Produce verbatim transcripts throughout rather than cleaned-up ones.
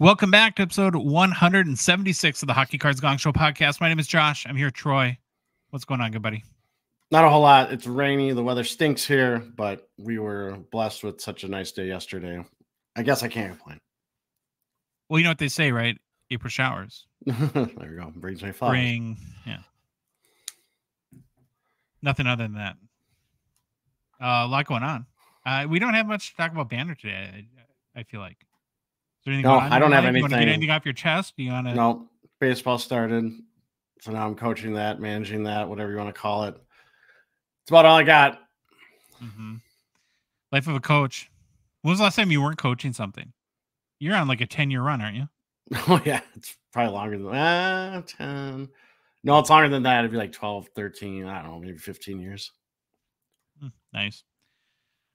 Welcome back to episode one seventy-six of the Hockey Cards Gong Show podcast. My name is Josh. I'm here with Troy. What's going on, good buddy? Not a whole lot. It's rainy. The weather stinks here, but we were blessed with such a nice day yesterday. I guess I can't complain. Well, you know what they say, right? April showers. There we go. Brings me flowers. Bring, yeah. Nothing other than that. Uh, a lot going on. Uh, we don't have much to talk about Banner today, I, I feel like. No, I don't have anything. You want to get anything off your chest? Do you want to? No, baseball started, so now I'm coaching that, managing that, whatever you want to call it. It's about all I got. Mm-hmm. Life of a coach. When was the last time you weren't coaching something? You're on like a ten-year run, aren't you? Oh yeah, it's probably longer than uh, ten. No, it's longer than that. It'd be like twelve, thirteen. I don't know, maybe fifteen years. Mm, nice.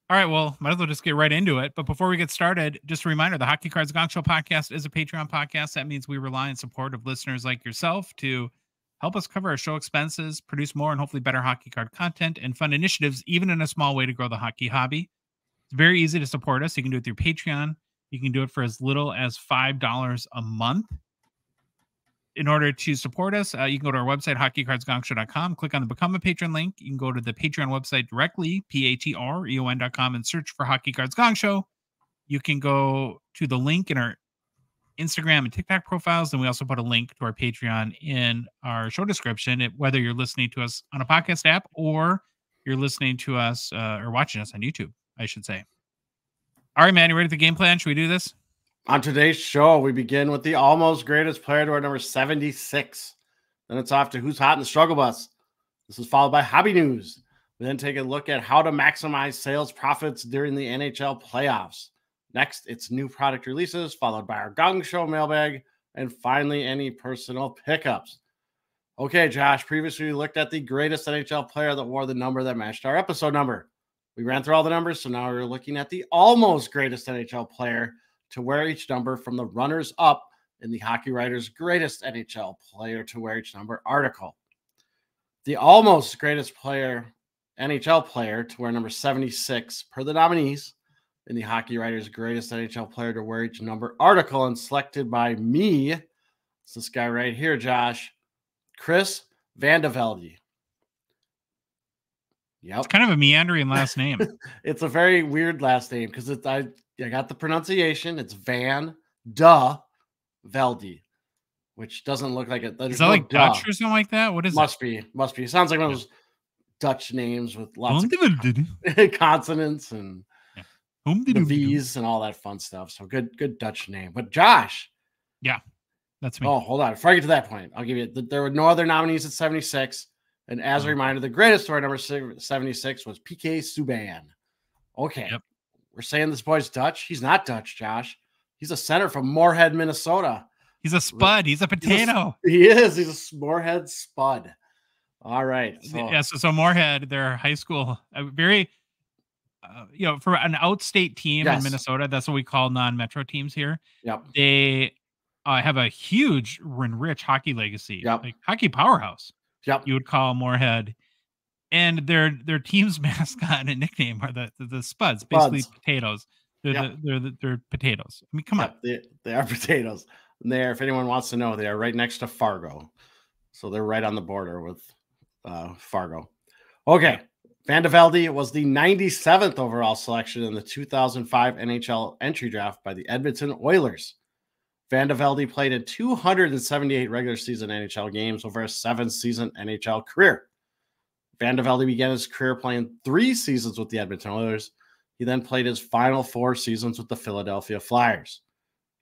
All right, well, might as well just get right into it. But before we get started, just a reminder, the Hockey Cards Gong Show podcast is a Patreon podcast. That means we rely on support of listeners like yourself to help us cover our show expenses, produce more and hopefully better hockey card content, and fund initiatives, even in a small way, to grow the hockey hobby. It's very easy to support us. You can do it through Patreon. You can do it for as little as five dollars a month. In order to support us, uh, you can go to our website, hockey cards gong show dot com, click on the Become a Patron link. You can go to the Patreon website directly, P A T R E O N dot com, and search for Hockey Cards Gong Show. You can go to the link in our Instagram and TikTok profiles, and we also put a link to our Patreon in our show description, it, whether you're listening to us on a podcast app or you're listening to us uh, or watching us on YouTube, I should say. All right, man, you ready for the game plan? Should we do this? On today's show, we begin with the almost greatest player to our number seventy-six. Then it's off to Who's Hot in the Struggle Bus. This is followed by Hobby News. We then take a look at how to maximize sales profits during the N H L playoffs. Next, it's new product releases, followed by our Gong Show mailbag, and finally, any personal pickups. Okay, Josh, previously we looked at the greatest N H L player that wore the number that matched our episode number. We ran through all the numbers, so now we're looking at the almost greatest N H L player to wear each number from the runners up in the Hockey Writers' greatest N H L player to wear each number article. The almost greatest player, N H L player to wear number seventy-six per the nominees in the Hockey Writers' greatest N H L player to wear each number article, and selected by me. It's this guy right here, Josh, Chris Vandevelde. Yep. It's kind of a meandering last name. It's a very weird last name because it's, I, I got the pronunciation. It's Van Duh Veldy, which doesn't look like it. Is that no like duh. Dutch or something like that? What is must it? Must be. Must be. It sounds like one of those Dutch names with lots of consonants and yeah. the V's and all that fun stuff. So good, good Dutch name. But Josh. Yeah, that's me. Oh, hold on. Before I get to that point, I'll give you, there were no other nominees at seventy-six. And as oh. a reminder, the greatest story number seventy-six was P K Subban. Okay. Yep. We're saying this boy's Dutch. He's not Dutch, Josh. He's a center from Moorhead, Minnesota. He's a spud. He's a potato. He's a, he is. He's a Moorhead spud. All right. So. Yeah, so, so Moorhead, their high school, a very, uh, you know, for an outstate team yes. in Minnesota, that's what we call non-metro teams here. Yep. They uh, have a huge and rich hockey legacy. Yep. Like hockey powerhouse. Yep. You would call Moorhead. And their their team's mascot and nickname are the the, the Spuds, basically Buds. potatoes. They're yep. the, they're the, they're potatoes. I mean, come yep. on, they, they are potatoes. And they're, if anyone wants to know, they are right next to Fargo, so they're right on the border with uh, Fargo. Okay, Vandevelde was the ninety-seventh overall selection in the two thousand five N H L entry draft by the Edmonton Oilers. Vandevelde played in two hundred seventy-eight regular season N H L games over a seven-season N H L career. Vandevelde began his career playing three seasons with the Edmonton Oilers. He then played his final four seasons with the Philadelphia Flyers.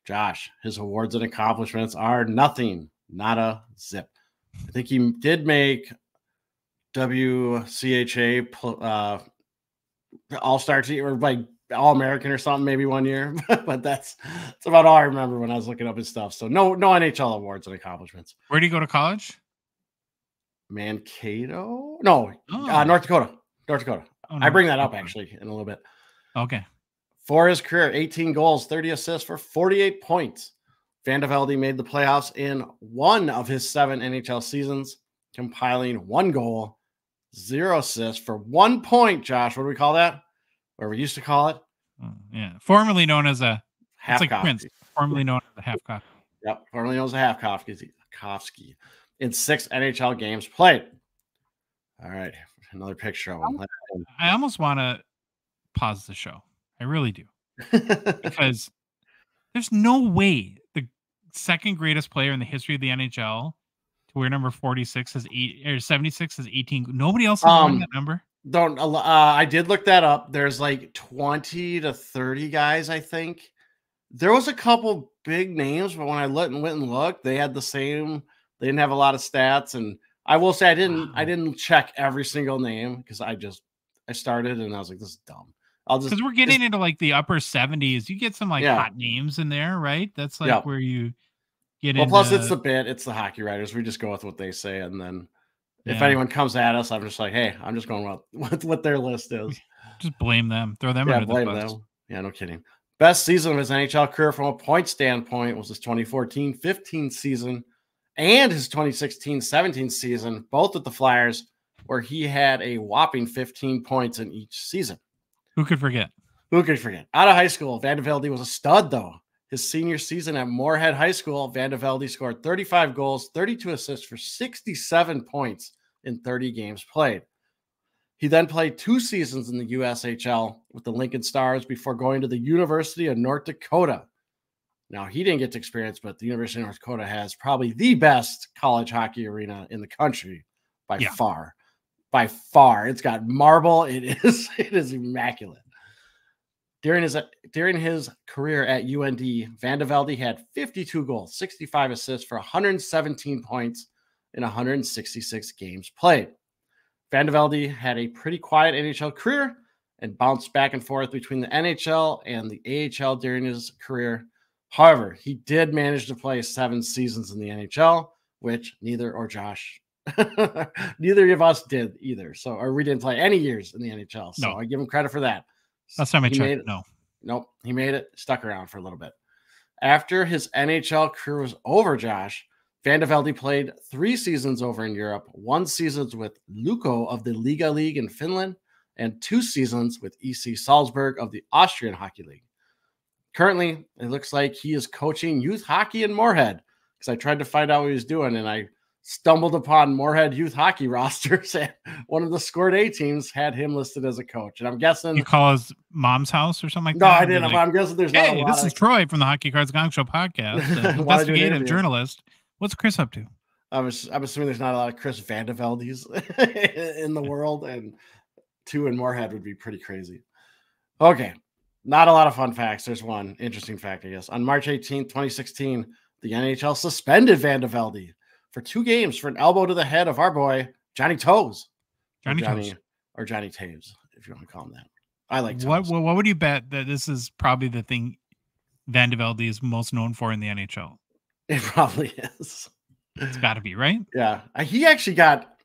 Josh, his awards and accomplishments are nothing, not a zip. I think he did make W C H A uh, All-Star team or like All-American or something maybe one year, but that's, that's about all I remember when I was looking up his stuff. So no, no N H L awards and accomplishments. Where did he go to college? Mankato? No, oh. uh, North Dakota. North Dakota. Oh, no. I bring that up, actually, in a little bit. Okay. For his career, eighteen goals, thirty assists for forty-eight points. Vandevelde made the playoffs in one of his seven N H L seasons, compiling one goal, zero assists for one point, Josh. What do we call that? Or we used to call it? Yeah. Formerly known as a half-cock. It's like Prince. formerly known as the Hafkovsky. Yep, formerly known as the Hafkovsky. In six N H L games played. All right, another picture. I almost want to pause the show. I really do. Because there's no way the second greatest player in the history of the N H L to wear number forty-six is eight, or seventy-six is eighteen. Nobody else has um, that number. Don't uh, I did look that up. There's like twenty to thirty guys, I think. There was a couple big names, but when I went and went and looked, they had the same. They didn't have a lot of stats, and I will say I didn't. Wow. I didn't check every single name because I just I started and I was like, this is dumb. I'll just because we're getting just, into like the upper seventies. You get some like yeah. hot names in there, right? That's like yeah. where you get well, into. Plus, it's the bit. It's the hockey writers. We just go with what they say, and then. If yeah. anyone comes at us, I'm just like, hey, I'm just going with, with what their list is. Just blame them. Throw them yeah, under blame the bus. Them. Yeah, no kidding. Best season of his N H L career from a point standpoint was his twenty fourteen fifteen season and his twenty sixteen seventeen season, both at the Flyers, where he had a whopping fifteen points in each season. Who could forget? Who could forget? Out of high school, Vandevelde was a stud, though. His senior season at Moorhead High School, Vandevelde scored thirty-five goals, thirty-two assists for sixty-seven points in thirty games played. He then played two seasons in the U S H L with the Lincoln Stars before going to the University of North Dakota. Now, he didn't get to experience, but the University of North Dakota has probably the best college hockey arena in the country by yeah. far. By far. It's got marble. It is, it is immaculate. During his during his career at U N D, Vandevelde had fifty-two goals, sixty-five assists for one hundred seventeen points in one hundred sixty-six games played. Vandevelde had a pretty quiet N H L career and bounced back and forth between the N H L and the A H L during his career. However, he did manage to play seven seasons in the N H L, which neither or Josh, neither of us did either. So, or we didn't play any years in the N H L. So no. I give him credit for that. Last time I checked, no. Nope, he made it, stuck around for a little bit. After his N H L career was over, Josh, Vandevelde played three seasons over in Europe, one season with Luko of the Liga League in Finland, and two seasons with E C Salzburg of the Austrian Hockey League. Currently, it looks like he is coaching youth hockey in Moorhead, because I tried to find out what he was doing, and I stumbled upon Moorhead youth hockey rosters, and one of the Scored A teams had him listed as a coach. And I'm guessing you call his mom's house or something like no, that. No, I didn't. Like, I'm guessing there's hey, not a this lot is of... Troy from the Hockey Cards Gong Show podcast, investigative journalist. What's Chris up to? I was, I'm assuming there's not a lot of Chris Vandeveldes in the world, and two in Moorhead would be pretty crazy. Okay, not a lot of fun facts. There's one interesting fact, I guess. On March eighteenth twenty sixteen, the N H L suspended Vandevelde for two games for an elbow to the head of our boy, Johnny Toews. Johnny, Johnny Toews. Or Johnny Toews, if you want to call him that. I like Toews. What, what would you bet that this is probably the thing Vandevelde is most known for in the N H L? It probably is. It's got to be, right? Yeah. He actually got,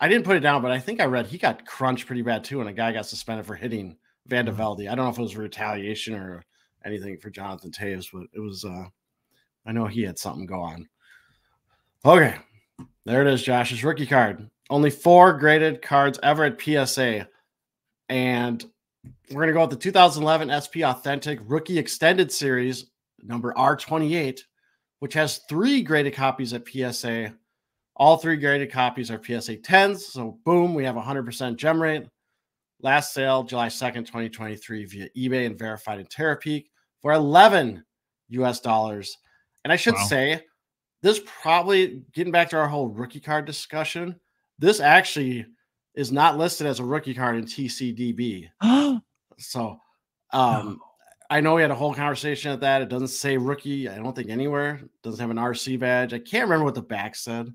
I didn't put it down, but I think I read he got crunched pretty bad too, and a guy got suspended for hitting Vandevelde. I don't know if it was retaliation or anything for Jonathan Toews, but it was, uh, I know he had something go on. Okay, there it is, Josh's rookie card. Only four graded cards ever at P S A. And we're going to go with the two thousand eleven S P Authentic Rookie Extended Series, number R twenty-eight, which has three graded copies at P S A. All three graded copies are P S A tens, so boom, we have one hundred percent gem rate. Last sale, July second twenty twenty-three, via eBay and verified in TerraPeak for eleven U S dollars. And I should wow. say... This probably, getting back to our whole rookie card discussion, this actually is not listed as a rookie card in T C D B. so um, no. I know we had a whole conversation at that. It doesn't say rookie, I don't think, anywhere. It doesn't have an R C badge. I can't remember what the back said,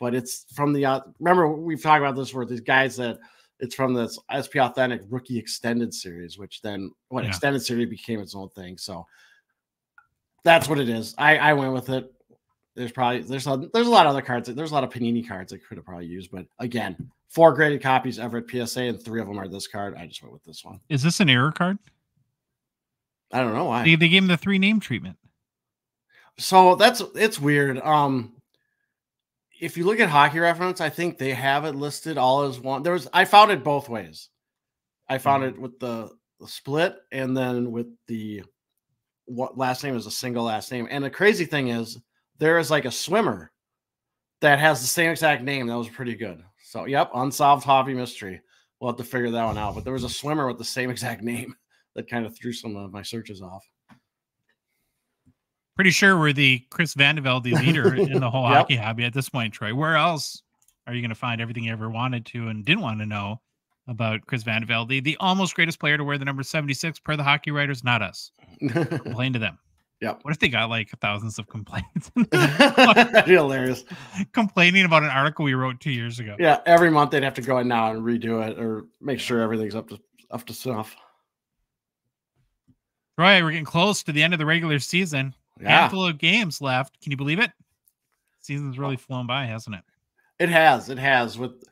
but it's from the uh, – remember, we've talked about this where these guys that it's from this S P Authentic Rookie Extended Series, which then – what, yeah. Extended Series became its own thing. So that's what it is. I, I went with it. There's probably there's a, there's a lot of other cards. There's a lot of Panini cards I could have probably used, but again, four graded copies ever at P S A, and three of them are this card. I just went with this one. Is this an error card? I don't know why they, they gave him the three name treatment. So that's it's weird. Um, if you look at Hockey Reference, I think they have it listed all as one. There was I found it both ways. I found mm-hmm. it with the, the split, and then with the what last name is a single last name. And the crazy thing is there is like a swimmer that has the same exact name. That was pretty good. So, yep, unsolved hobby mystery. We'll have to figure that one out. But there was a swimmer with the same exact name that kind of threw some of my searches off. Pretty sure we're the Chris Vandevelde leader in the whole yep. hockey hobby at this point, Troy. Where else are you going to find everything you ever wanted to and didn't want to know about Chris Vandevelde, the almost greatest player to wear the number seventy-six per the hockey writers, not us. Complain to them. Yep. What if they got like thousands of complaints? That'd be hilarious. Complaining about an article we wrote two years ago. Yeah, every month they'd have to go in now and redo it or make sure everything's up to up to snuff. Right, we're getting close to the end of the regular season. Yeah. Handful of games left. Can you believe it? Season's really flown by, hasn't it? It has. It has. With,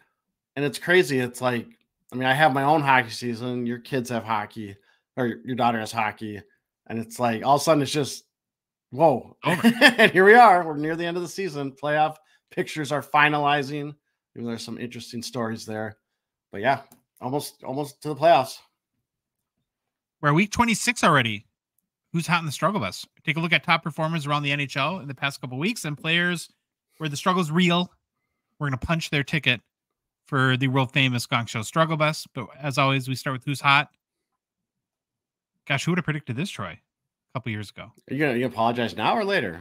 and it's crazy. It's like, I mean, I have my own hockey season. Your kids have hockey, or your daughter has hockey. And it's like, all of a sudden, it's just, whoa. Over. And here we are. We're near the end of the season. Playoff pictures are finalizing. There's some interesting stories there. But yeah, almost almost to the playoffs. We're week twenty-six already. Who's hot in the struggle bus? Take a look at top performers around the N H L in the past couple of weeks and players where the struggle's real. We're going to punch their ticket for the world famous Gong Show Struggle Bus. But as always, we start with who's hot. Gosh, who would have predicted this, Troy? A couple years ago. Are you gonna, you gonna apologize now or later?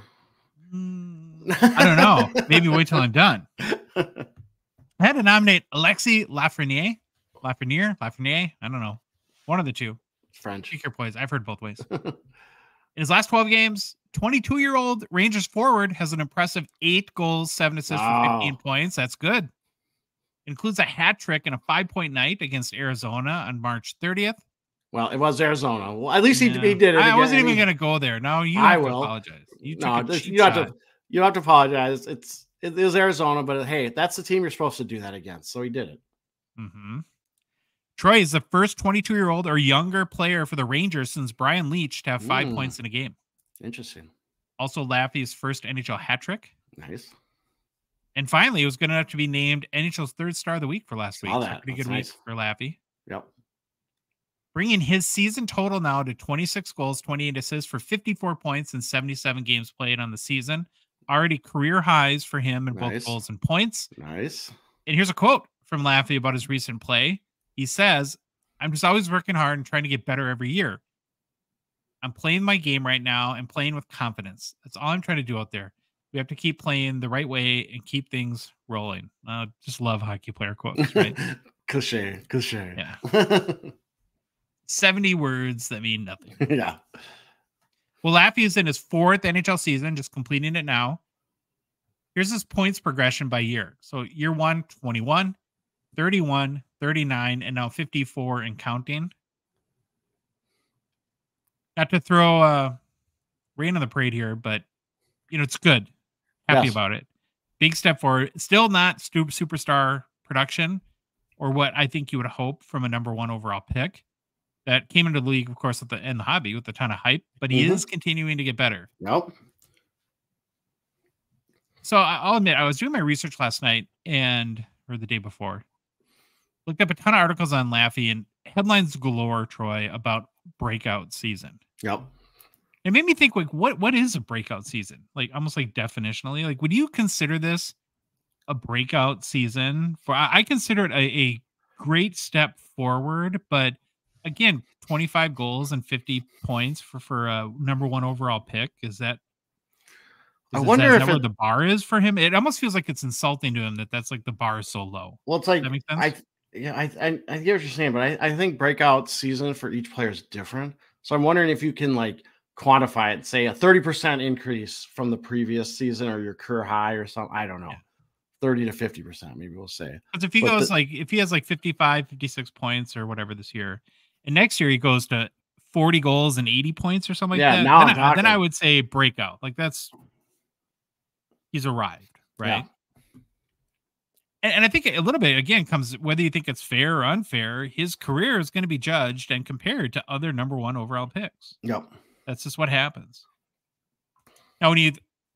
Mm, I don't know. Maybe wait till I'm done. I had to nominate Alexis Lafrenière, Lafrenière, Lafrenière. I don't know. One of the two. French. Take your poise. I've heard both ways. In his last twelve games, twenty-two-year-old Rangers forward has an impressive eight goals, seven assists, wow. and fifteen points. That's good. Includes a hat trick and a five-point night against Arizona on March thirtieth. Well, it was Arizona. Well, at least he, yeah. he did it. I again. wasn't even going to go there. No, you have I to will. apologize. You, no, this, you, don't have to, you don't have to apologize. It's, it is Arizona, but hey, that's the team you're supposed to do that against. So he did it. Mm-hmm. Troy is the first twenty-two-year-old or younger player for the Rangers since Brian Leach to have five mm. points in a game. Interesting. Also, Laffy's first N H L hat trick. Nice. And finally, it was good enough to be named N H L's third star of the week for last week. So pretty that's good nice. week for Laffy. Yep. Bringing his season total now to twenty-six goals, twenty-eight assists for fifty-four points and seventy-seven games played on the season. Already career highs for him in nice. both goals and points. Nice. And here's a quote from Laffy about his recent play. He says, "I'm just always working hard and trying to get better every year. I'm playing my game right now and playing with confidence. That's all I'm trying to do out there. We have to keep playing the right way and keep things rolling." Uh, just love hockey player quotes, right? Cliche, cliche. Yeah. seventy words that mean nothing. Yeah. Well, Laffy is in his fourth N H L season, just completing it now. Here's his points progression by year. So year one, twenty-one, thirty-one, thirty-nine, and now fifty-four and counting. Not to throw uh, rain on the parade here, but, you know, it's good. Happy yes. about it. Big step forward. Still not superstar production or what I think you would hope from a number one overall pick. That came into the league, of course, at the end the hobby with a ton of hype, but he mm-hmm. is continuing to get better. Yep. So I'll admit, I was doing my research last night and or the day before, looked up a ton of articles on Laffy and headlines galore, Troy, about breakout season. Yep. It made me think, like, what what is a breakout season? Like, almost like definitionally, like, would you consider this a breakout season? For I, I consider it a, a great step forward, but again, twenty-five goals and fifty points for, for a number one overall pick. Is that, is, I wonder is that, if is that it, where the bar is for him? It almost feels like it's insulting to him that that's like the bar is so low. Well, it's like, does that make sense? I, yeah, I, I, I get what you're saying, but I, I think breakout season for each player is different. So I'm wondering if you can like quantify it, say a thirty percent increase from the previous season or your career high or something. I don't know. Yeah. thirty to fifty percent, maybe we'll say. Because if he but goes the, like, if he has like fifty-five, fifty-six points or whatever this year, and next year he goes to forty goals and eighty points or something yeah, like that. Now then, I, then I would say breakout. Like that's, he's arrived, right? Yeah. And, and I think a little bit, again, comes whether you think it's fair or unfair, his career is going to be judged and compared to other number one overall picks. Yep. That's just what happens. Now, when you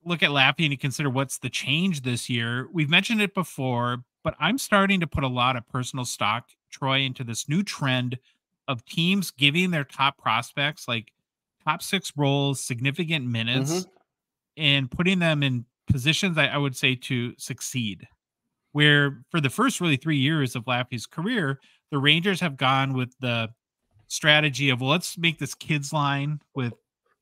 look at Laffy and you consider what's the change this year, we've mentioned it before, but I'm starting to put a lot of personal stock, Troy, into this new trend of teams giving their top prospects like top six roles, significant minutes, mm-hmm. and putting them in positions I, I would say to succeed. Where for the first really three years of Laffy's career, the Rangers have gone with the strategy of, well, let's make this kids line with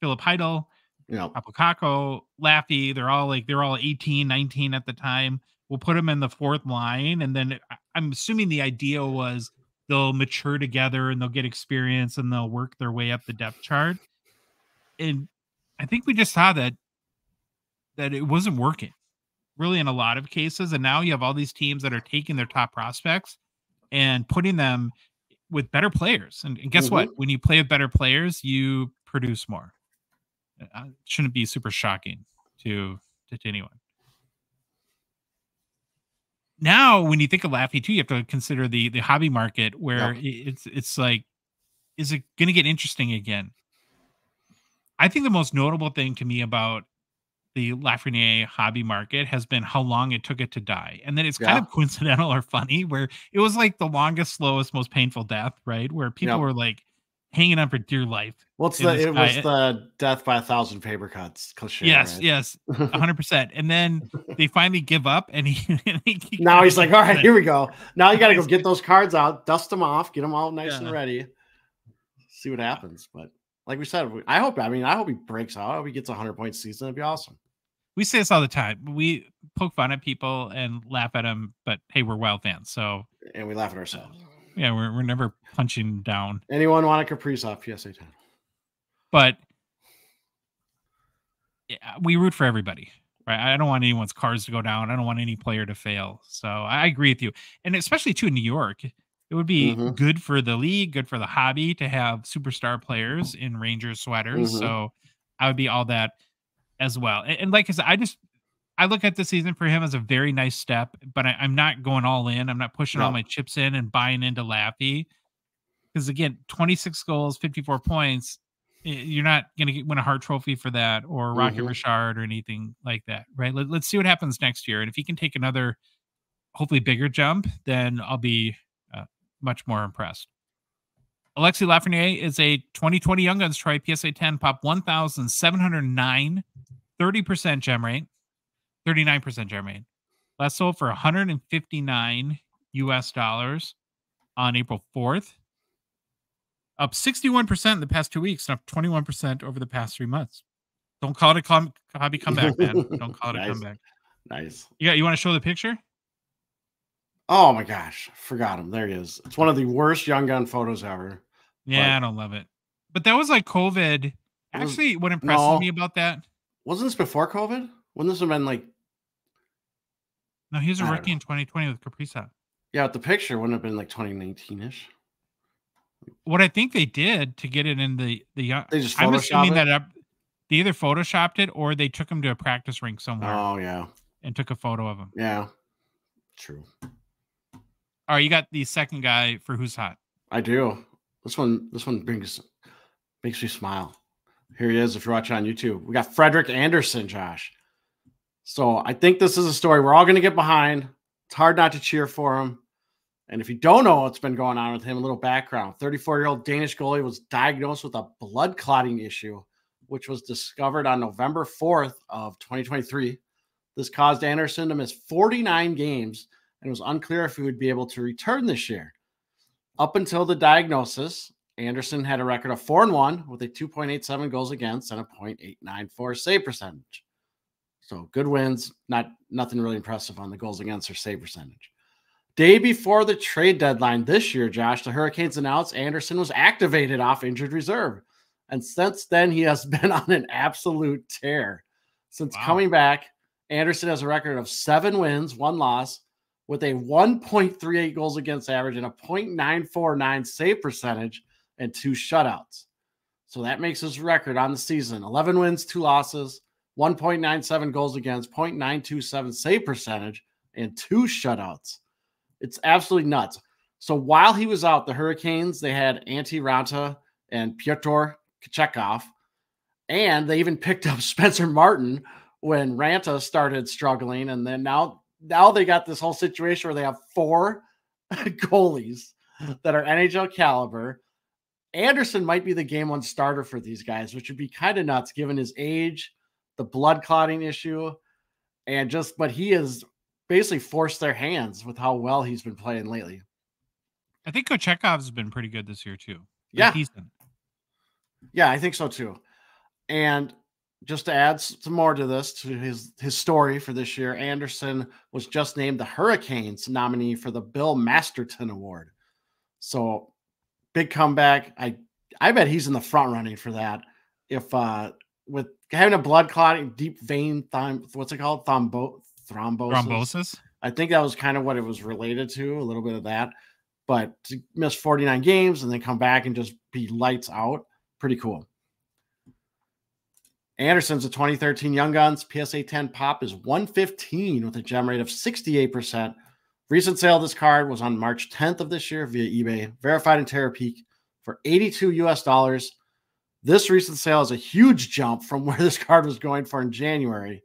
Philip Heidel, yeah. Apokako, Laffy. They're all like, they're all eighteen, nineteen at the time. We'll put them in the fourth line. And then I'm assuming the idea was they'll mature together and they'll get experience and they'll work their way up the depth chart. And I think we just saw that, that it wasn't working really in a lot of cases. And now you have all these teams that are taking their top prospects and putting them with better players. And, and guess mm-hmm. what? When you play with better players, you produce more. It shouldn't be super shocking to, to anyone. Now, when you think of Laffy too, you have to consider the, the hobby market where yeah. it's, it's like, is it going to get interesting again? I think the most notable thing to me about the Lafrenière hobby market has been how long it took it to die. And then it's yeah. kind of coincidental or funny where it was like the longest, slowest, most painful death, right? Where people yeah. were like hanging on for dear life. Well, it's the, it guy. was the death by a thousand paper cuts. Cliche, yes. Right? Yes. A hundred percent. And then they finally give up and he, and he now he's like, all right, here we go. Now you got to go get those cards out, dust them off, get them all nice yeah. and ready. See what happens. But like we said, I hope, I mean, I hope he breaks out. I hope he gets a hundred point season. It'd be awesome. We say this all the time. We poke fun at people and laugh at them, but hey, we're Wild fans, so and we laugh at ourselves. Yeah, we're we're never punching down. Anyone want a Kaprizov? P S A ten. But yeah, we root for everybody, right? I don't want anyone's cars to go down. I don't want any player to fail. So I agree with you, and especially too in New York, it would be mm-hmm. good for the league, good for the hobby to have superstar players in Rangers sweaters. Mm-hmm. So I would be all that as well. And like I said, I just, I look at the season for him as a very nice step, but I, I'm not going all in. I'm not pushing no. all my chips in and buying into Laffy. Because again, twenty-six goals, fifty-four points. You're not going to win a Hart Trophy for that or Rocket mm-hmm. Richard or anything like that. Right. Let, let's see what happens next year. And if he can take another, hopefully bigger jump, then I'll be uh, much more impressed. Alexis Lafrenière is a twenty twenty Young Guns Troy P S A ten pop one thousand seven hundred nine, thirty percent gem rate, thirty-nine percent gem rate. Last sold for one hundred fifty-nine U S dollars on April fourth. Up sixty-one percent in the past two weeks and up twenty-one percent over the past three months. Don't call it a com hobby comeback, man. Don't call it nice. a comeback. Nice. You got, you want to show the picture? Oh my gosh, forgot him. There he is. It's one of the worst Young Gun photos ever. Yeah, but I don't love it. But that was like COVID. Actually, was, what impresses no. me about that. Wasn't this before COVID? Wouldn't this have been like... No, he was a I rookie in twenty twenty with Kaprizov. Yeah, but the picture wouldn't have been like twenty nineteen-ish. What I think they did to get it in the... the they just I'm assuming it? that up, they either photoshopped it or they took him to a practice rink somewhere. Oh, yeah. And took a photo of him. Yeah, true. All right, you got the second guy for Who's Hot. I do. This one, this one brings makes me smile. Here he is. If you're watching on YouTube, we got Frederik Andersen, Josh. So I think this is a story we're all going to get behind. It's hard not to cheer for him. And if you don't know what's been going on with him, a little background: thirty-four-year-old Danish goalie was diagnosed with a blood clotting issue, which was discovered on November fourth of twenty twenty-three. This caused Andersen to miss forty-nine games. And it was unclear if he would be able to return this year. Up until the diagnosis, Andersen had a record of four and one with a two point eight seven goals against and a point eight nine four save percentage. So good wins, not nothing really impressive on the goals against or save percentage. Day before the trade deadline this year, Josh, the Hurricanes announced Andersen was activated off injured reserve. And since then, he has been on an absolute tear. Since wow. coming back, Andersen has a record of seven wins, one loss, with a one point three eight goals against average and a point nine four nine save percentage and two shutouts. So that makes his record on the season: eleven wins, two losses, one point nine seven goals against, point nine two seven save percentage, and two shutouts. It's absolutely nuts. So while he was out, the Hurricanes, they had Antti Raanta and Pyotr Kachekov, and they even picked up Spencer Martin when Raanta started struggling, and then now... Now they got this whole situation where they have four goalies that are N H L caliber, Andersen might be the game one starter for these guys, which would be kind of nuts given his age, the blood clotting issue, and just, but he has basically forced their hands with how well he's been playing lately. I think Kochekov's been pretty good this year too. Yeah. Decent. Yeah, I think so too. And just to add some more to this, to his, his story for this year, Andersen was just named the Hurricanes nominee for the Bill Masterton Award. So big comeback. I, I bet he's in the front running for that. If uh, with having a blood clotting, deep vein, thom what's it called? Thrombo thrombosis. Thrombosis. I think that was kind of what it was related to, a little bit of that. But to miss forty-nine games and then come back and just be lights out, pretty cool. Andersen's a twenty thirteen Young Guns. P S A ten pop is one fifteen with a gem rate of sixty-eight percent. Recent sale of this card was on March tenth of this year via eBay. Verified in Terra Peak for eighty-two U S dollars. This recent sale is a huge jump from where this card was going for in January.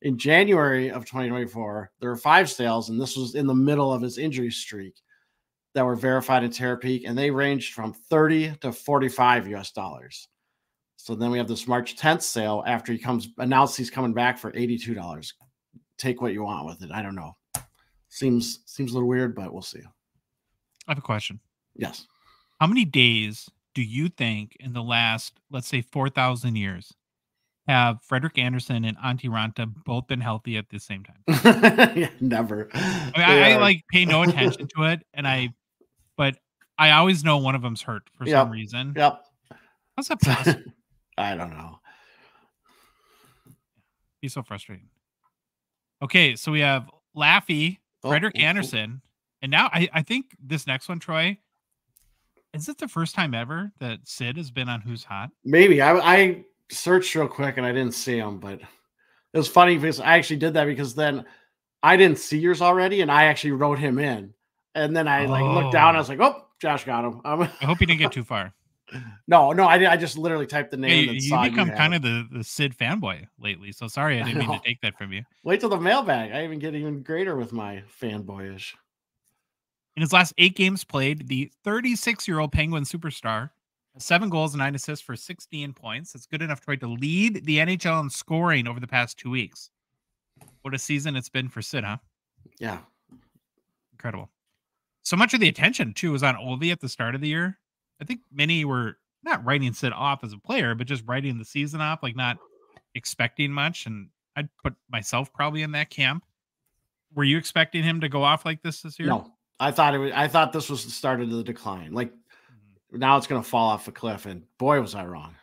In January of twenty twenty-four, there were five sales, and this was in the middle of his injury streak, that were verified in Terra Peak, and they ranged from thirty to forty-five U S dollars. So then we have this March tenth sale after he comes announced he's coming back for eighty-two dollars. Take what you want with it. I don't know. Seems seems a little weird, but we'll see. I have a question. Yes. How many days do you think in the last, let's say, four thousand years have Frederik Andersen and Antti Raanta both been healthy at the same time? Yeah, never. I, mean, I, I like pay no attention to it, and I but I always know one of them's hurt for yep. some reason. Yep. How's that possible? I don't know. Be so frustrating. Okay, so we have Laffy, oh, Frederik oh, Andersen, oh. and now I, I think this next one, Troy, is it the first time ever that Sid has been on Who's Hot? Maybe. I, I searched real quick and I didn't see him, but it was funny because I actually did that because then I didn't see yours already and I actually wrote him in. And then I oh. like looked down and I was like, oh, Josh got him. Um, I hope you didn't get too far. No, no, I did. I just literally typed the name. Yeah, you, and saw you become you kind of the, the Sid fanboy lately. So sorry, I didn't I mean to take that from you. Wait till the mailbag. I even get even greater with my fanboyish. In his last eight games played, the thirty-six-year-old Penguin superstar, seven goals and nine assists for sixteen points. That's good enough, Troy, to lead the N H L in scoring over the past two weeks. What a season it's been for Sid, huh? Yeah. Incredible. So much of the attention, too, was on Ovi at the start of the year. I think many were not writing Sid off as a player, but just writing the season off, like not expecting much. And I'd put myself probably in that camp. Were you expecting him to go off like this this year? No, I thought it was, I thought this was the start of the decline. Like mm-hmm. now it's going to fall off a cliff. And boy, was I wrong.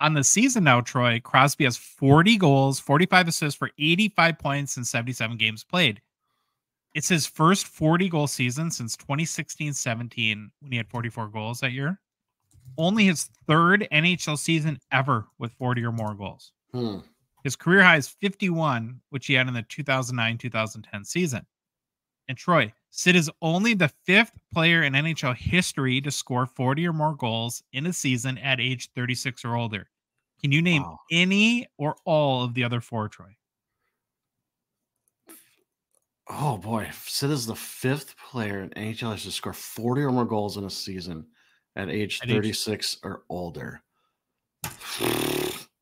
On the season now, Troy, Crosby has forty goals, forty-five assists for eighty-five points in seventy-seven games played. It's his first forty-goal season since twenty sixteen seventeen, when he had forty-four goals that year. Only his third N H L season ever with forty or more goals. Hmm. His career high is fifty-one, which he had in the two thousand nine two thousand ten season. And Troy, Sid is only the fifth player in N H L history to score forty or more goals in a season at age thirty-six or older. Can you name wow. any or all of the other four, Troy? Oh, boy. Sid is the fifth player in N H L to score forty or more goals in a season at age at thirty-six age. or older.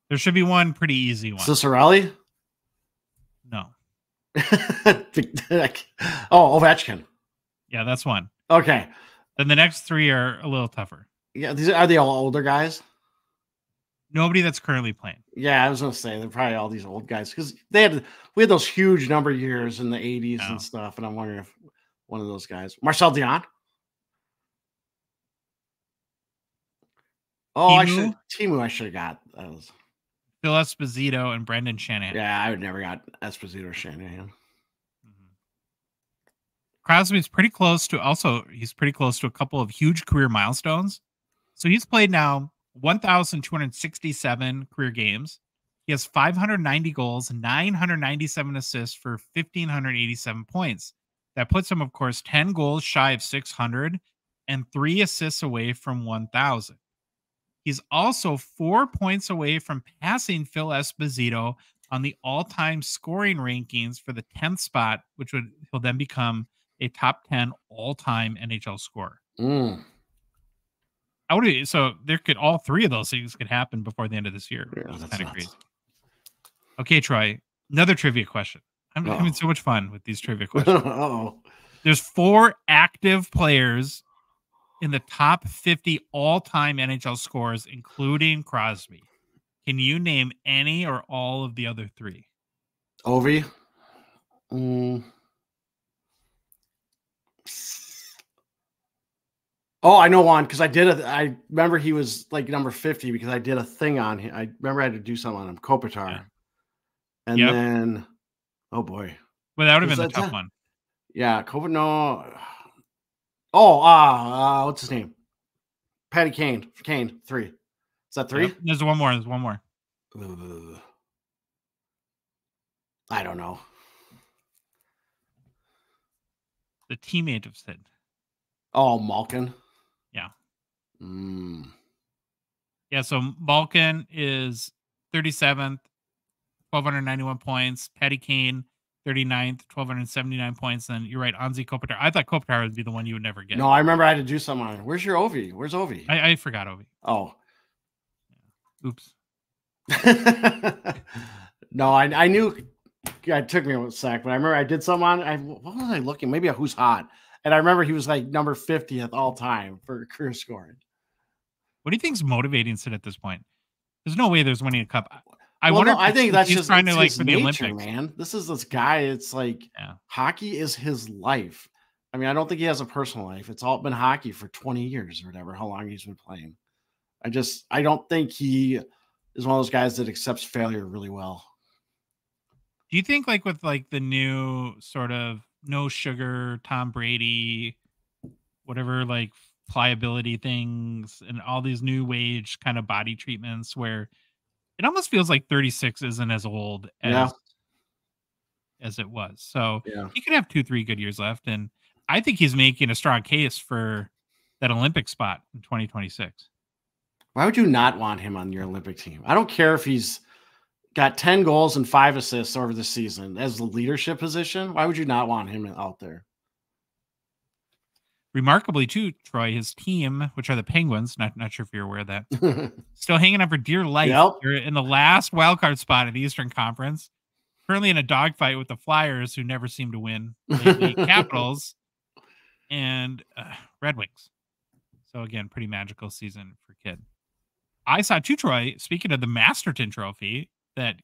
There should be one pretty easy one. Cicerelli? No. Oh, Ovechkin. Yeah, that's one. Okay. Then the next three are a little tougher. Yeah, these are they all older guys? Nobody that's currently playing. Yeah, I was going to say they're probably all these old guys because they had we had those huge number of years in the eighties oh. and stuff, and I'm wondering if one of those guys, Marcel Dion. Oh, Timu? I should Timu. I should have got that was Phil Esposito and Brendan Shanahan. Yeah, I would never got Esposito or Shanahan. Mm-hmm. Crosby's pretty close to also he's pretty close to a couple of huge career milestones. So he's played now one thousand two hundred sixty-seven career games. He has five hundred ninety goals, nine hundred ninety-seven assists for one thousand five hundred eighty-seven points. That puts him, of course, ten goals shy of six hundred and three assists away from one thousand. He's also four points away from passing Phil Esposito on the all-time scoring rankings for the tenth spot, which would he'll then become a top ten all-time N H L scorer. Mm. I would be, so there could all three of those things could happen before the end of this year. Yeah, that's kind of crazy. Okay, Troy, another trivia question. I'm oh. having so much fun with these trivia questions. oh. There's four active players in the top fifty all-time N H L scorers, including Crosby. Can you name any or all of the other three? Ovi. Mm. Oh, I know one because I did a. I remember he was like number fifty because I did a thing on him. I remember I had to do something on him, Kopitar, yeah. and yep. then oh boy, well that would have been the tough that? one. Yeah, Kopitar. No. Oh, ah, uh, uh, what's his name? Patty Kane. Kane three. Is that three? Yep. There's one more. There's one more. Uh, I don't know. The teammate of Sid. Oh, Malkin. Yeah. Mm. Yeah, so Malkin is thirty-seventh, one thousand two hundred ninety-one points. Patty Kane, thirty-ninth, one thousand two hundred seventy-nine points. And you're right, Anzi Kopitar. I thought Kopitar would be the one you would never get. No, I remember I had to do something on it. Where's your Ovi? Where's Ovi? I, I forgot Ovi. Oh. Oops. No, I, I knew. It took me a sec, but I remember I did something on it. I, what was I looking? Maybe a Who's Hot. And I remember he was like number fiftieth all time for career scoring. What do you think is motivating Sid at this point? There's no way there's winning a cup. I well, wonder. No, I think that's he's just trying to like for the nature, Olympics, man. This is this guy. It's like yeah. hockey is his life. I mean, I don't think he has a personal life. It's all been hockey for twenty years or whatever. How long he's been playing? I just I don't think he is one of those guys that accepts failure really well. Do you think like with like the new sort of no sugar, Tom Brady, whatever, like pliability things and all these new wage kind of body treatments where it almost feels like thirty-six isn't as old as, yeah. as it was. So yeah. he could have two, three good years left. And I think he's making a strong case for that Olympic spot in twenty twenty-six. Why would you not want him on your Olympic team? I don't care if he's got ten goals and five assists over the season as the leadership position. Why would you not want him out there? Remarkably, too, Troy, his team, which are the Penguins, not, not sure if you're aware of that, still hanging on for dear life. Yep. They're in the last wildcard spot in the Eastern Conference, currently in a dogfight with the Flyers, who never seem to win, the Capitals, and uh, Red Wings. So, again, pretty magical season for Kid. I saw, too, Troy, speaking of the Masterton Trophy, that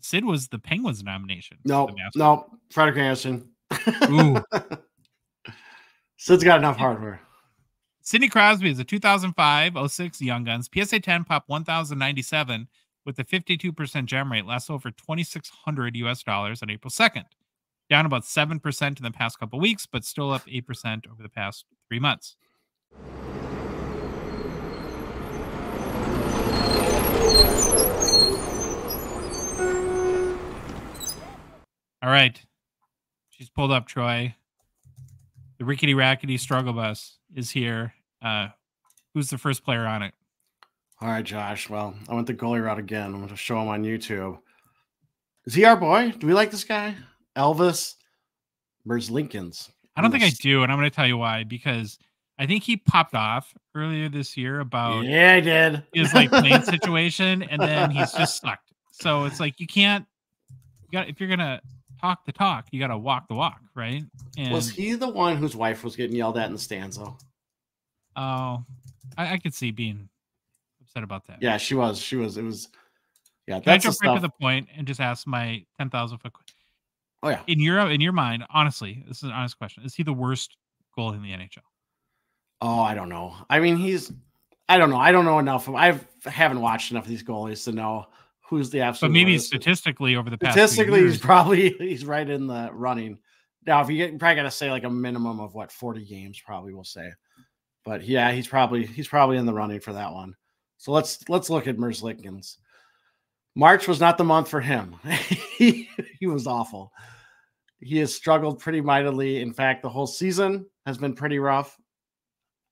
Sid was the Penguins nomination. No, nope, no, nope. Frederik Andersen. Ooh. Sid's got enough hardware. Sidney Crosby is a two thousand five oh six Young Guns, P S A ten Pop one thousand ninety-seven with a fifty-two percent gem rate, lasts over twenty-six hundred U S dollars on April second. Down about seven percent in the past couple weeks, but still up eight percent over the past three months. All right. She's pulled up, Troy. The rickety rackety struggle bus is here. Uh, who's the first player on it? All right, Josh. Well, I went the goalie route again. I'm going to show him on YouTube. Is he our boy? Do we like this guy? Elvis Merzļikins. I don't think I do, and I'm going to tell you why. Because I think he popped off earlier this year about yeah, I did. his like playing situation, and then he's just stuck. So it's like you can't. You got if you're gonna. Talk the talk, you got to walk the walk, right? And was he the one whose wife was getting yelled at in the stands, though? Oh, I, I could see being upset about that. Yeah, she was. She was. It was. Yeah, Can that's I jump right stuff. to the point and just ask my ten thousand foot question. Oh yeah. In your in your mind, honestly, this is an honest question: is he the worst goalie in the N H L? Oh, I don't know. I mean, he's. I don't know. I don't know enough. I haven't watched enough of these goalies to know. Who's the absolute? But maybe worst. statistically over the past statistically, years. he's probably he's right in the running. Now, if you get, you probably got to say like a minimum of what forty games, probably we'll say. But yeah, he's probably he's probably in the running for that one. So let's let's look at Merzļikins. March was not the month for him. he, he was awful. He has struggled pretty mightily. In fact, the whole season has been pretty rough.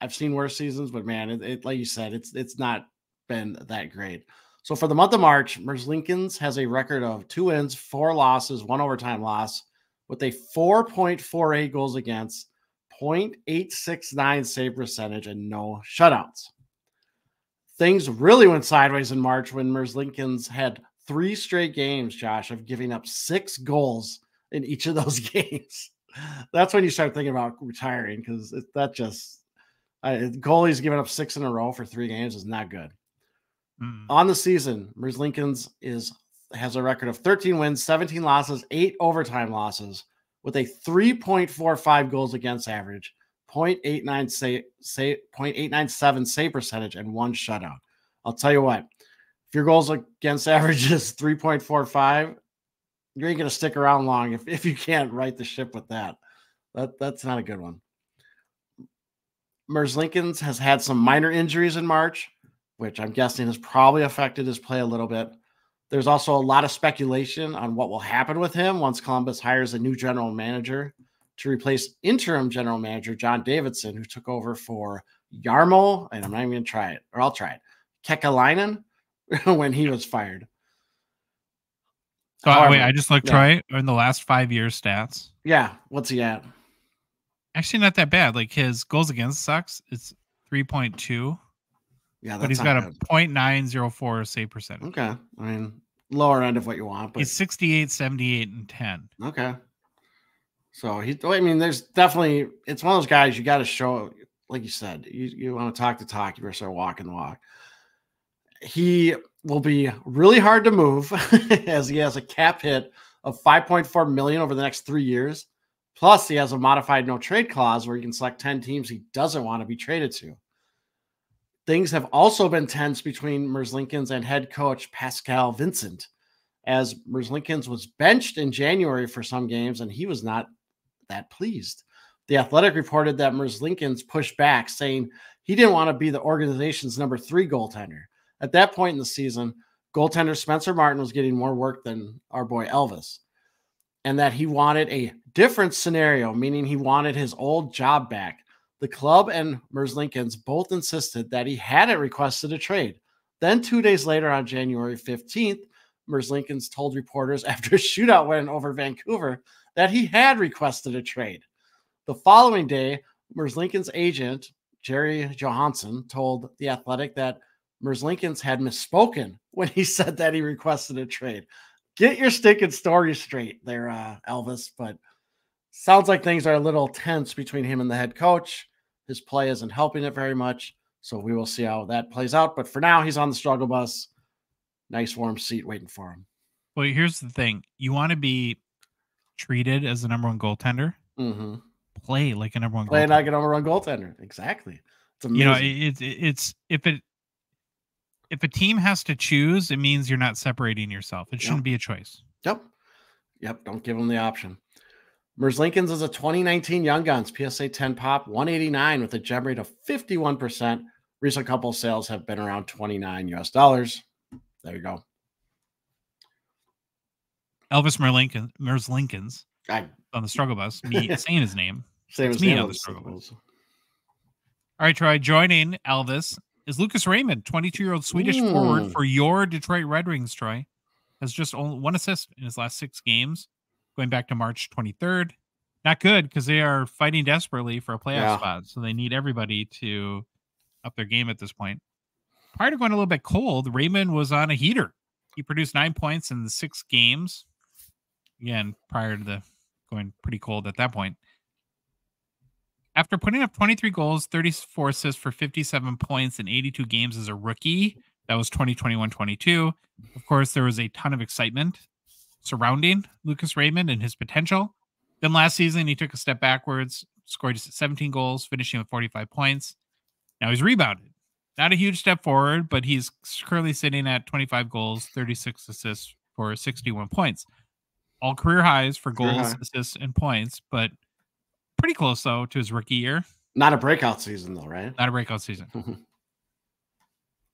I've seen worse seasons, but man, it, it like you said, it's it's not been that great. So for the month of March, Merzļikins has a record of two wins, four losses, one overtime loss, with a four point four eight goals against, point eight six nine save percentage, and no shutouts. Things really went sideways in March when Merzļikins had three straight games, Josh, of giving up six goals in each of those games. That's when you start thinking about retiring, because that just uh, goalies giving up six in a row for three games is not good. Mm. On the season, Merzļikins is has a record of thirteen wins, seventeen losses, eight overtime losses, with a three point four five goals against average, point eight nine seven save percentage, and one shutout. I'll tell you what, if your goals against average is three point four five, you ain't gonna stick around long if, if you can't right the ship with that. That that's not a good one. Merzļikins has had some minor injuries in March, which I'm guessing has probably affected his play a little bit. There's also a lot of speculation on what will happen with him once Columbus hires a new general manager to replace interim general manager John Davidson, who took over for Jarmo, and I'm not even gonna try it, or I'll try it, Kekäläinen, when he was fired. Oh, However, wait, I just looked yeah. right in the last five years stats. Yeah, what's he at? Actually, not that bad. Like, his goals against sucks. It's three point two. Yeah, that's but he's got good. a point nine oh four save percentage. Okay, I mean, lower end of what you want. But... He's sixty-eight, seventy-eight, and ten. Okay, so he. I mean, there's definitely. It's one of those guys you got to show. Like you said, you you want to talk the talk. You better start walking the walk. He will be really hard to move as he has a cap hit of five point four million dollars over the next three years. Plus, he has a modified no trade clause where he can select ten teams he doesn't want to be traded to. Things have also been tense between Merzļikins and head coach Pascal Vincent, as Merzļikins was benched in January for some games, and he was not that pleased. The Athletic reported that Merzļikins pushed back, saying he didn't want to be the organization's number three goaltender. At that point in the season, goaltender Spencer Martin was getting more work than our boy Elvis, and that he wanted a different scenario, meaning he wanted his old job back. The club and Merzļikins both insisted that he hadn't requested a trade. Then two days later, on January fifteenth, Merzļikins told reporters after a shootout win over Vancouver that he had requested a trade. The following day, Merzļikins' agent, Jerry Johansson, told The Athletic that Merzļikins had misspoken when he said that he requested a trade. Get your stinking story straight there, uh, Elvis. But sounds like things are a little tense between him and the head coach. His play isn't helping it very much, so we will see how that plays out. But for now, he's on the struggle bus. Nice warm seat waiting for him. Well, here's the thing. You want to be treated as the number one goaltender. Mm-hmm. Play like a number one play goaltender. Play like a number one goaltender. Exactly. It's amazing. You know, it, it, it's if it... If a team has to choose, it means you're not separating yourself. It shouldn't yep. be a choice. Yep. Yep. Don't give them the option. Merzļikins is a twenty nineteen Young Guns P S A ten Pop one eighty-nine with a gem rate of fifty-one percent. Recent couple sales have been around twenty-nine U S dollars. There you go. Elvis Merzļikins, Merzļikins I, on the struggle bus. Me saying his name. Same as me on the struggle bus. All right, Troy. Joining Elvis is Lucas Raymond, twenty-two-year-old Swedish Ooh. forward for your Detroit Red Wings, Troy. Has just only one assist in his last six games, going back to March twenty-third. Not good, because they are fighting desperately for a playoff yeah. spot, so they need everybody to up their game at this point. Prior to going a little bit cold, Raymond was on a heater. He produced nine points in the six games. Again, prior to the going pretty cold at that point. After putting up twenty-three goals, thirty-four assists for fifty-seven points in eighty-two games as a rookie, that was twenty twenty-one twenty-two. Of course, there was a ton of excitement surrounding Lucas Raymond and his potential. Then last season, he took a step backwards, scored seventeen goals, finishing with forty-five points. Now he's rebounded. Not a huge step forward, but he's currently sitting at twenty-five goals, thirty-six assists for sixty-one points. All career highs for goals, assists, and points, but pretty close, though, to his rookie year. Not a breakout season, though, right? Not a breakout season.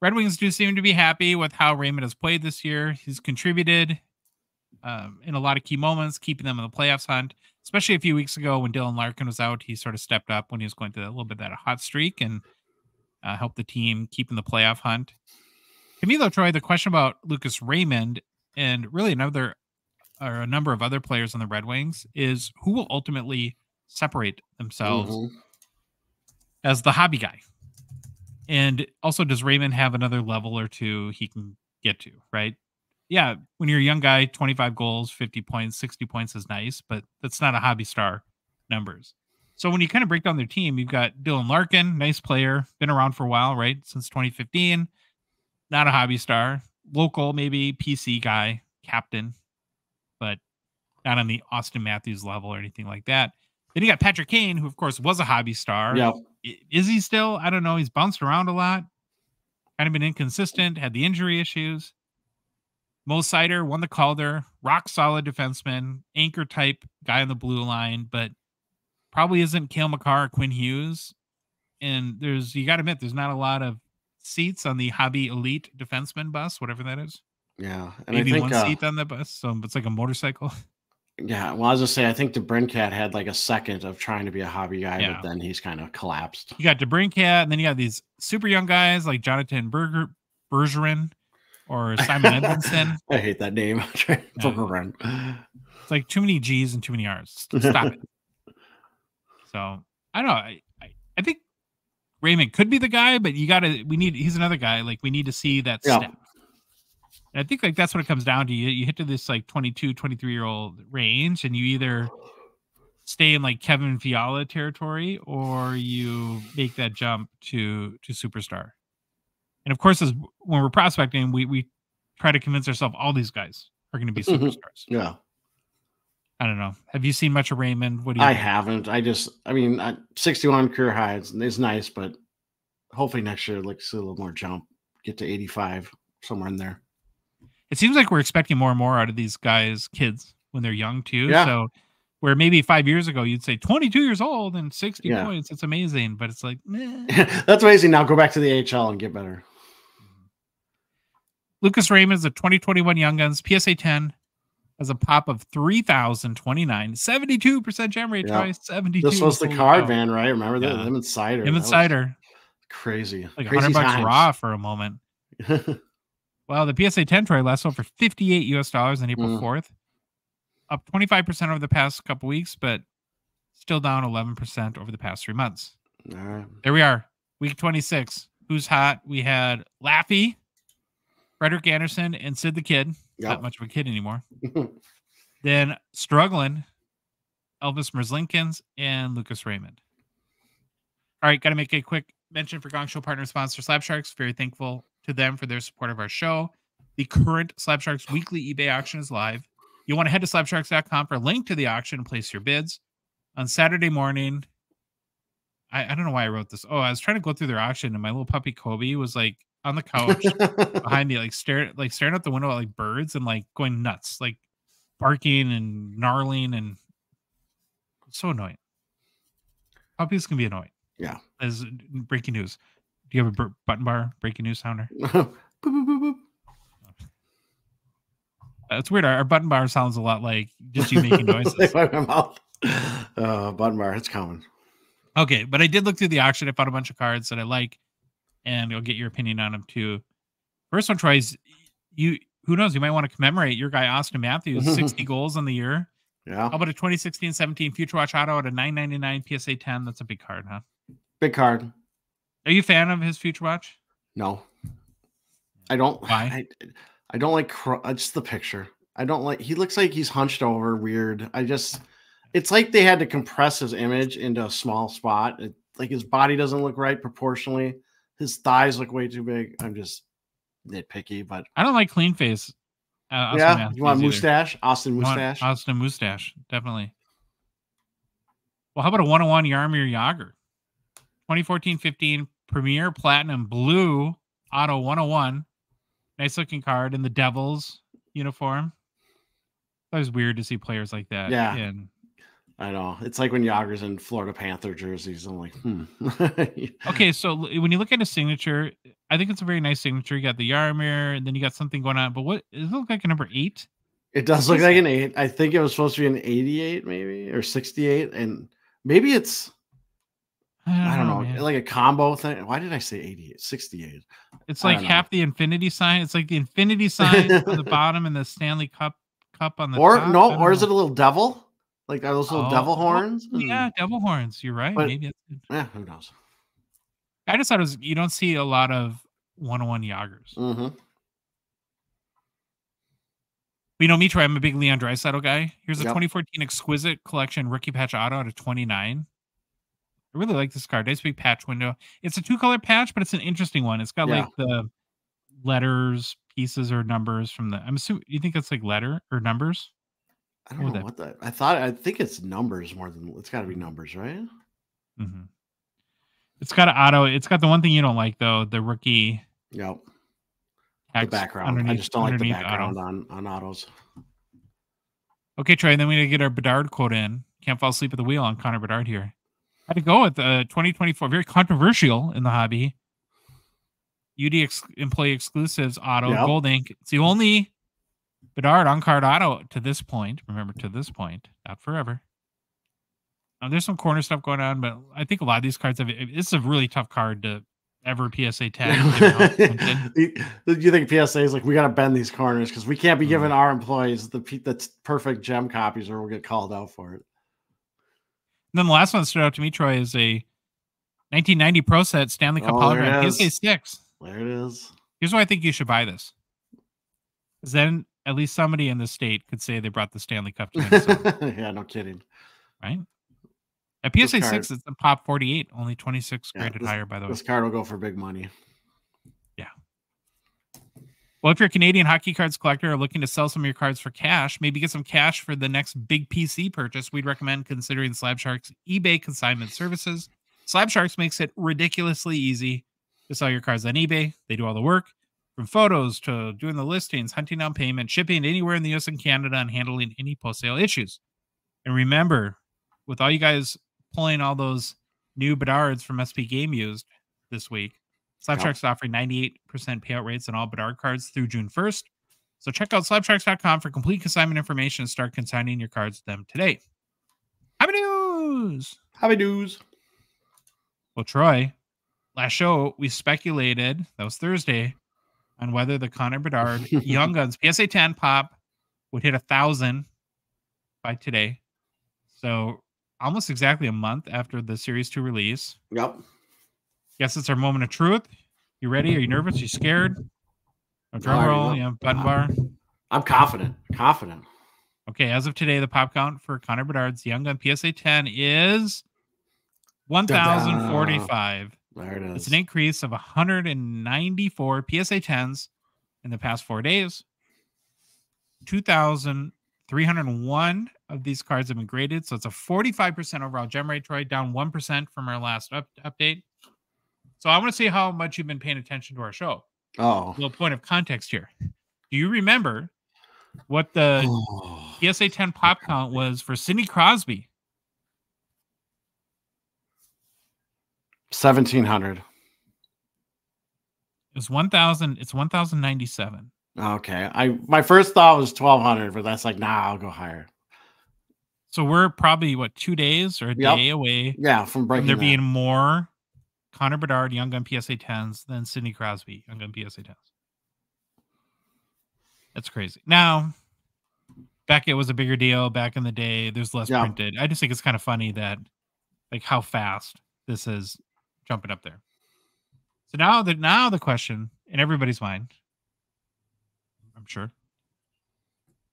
Red Wings do seem to be happy with how Raymond has played this year. He's contributed um, in a lot of key moments, keeping them in the playoffs hunt, especially a few weeks ago when Dylan Larkin was out. He sort of stepped up when he was going through a little bit of that hot streak and uh, helped the team keep in the playoff hunt. To me, though, Troy, the question about Lucas Raymond and really another or a number of other players on the Red Wings is who will ultimately separate themselves mm-hmm. as the hobby guy. And also, does Raymond have another level or two he can get to, right? Yeah, when you're a young guy, twenty-five goals, fifty points, sixty points is nice, but that's not a hobby star numbers. So when you kind of break down their team, you've got Dylan Larkin, nice player, been around for a while, right? Since twenty fifteen, not a hobby star, local, maybe P C guy, captain, but not on the Auston Matthews level or anything like that. Then you got Patrick Kane, who of course was a hobby star. Yeah. Is he still? I don't know. He's bounced around a lot, kind of been inconsistent, had the injury issues. Mo Sider won the Calder, rock solid defenseman, anchor type guy on the blue line, but probably isn't Cale Makar or Quinn Hughes. And there's, you got to admit, there's not a lot of seats on the hobby elite defenseman bus, whatever that is. Yeah. And maybe I think, one uh, seat on the bus. So it's like a motorcycle. Yeah. Well, I was going to say, I think DeBrincat had like a second of trying to be a hobby guy, yeah. but then he's kind of collapsed. You got DeBrincat, and then you got these super young guys like Jonathan Berger, Bergeron. Or Simon Edmondson. I hate that name. Yeah. It's like too many G's and too many R's. Stop it. So I don't know. I, I, I think Raymond could be the guy, but you gotta we need he's another guy. Like we need to see that yeah. step. And I think like that's what it comes down to. You you hit to this like twenty-two, twenty-three year old range, and you either stay in like Kevin Fiala territory or you make that jump to to superstar. And of course, as when we're prospecting, we we try to convince ourselves all these guys are going to be superstars. Yeah. I don't know. Have you seen much of Raymond? What do you I think? haven't. I just, I mean, I, sixty-one career highs is nice, but hopefully next year, like, see a little more jump, get to eighty-five, somewhere in there. It seems like we're expecting more and more out of these guys, kids, when they're young, too. Yeah. So, where maybe five years ago, you'd say twenty-two years old and sixty yeah. points, it's amazing, but it's like, meh. That's amazing. Now go back to the A H L and get better. Lucas Raymond is a twenty twenty-one Young Guns, P S A ten, has a pop of three thousand twenty-nine, seventy-two percent jam rate, yeah. try seventy-two. This was the card out. Van, right? Remember yeah. that? Him and Sider. Him and Sider. Crazy. Like crazy one hundred bucks times. Raw for a moment. Well, the P S A ten try last sold for fifty-eight U S dollars on April fourth, up twenty-five percent over the past couple weeks, but still down eleven percent over the past three months. All right. There we are. Week twenty-six. Who's hot? We had Laffy, Frederik Andersen, and Sid the Kid. Yep. Not much of a kid anymore. Then struggling, Elvis Merzļikins and Lucas Raymond. All right, got to make a quick mention for Gong Show partner sponsor Slab Sharks. Very thankful to them for their support of our show. The current Slab Sharks weekly eBay auction is live. You want to head to slab sharks dot com for a link to the auction and place your bids. On Saturday morning, I, I don't know why I wrote this. Oh, I was trying to go through their auction, and my little puppy Kobe was like, on the couch behind me, like staring, like staring out the window at like birds and like going nuts, like barking and gnarling, and it's so annoying. Puppies can be annoying. Yeah. As breaking news, do you have a button bar breaking news sounder? Boop, boop, boop, boop. That's weird. Our, our button bar sounds a lot like just you making noises. uh, button bar, it's common. Okay, but I did look through the auction. I found a bunch of cards that I like. And you'll get your opinion on him too. First one, tries you. Who knows? You might want to commemorate your guy Auston Matthews, sixty goals on the year. Yeah. How about a twenty sixteen seventeen Future Watch Auto at a nine ninety-nine P S A ten? That's a big card, huh? Big card. Are you a fan of his Future Watch? No, I don't. Why? I, I don't like just the picture. I don't like. He looks like he's hunched over, weird. I just. It's like they had to compress his image into a small spot. It, like his body doesn't look right proportionally. His thighs look way too big. I'm just nitpicky, but I don't like clean face. Uh, yeah, Matthews you want either. Mustache? Auston mustache? Auston mustache, definitely. Well, how about a one oh one Jaromir Jagr? twenty fourteen fifteen Premier Platinum Blue Auto one oh one. Nice looking card in the Devils uniform. It's always weird to see players like that. Yeah. In I know. It's like when Yager's in Florida Panther jerseys. I'm like, hmm. Okay, so when you look at his signature, I think it's a very nice signature. You got the Jaromir, and then you got something going on. But what, does it look like a number eight? It does look like an eight. I think it was supposed to be an eighty-eight, maybe, or sixty-eight. And maybe it's, I don't, I don't know, know like a combo thing. Why did I say eighty-eight? sixty-eight. It's like half the infinity sign. It's like the infinity sign on the bottom and the Stanley Cup cup on the or, top. No, or know. Is it a little devil? Like, are those little oh, devil horns? Yeah, devil horns. You're right. But, maybe that's good. Yeah, who knows? I just thought it was, you don't see a lot of one-on-one joggers. Mm-hmm. You know me, Troy, I'm a big Leon Draisaitl guy. Here's a yep. twenty fourteen Exquisite Collection Rookie Patch Auto out of twenty-nine. I really like this card. Nice big patch window. It's a two-color patch, but it's an interesting one. It's got yeah. like the letters, pieces, or numbers from the... I'm assuming you think that's like letter or numbers? I don't what know that what that... I thought... I think it's numbers more than... It's got to be numbers, right? Mm-hmm. It's got an auto. It's got the one thing you don't like, though, the rookie... Yep. The background. I just don't like the background on, on autos. Okay, Troy, then we need to get our Bedard quote in. Can't fall asleep at the wheel on Connor Bedard here. I had to go with the uh, twenty twenty-four, very controversial in the hobby. U D ex employee exclusives auto, yep. Gold ink. It's the only Bedard on card auto to this point. Remember, to this point, not forever. Now, there's some corner stuff going on, but I think a lot of these cards have. It's a really tough card to ever P S A tag. You think P S A is like, we got to bend these corners because we can't be mm. giving our employees the that's perfect gem copies, or we'll get called out for it. And then the last one that stood out to me, Troy, is a nineteen ninety Pro Set Stanley Cup oh, hologram. P S A six. There it is. Here's why I think you should buy this. Because then at least somebody in the state could say they brought the Stanley Cup to Minnesota. Yeah, no kidding. Right? At P S A six, it's a pop forty-eight, only twenty-six yeah, graded this, higher, by the way. This card will go for big money. Yeah. Well, if you're a Canadian hockey cards collector or looking to sell some of your cards for cash, maybe get some cash for the next big P C purchase, we'd recommend considering Slab Sharks' eBay consignment services. Slab Sharks makes it ridiculously easy to sell your cards on eBay. They do all the work, from photos to doing the listings, hunting down payment, shipping anywhere in the U S and Canada, and handling any post-sale issues. And remember, with all you guys pulling all those new Bedards from S P Game Used this week, Slab Sharks yep. offering ninety-eight percent payout rates on all Bedard cards through June first. So check out slab sharks dot com for complete consignment information and start consigning your cards with them today. Happy news! Happy news! Well, Troy, last show we speculated, that was Thursday, on whether the Connor Bedard Young Guns P S A ten pop would hit one thousand by today. So almost exactly a month after the Series two release. Yep. Guess it's our moment of truth. You ready? Are you nervous? Are you scared? A drum no, roll. You know, button bar. I'm confident. Confident. Okay. As of today, the pop count for Connor Bedard's Young Gun P S A ten is one thousand forty-five. There it is. It's an increase of one hundred ninety-four P S A tens in the past four days. two thousand three hundred one of these cards have been graded. So it's a forty-five percent overall gem rate, Troy, down one percent from our last up update. So I want to see how much you've been paying attention to our show. Oh, a little point of context here. Do you remember what the oh. P S A ten pop count was for Sidney Crosby? seventeen hundred. It was one thousand. It's one thousand ninety-seven. Okay. I my first thought was twelve hundred, but that's like, nah, I'll go higher. So we're probably, what, two days or a yep. day away? Yeah, from breaking from there being that. more Connor Bedard Young Gun P S A tens than Sidney Crosby Young Gun P S A tens. That's crazy. Now, back it was a bigger deal back in the day. There's less yeah. printed. I just think it's kind of funny that, like, how fast this is jumping up there. So now the now the question in everybody's mind, I'm sure,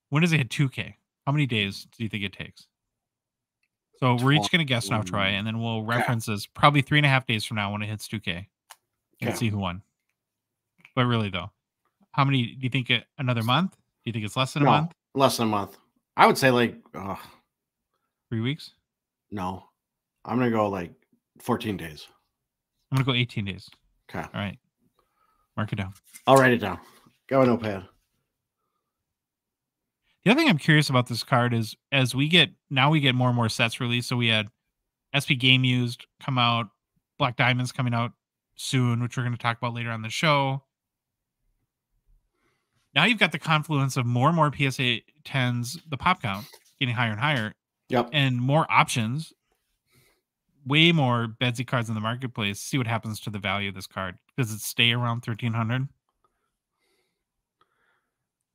when does it hit two K? How many days do you think it takes? So we're each going to guess now, Troy, and then we'll reference yeah. this probably three and a half days from now when it hits two K. Let's yeah. see who won. But really, though, how many do you think it, another month? Do you think it's less than no, a month? Less than a month. I would say like uh, three weeks. No, I'm going to go like fourteen days. I'm going to go eighteen days. Okay. All right. Mark it down. I'll write it down. Go with notepad. The other thing I'm curious about this card is, as we get now, we get more and more sets released. So we had S P Game Used come out, Black Diamonds coming out soon, which we're going to talk about later on the show. Now you've got the confluence of more and more P S A tens, the pop count getting higher and higher, yep, and more options, way more Bedsy cards in the marketplace. See what happens to the value of this card. Does it stay around thirteen hundred,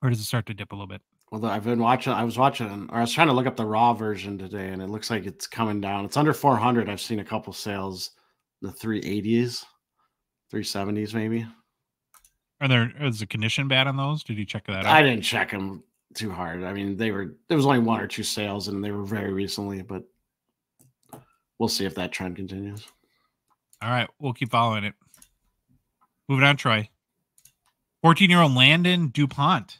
or does it start to dip a little bit? Well, I've been watching, I was watching, or I was trying to look up the raw version today, and it looks like it's coming down. It's under four hundred. I've seen a couple sales, the three eighties. three seventies maybe. Are there, is the condition bad on those? Did you check that out? I didn't check them too hard. I mean, they were, there was only one or two sales and they were very recently, but we'll see if that trend continues. All right. We'll keep following it. Moving on, Troy. fourteen-year-old Landon DuPont.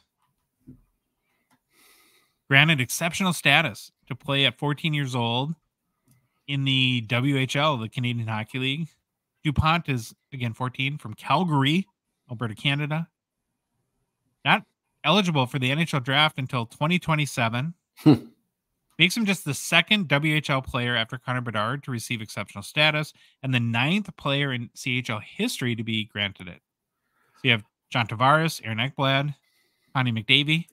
Granted exceptional status to play at fourteen years old in the W H L, the Canadian Hockey League. DuPont is, again, fourteen, from Calgary, Alberta, Canada. Not eligible for the N H L draft until twenty twenty-seven. Makes him just the second W H L player after Connor Bedard to receive exceptional status and the ninth player in C H L history to be granted it. So you have John Tavares, Aaron Ekblad, Connie McDavie,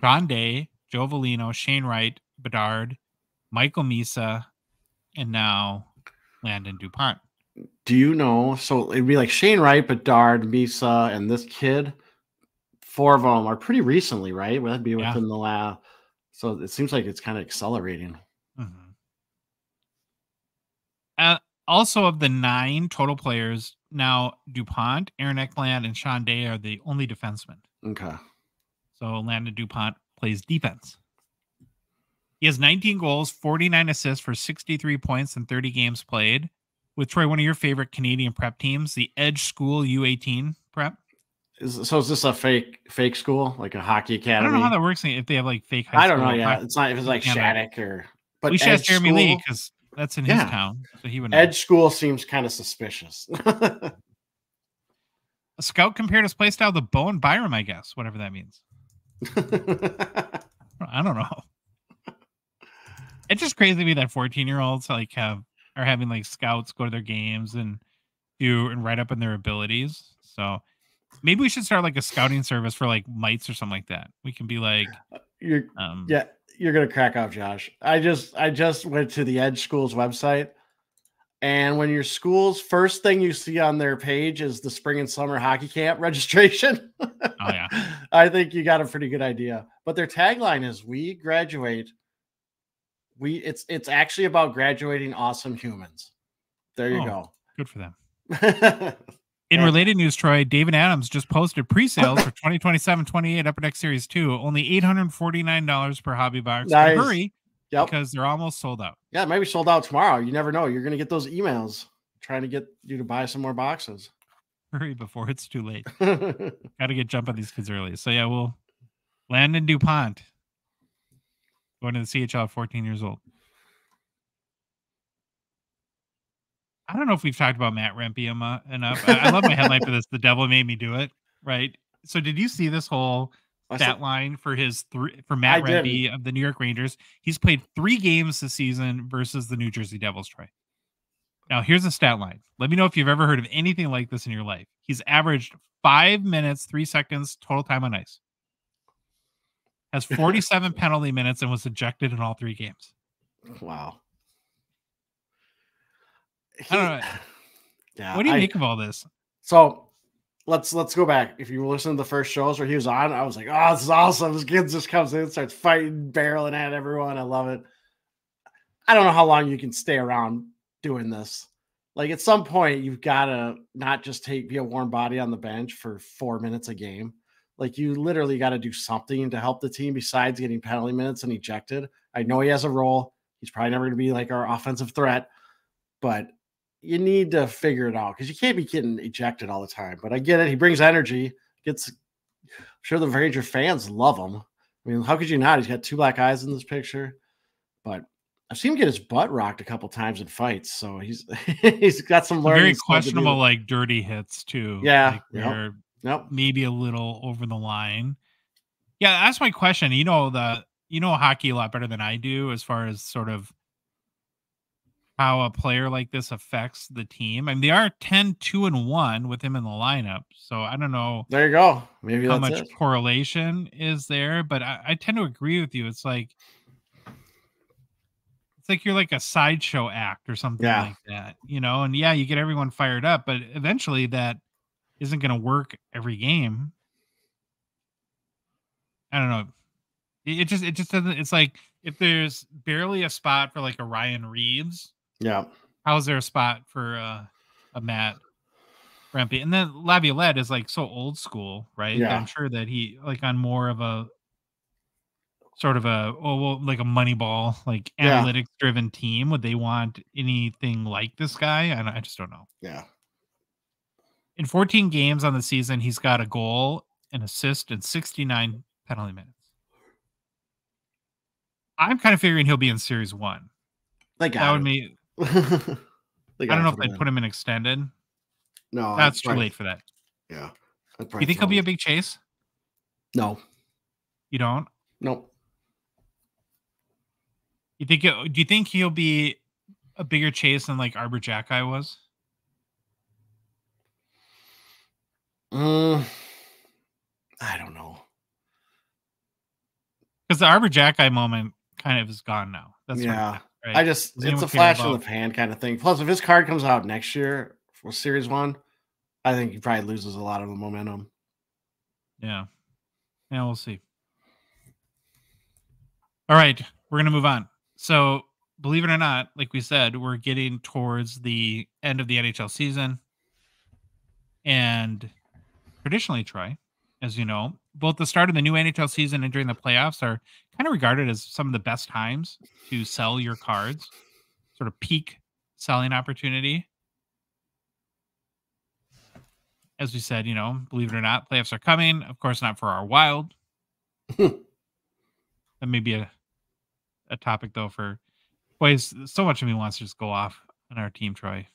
John Day, Joe Velino, Shane Wright, Bedard, Michael Misa, and now Landon DuPont. Do you know? So it'd be like Shane Wright, Bedard, Misa, and this kid. Four of them are pretty recently, right? Well, that'd be within yeah. the last. So it seems like it's kind of accelerating. Mm-hmm. Uh, also, of the nine total players, now DuPont, Aaron Ekblad, and Sean Day are the only defensemen. Okay. So Landon DuPont plays defense. He has nineteen goals, forty-nine assists for sixty-three points in thirty games played. With Troy, one of your favorite Canadian prep teams, the Edge School U eighteen prep. Is, so is this a fake fake school, like a hockey academy? I don't know how that works. If they have like fake high I don't school know. Yeah, it's not if it's like Shattuck or. But we should ask Jeremy Lee because that's in yeah. his town, so he would. Edge know. School seems kind of suspicious. A scout compared his play style to Bo and Byram, I guess, whatever that means. I don't know. It's just crazy to me that fourteen-year-olds like have are having like scouts go to their games and do and write up on their abilities. So. Maybe we should start like a scouting service for like mites or something like that. We can be like, you're, um, yeah, you're gonna crack up, Josh. I just, I just went to the Edge School's website, and when your school's first thing you see on their page is the spring and summer hockey camp registration, oh yeah, I think you got a pretty good idea. But their tagline is "We graduate." We it's it's actually about graduating awesome humans. There you oh, go. Good for them. In related news, Troy, David Adams just posted pre-sales for twenty twenty-seven twenty-eight Upper Deck Series two, only eight hundred forty-nine dollars per hobby box. Nice. Hurry, yep. because they're almost sold out. Yeah, maybe sold out tomorrow. You never know. You're going to get those emails trying to get you to buy some more boxes. Hurry before it's too late. Got to get jump on these kids early. So, yeah, we'll Landon DuPont going to the C H L at fourteen years old. I don't know if we've talked about Matt Rempe enough. I love my headline for this. The devil made me do it. Right. So did you see this whole stat line for his three for Matt Rempe of the New York Rangers? He's played three games this season versus the New Jersey Devils, Troy. Now here's a stat line. Let me know if you've ever heard of anything like this in your life. He's averaged five minutes, three seconds total time on ice. Has forty-seven penalty minutes and was ejected in all three games. Wow. He, I don't know. Yeah, what do you I, make of all this? So let's let's go back. If you listen to the first shows where he was on, I was like, oh, this is awesome. This kid just comes in, starts fighting, barreling at everyone. I love it. I don't know how long you can stay around doing this. Like at some point, you've got to not just take be a warm body on the bench for four minutes a game. Like you literally got to do something to help the team besides getting penalty minutes and ejected. I know he has a role. He's probably never going to be like our offensive threat, but you need to figure it out because you can't be getting ejected all the time. But I get it. He brings energy. Gets, I'm sure the Ranger fans love him. I mean, how could you not? He's got two black eyes in this picture. But I've seen him get his butt rocked a couple times in fights. So he's he's got some learning. Very questionable, like dirty hits too. Yeah, like yep, yep. Maybe a little over the line. Yeah, that's my question. You know the you know hockey a lot better than I do as far as sort of how a player like this affects the team. I mean, they are ten, two, and one with him in the lineup. So I don't know. There you go. Maybe how much it. correlation is there, but I, I tend to agree with you. It's like, it's like you're like a sideshow act or something yeah. like that, you know? And yeah, you get everyone fired up, but eventually that isn't going to work every game. I don't know. It, it just, it just doesn't, it's like, if there's barely a spot for like a Ryan Reeves, yeah, how's there a spot for uh, a Matt Rempe. And then Laviolette is like so old school, right? Yeah. I'm sure that he like on more of a sort of a oh well, like a Moneyball like yeah. analytics driven team. Would they want anything like this guy? I, I just don't know. Yeah. In fourteen games on the season, he's got a goal, an assist, and sixty-nine penalty minutes. I'm kind of figuring he'll be in series one. Like that would be. I don't know if they'd put him in extended. No, that's too late for that. Yeah. You think he'll be a big chase? No. You don't? Nope. You think? Do you think he'll be a bigger chase than like Arbor Jacky was? Uh, I don't know. Because the Arbor Jacky moment kind of is gone now. That's yeah. Right, right? I just Does it's a flash of the pan kind of thing. Plus, if his card comes out next year for series one, I think he probably loses a lot of the momentum. Yeah. Yeah, we'll see. All right, we're gonna move on. So, believe it or not, like we said, we're getting towards the end of the N H L season. And traditionally, Troy, as you know, both the start of the new N H L season and during the playoffs are kind of regarded as some of the best times to sell your cards, sort of peak selling opportunity. As we said, you know, believe it or not, playoffs are coming. Of course, not for our Wild. That may be a, a topic, though, for boys. So much of me wants to just go off on our team, Troy.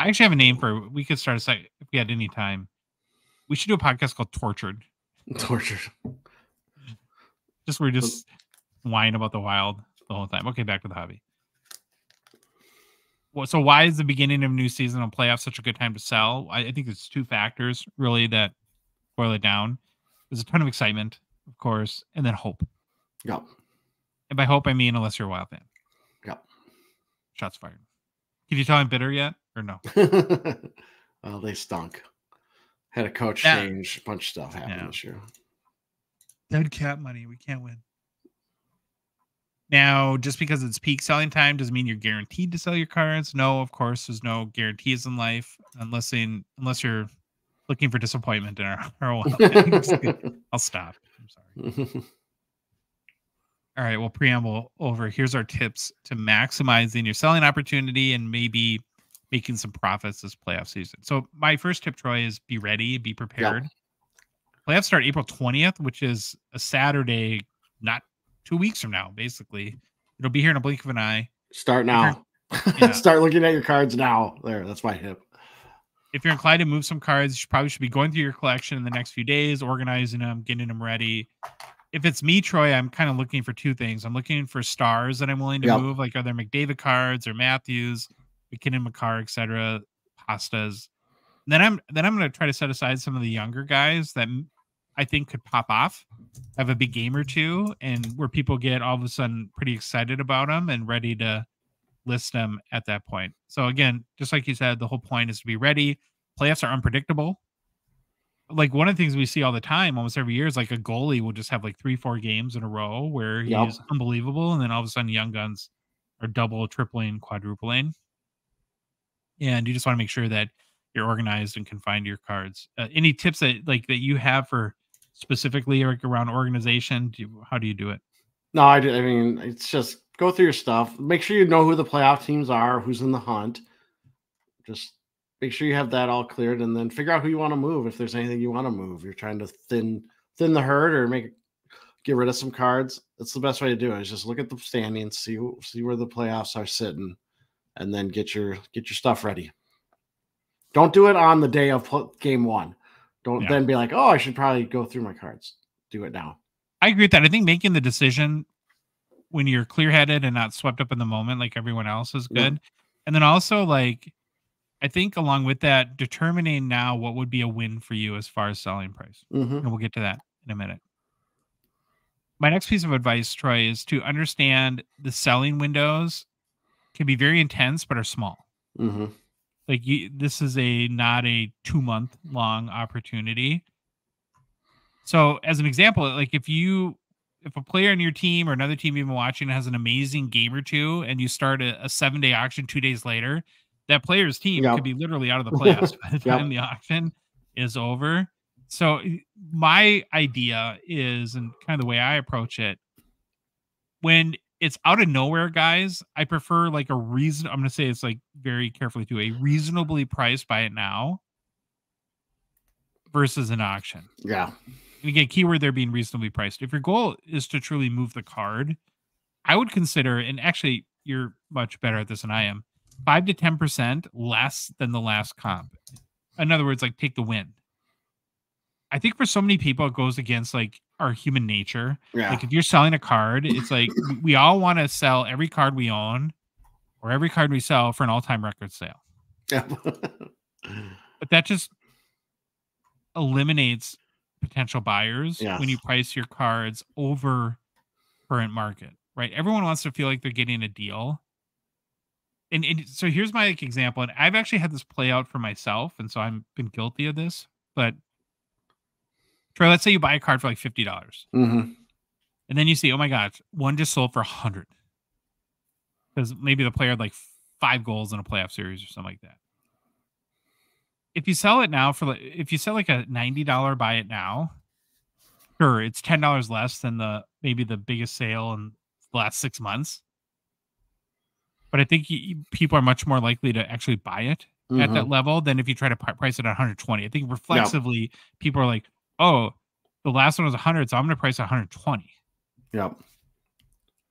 I actually have a name for it. We could start a site if we had any time. We should do a podcast called Tortured. Tortured. Just we're just whine about the Wild the whole time. Okay, back to the hobby. Well, so why is the beginning of new season and playoffs such a good time to sell? I, I think it's two factors really that boil it down. There's a ton of excitement, of course, and then hope. Yeah. And by hope I mean unless you're a Wild fan. Yeah. Shots fired. Can you tell I'm bitter yet? Or no? Well, they stunk. Had a coach yeah. change. A bunch of stuff happened yeah. this year. Dead cap money. We can't win. Now, just because it's peak selling time doesn't mean you're guaranteed to sell your cards. No, of course, there's no guarantees in life unless in unless you're looking for disappointment in our, our world. I'll stop. I'm sorry. All right. Well, preamble over. Here's our tips to maximizing your selling opportunity and maybe making some profits this playoff season. So my first tip, Troy, is be ready, be prepared. Yeah. Playoffs start April twentieth, which is a Saturday, not two weeks from now, basically. It'll be here in a blink of an eye. Start now. Yeah. Start looking at your cards now. There, that's my tip. If you're inclined to move some cards, you probably should be going through your collection in the next few days, organizing them, getting them ready. If it's me, Troy, I'm kind of looking for two things. I'm looking for stars that I'm willing to yep. move. Like, are there McDavid cards or Matthews? McKinnon, Makar, et cetera, pastas. And then I'm then I'm going to try to set aside some of the younger guys that I think could pop off, have a big game or two, and where people get all of a sudden pretty excited about them and ready to list them at that point. So again, just like you said, the whole point is to be ready. Playoffs are unpredictable. Like one of the things we see all the time, almost every year, is like a goalie will just have like three, four games in a row where he's yep. unbelievable, and then all of a sudden young guns are double, tripling, quadrupling. And you just want to make sure that you're organized and confined to your cards. Uh, any tips that like that you have for specifically like around organization? Do you, how do you do it? No, I, I mean, it's just go through your stuff. Make sure you know who the playoff teams are, who's in the hunt. Just make sure you have that all cleared, and then figure out who you want to move. If there's anything you want to move, you're trying to thin thin the herd or make get rid of some cards. That's the best way to do it. Is just look at the standings, see see where the playoffs are sitting. And then get your get your stuff ready. Don't do it on the day of game one. Don't yeah. then be like, oh, I should probably go through my cards. Do it now. I agree with that. I think making the decision when you're clear-headed and not swept up in the moment like everyone else is good. Yeah. And then also, like, I think along with that, determining now what would be a win for you as far as selling price. Mm-hmm. And we'll get to that in a minute. My next piece of advice, Troy, is to understand the selling windows can be very intense, but are small. Mm-hmm. Like you, this is a not a two month long opportunity. So, as an example, like if you, if a player in your team or another team you've been watching has an amazing game or two, and you start a, a seven day auction two days later, that player's team yep. could be literally out of the playoffs by the time yep. the auction is over. So my idea is, and kind of the way I approach it, when it's out of nowhere, guys, I prefer like a reason. I'm going to say it's like very carefully to a reasonably priced by it now versus an auction. Yeah. And again, keyword there being reasonably priced. If your goal is to truly move the card, I would consider, and actually you're much better at this than I am, five to ten percent less than the last comp. In other words, like take the win. I think for so many people, it goes against like our human nature. Yeah. Like if you're selling a card, it's like we all want to sell every card we own or every card we sell for an all-time record sale. Yeah. But that just eliminates potential buyers yes. when you price your cards over current market, right? Everyone wants to feel like they're getting a deal. And, and so here's my like, example. And I've actually had this play out for myself. And so I've been guilty of this, but Troy, let's say you buy a card for like fifty dollars. Mm-hmm. And then you see, oh my gosh, one just sold for a hundred because maybe the player had like five goals in a playoff series or something like that. If you sell it now for like, if you sell like a ninety dollar buy it now, sure, it's ten dollars less than the, maybe the biggest sale in the last six months. But I think you, people are much more likely to actually buy it mm-hmm. at that level than if you try to price it at one hundred twenty. I think reflexively, yep. people are like, oh, the last one was one hundred, so I'm going to price one hundred twenty. Yep.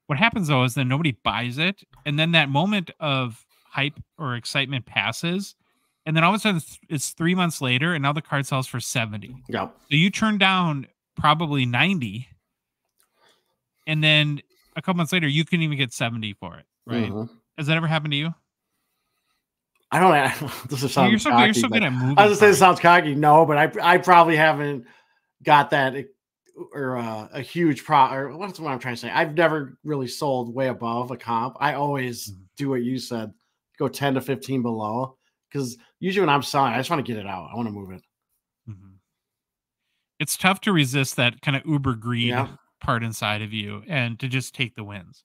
What happens, though, is then nobody buys it, and then that moment of hype or excitement passes, and then all of a sudden it's three months later, and now the card sells for seventy. Yep. So you turn down probably ninety, and then a couple months later, you couldn't even get seventy for it, right? Mm-hmm. Has that ever happened to you? I don't. I, this is sounds. You're so, cocky, you're so good at movies. I was gonna say it sounds cocky. No, but I I probably haven't got that or uh, a huge pro. Or what's what I'm trying to say? I've never really sold way above a comp. I always mm-hmm. do what you said. Go ten to fifteen below because usually when I'm selling, I just want to get it out. I want to move it. Mm-hmm. It's tough to resist that kind of uber greed yeah. part inside of you and to just take the wins.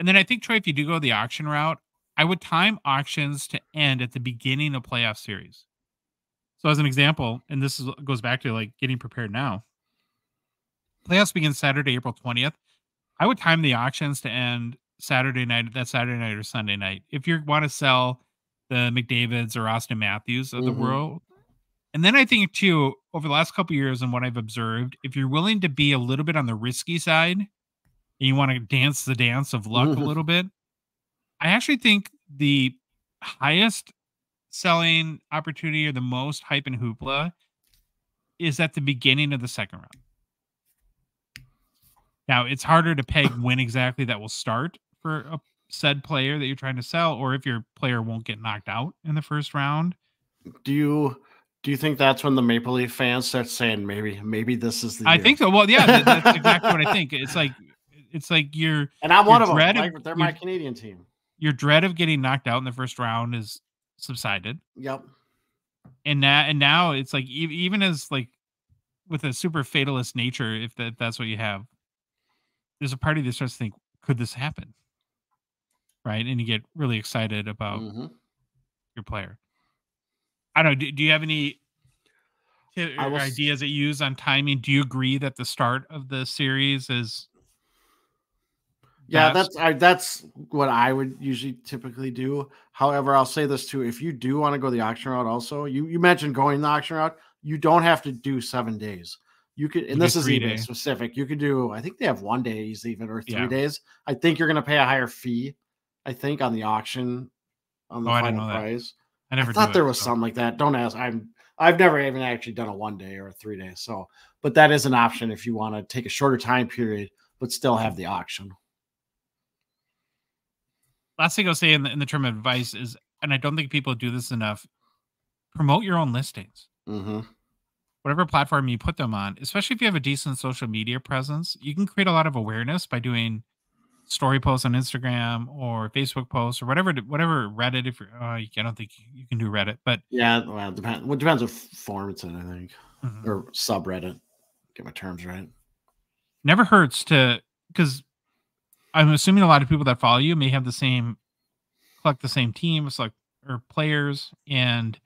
And then I think, Troy, if you do go the auction route, I would time auctions to end at the beginning of playoff series. So as an example, and this is, goes back to like getting prepared now, playoffs begin Saturday, April twentieth. I would time the auctions to end Saturday night, that Saturday night or Sunday night. If you want to sell the McDavids or Auston Matthews of mm-hmm. the world. And then I think too, over the last couple of years and what I've observed, if you're willing to be a little bit on the risky side, and you want to dance the dance of luck mm-hmm. a little bit, I actually think the highest selling opportunity or the most hype and hoopla is at the beginning of the second round. Now, it's harder to peg when exactly that will start for a said player that you're trying to sell, or if your player won't get knocked out in the first round. Do you... Do you think that's when the Maple Leaf fans start saying, maybe, maybe this is the I year. Think so. Well, yeah, that, that's exactly what I think. It's like, it's like you're, and I'm one of them. Like, they're my Canadian team. Your dread of getting knocked out in the first round is subsided. Yep. And now, and now it's like, even as like with a super fatalist nature, if, that, if that's what you have, there's a party that starts to think, could this happen? Right. And you get really excited about mm-hmm. your player. I don't know. Do, do you have any will, ideas that you use on timing? Do you agree that the start of the series is? Yeah, best? that's I, that's what I would usually typically do. However, I'll say this too: if you do want to go the auction route, also you you mentioned going the auction route, you don't have to do seven days. You could, and you this is eBay day. specific. You could do. I think they have one days even or three yeah. days. I think you're going to pay a higher fee. I think on the auction on the oh, final price. That. I, never I thought there it, was so. something like that. Don't ask. I'm, I've never even actually done a one day or a three day. So, but that is an option if you want to take a shorter time period, but still have the auction. Last thing I'll say in the, in the term of advice is, and I don't think people do this enough, promote your own listings. Mm-hmm. Whatever platform you put them on, especially if you have a decent social media presence, you can create a lot of awareness by doing story posts on Instagram or Facebook posts or whatever, whatever Reddit. If you're, uh, I don't think you can do Reddit, but yeah, well, it depends. Well, it depends what form it's in, I think, mm-hmm. or subreddit. Get my terms right. Never hurts to, because I'm assuming a lot of people that follow you may have the same select the same team, select or players, and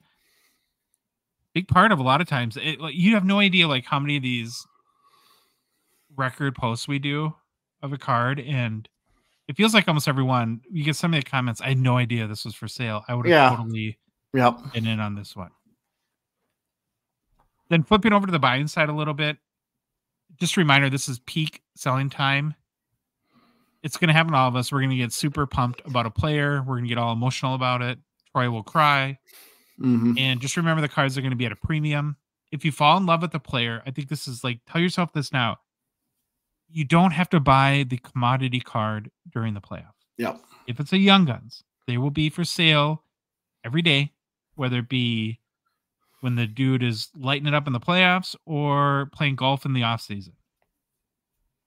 big part of a lot of times it, like, you have no idea like how many of these record posts we do of a card, and it feels like almost everyone, you get some of the comments, I had no idea this was for sale. I would have yeah. totally yep. been in on this one. Then flipping over to the buying side a little bit, just a reminder, this is peak selling time. It's going to happen to all of us. We're going to get super pumped about a player. We're going to get all emotional about it. Troy will cry. Mm-hmm. And just remember the cards are going to be at a premium. If you fall in love with the player, I think this is like, tell yourself this now. You don't have to buy the commodity card during the playoff. Yeah. If it's a Young Guns, they will be for sale every day, whether it be when the dude is lighting it up in the playoffs or playing golf in the offseason.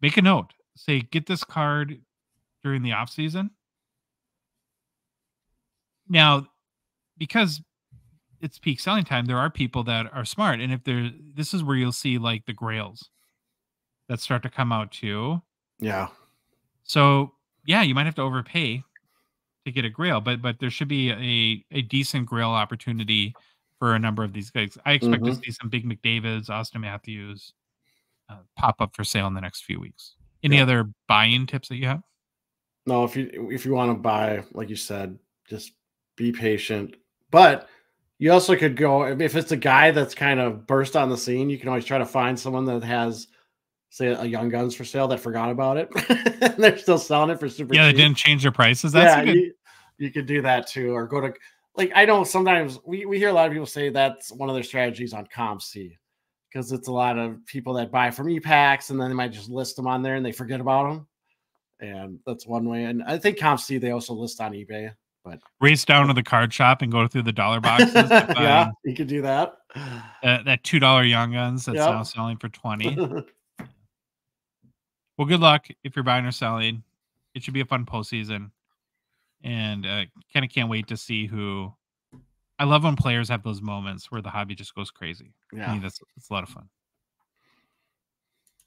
Make a note. Say, get this card during the offseason. Now, because it's peak selling time, there are people that are smart. And if they're, this is where you'll see like the grails that start to come out too. Yeah. So, yeah, you might have to overpay to get a grail, but but there should be a, a decent grail opportunity for a number of these guys. I expect mm-hmm. to see some big McDavids, Auston Matthews uh, pop up for sale in the next few weeks. Any yeah. other buy-in tips that you have? No, if you if you want to buy, like you said, just be patient. But you also could go, if it's a guy that's kind of burst on the scene, you can always try to find someone that has, say, a Young Guns for sale that forgot about it. And they're still selling it for super yeah, cheap. Yeah, they didn't change their prices. That's yeah, good... you, you could do that too, or go to... Like, I know sometimes we, we hear a lot of people say that's one of their strategies on ComC, because it's a lot of people that buy from E PACs and then they might just list them on there and they forget about them. And that's one way. And I think ComC, they also list on eBay. But race down to the card shop and go through the dollar boxes. Yeah, you could do that. Uh, that two dollar Young Guns that's yep. now selling for twenty dollars. Well, good luck if you're buying or selling. It should be a fun postseason. And uh, kind of can't wait to see who. I love when players have those moments where the hobby just goes crazy. Yeah, I mean, that's it's a lot of fun.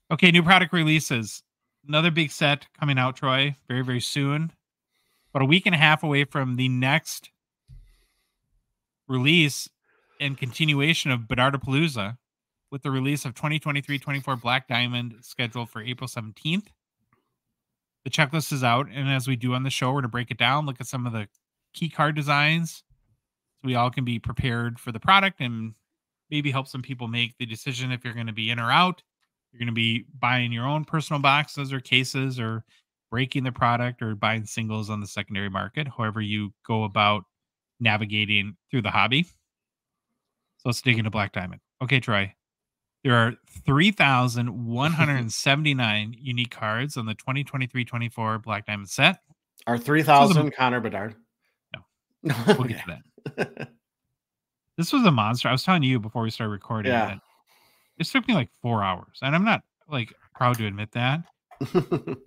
Okay, new product releases. Another big set coming out, Troy, very very soon. About a week and a half away from the next release and continuation of Bedardapalooza, with the release of twenty twenty-three twenty-four Black Diamond scheduled for April seventeenth. The checklist is out, and as we do on the show, we're going to break it down, look at some of the key card designs, so we all can be prepared for the product and maybe help some people make the decision if you're going to be in or out. You're going to be buying your own personal boxes or cases, or breaking the product, or buying singles on the secondary market, however you go about navigating through the hobby. So let's dig into Black Diamond. Okay, Troy. There are three thousand one hundred seventy-nine unique cards on the twenty twenty-three twenty-four Black Diamond set. Are three thousand Connor Bedard? No. We'll okay. get to that. This was a monster. I was telling you before we started recording yeah. that it took me like four hours. And I'm not like proud to admit that.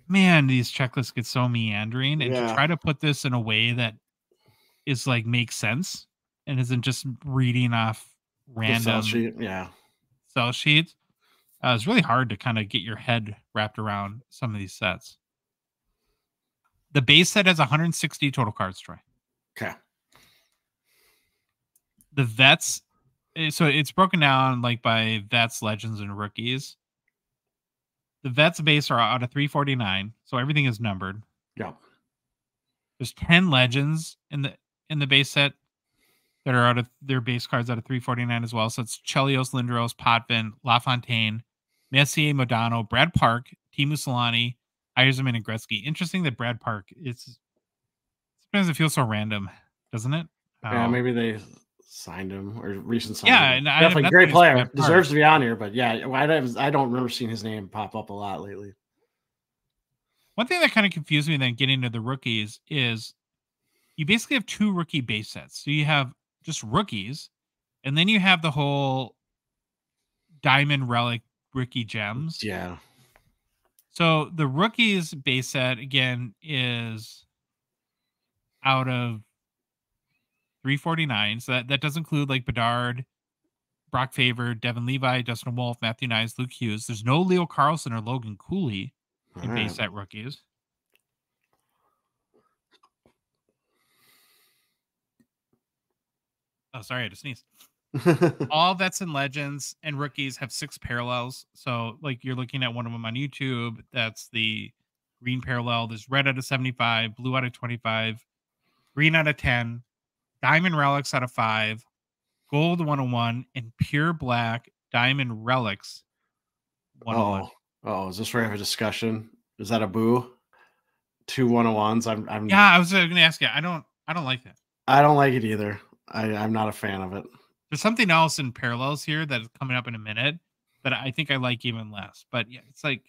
Man, these checklists get so meandering. And yeah. to try to put this in a way that is like makes sense and isn't just reading off random. Yeah. Cell sheets. Uh, it's really hard to kind of get your head wrapped around some of these sets. The base set has one hundred sixty total cards, Troy. Okay. The vets, so it's broken down like by vets, legends, and rookies. The vets base are out of three forty-nine, so everything is numbered. Yeah. There's ten legends in the in the base set that are out of their base cards out of three forty-nine as well. So it's Chelios, Lindros, Potvin, LaFontaine, Messier, Modano, Brad Park, Teemu Selanne, Yzerman, and Gretzky. Interesting that Brad Park is... Sometimes it feels so random, doesn't it? Yeah, um, maybe they signed him or recent signed yeah, him. Yeah, definitely a great player. Deserves to be on here, but yeah, I don't, I don't remember seeing his name pop up a lot lately. One thing that kind of confused me then getting to the rookies is you basically have two rookie base sets. So you have just rookies, and then you have the whole diamond relic rookie gems. Yeah. So the rookies base set again is out of three forty-nine. So that, that does include like Bedard, Brock Faber, Devin Levi, Dustin Wolf, Matthew Nyes, Luke Hughes. There's no Leo Carlson or Logan Cooley in All right. base set rookies. Oh, sorry, I just sneezed. All vets and legends and rookies have six parallels. So, like, you're looking at one of them on YouTube. That's the green parallel. There's red out of seventy-five, blue out of twenty-five, green out of ten, diamond relics out of five, gold one oh one, and pure black diamond relics one oh one. Oh, oh, is this right for discussion? Is that a boo? Two one oh ones. I'm, I'm, yeah, I was going to ask you. I don't, I don't like that. I don't like it either. I, I'm not a fan of it. There's something else in parallels here that is coming up in a minute that I think I like even less. But yeah, it's like,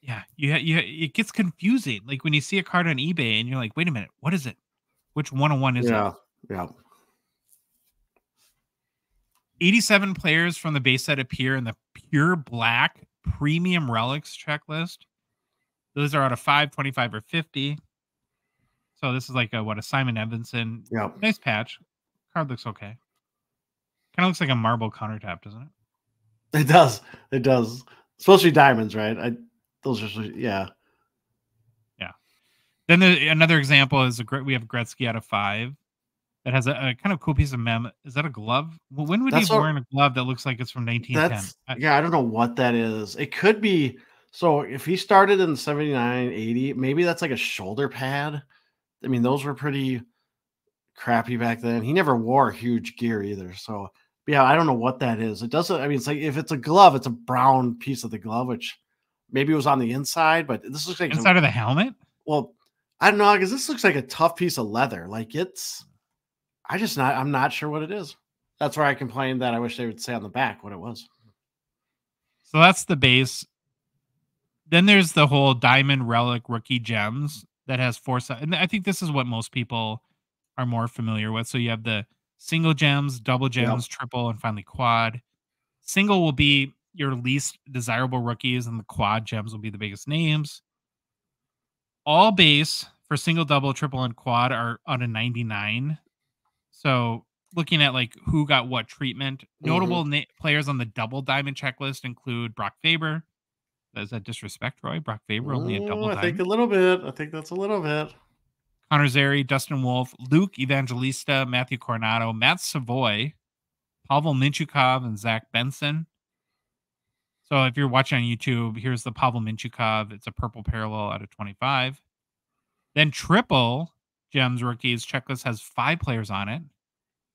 yeah, you, you, it gets confusing. Like when you see a card on eBay and you're like, wait a minute, what is it? Which one oh one is yeah, it? Yeah. eighty-seven players from the base set appear in the pure black premium relics checklist. Those are out of five, twenty-five, or fifty. So this is like a, what, a Simon Evanson. Yeah. Nice patch. Card looks okay. Kind of looks like a marble countertop, doesn't it? It does. It does. Especially diamonds, right? I, those are, yeah. Yeah. Then the, another example is a great, we have Gretzky out of five. That has a, a kind of cool piece of mem. Is that a glove? Well, when would you be wearing a glove that looks like it's from nineteen ten? I, yeah, I don't know what that is. It could be. So if he started in seventy-nine, eighty, maybe that's like a shoulder pad. I mean, those were pretty crappy back then. He never wore huge gear either. So yeah, I don't know what that is. It doesn't, I mean, it's like, if it's a glove, it's a brown piece of the glove, which maybe it was on the inside, but this looks like inside a, of the helmet. Well, I don't know, because this looks like a tough piece of leather. Like it's, I just not, I'm not sure what it is. That's where I complained that I wish they would say on the back what it was. So that's the base. Then there's the whole diamond relic rookie gems that has four sides. And I think this is what most people are more familiar with. So you have the single gems, double gems, yep, triple, and finally quad. Single will be your least desirable rookies, and the quad gems will be the biggest names. All base for single, double, triple, and quad are on a ninety-nine. So looking at like who got what treatment. Notable mm-hmm. players on the double diamond checklist include Brock Faber. Is that disrespect, Roy? Brock Faber only a double. I diamond. think a little bit. I think that's a little bit. Connor Zary, Dustin Wolf, Luke Evangelista, Matthew Coronado, Matt Savoy, Pavel Minchukov, and Zach Benson. So if you're watching on YouTube, here's the Pavel Minchukov. It's a purple parallel out of twenty-five. Then triple gems rookies checklist has five players on it.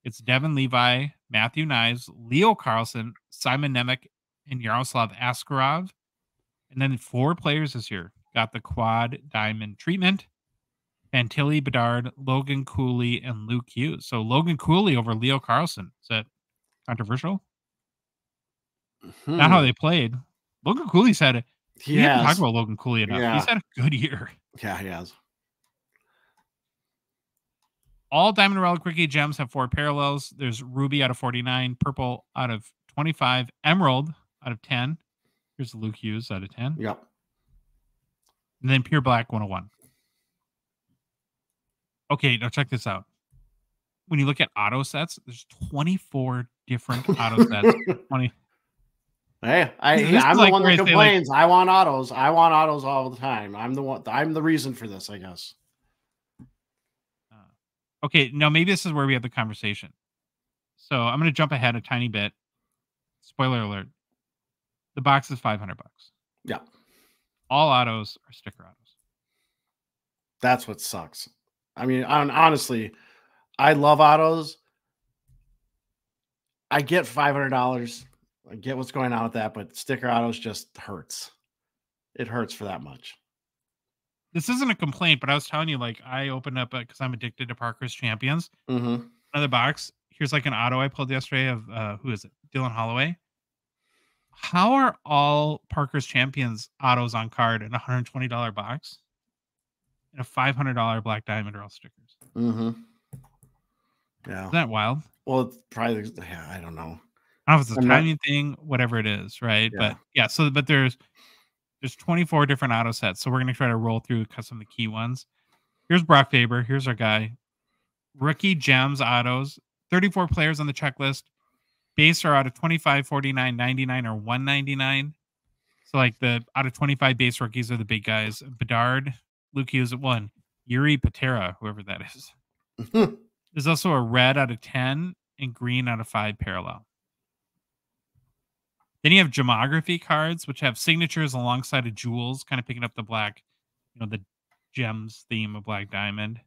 It's Devin Levi, Matthew Knives, Leo Carlson, Simon Nemec, and Yaroslav Askarov. And then four players this year got the quad diamond treatment. Fantilli, Bedard, Logan Cooley, and Luke Hughes. So Logan Cooley over Leo Carlson. Is that controversial? Hmm. Not how they played. Logan Cooley's had a... He we haven't talked about Logan Cooley enough. Yeah. He's had a good year. Yeah, he has. All diamond relic rookie gems have four parallels. There's ruby out of forty-nine, purple out of twenty-five, emerald out of ten. Here's Luke Hughes out of ten. Yep. And then pure black one oh one. Okay, now check this out. When you look at auto sets, there's twenty-four different auto sets. twenty. Hey, I, yeah, I'm like the one that complains. Like, I want autos. I want autos all the time. I'm the one. I'm the reason for this, I guess. Uh, okay, now maybe this is where we have the conversation. So I'm going to jump ahead a tiny bit. Spoiler alert. The box is five hundred bucks. Yeah. All autos are sticker autos. That's what sucks. I mean, I'm, honestly, I love autos. I get five hundred dollars. I get what's going on with that, but sticker autos just hurts. It hurts for that much. This isn't a complaint, but I was telling you, like, I opened up, because I'm addicted to Parker's Champions. Mm-hmm. Another box. Here's like an auto I pulled yesterday of, uh, who is it? Dylan Holloway. How are all Parker's Champions autos on card in a one hundred twenty dollar box and a five hundred dollar black diamond or all stickers? Mm-hmm. Yeah. Isn't that wild? Well, it's probably, yeah, I don't know. I don't know if it's a timing thing, whatever it is, right? Yeah. But yeah, so, but there's, there's twenty-four different auto sets. So we're going to try to roll through some of the key ones. Here's Brock Faber. Here's our guy. Rookie gems autos, thirty-four players on the checklist. Base are out of twenty-five, forty-nine, ninety-nine, or one ninety-nine. So, like, the out of twenty-five base rookies are the big guys. Bedard, Luke Hughes at one. Yuri Patera, whoever that is. There's also a red out of ten and green out of five parallel. Then you have gemography cards, which have signatures alongside of jewels, kind of picking up the black, you know, the gems theme of Black Diamond.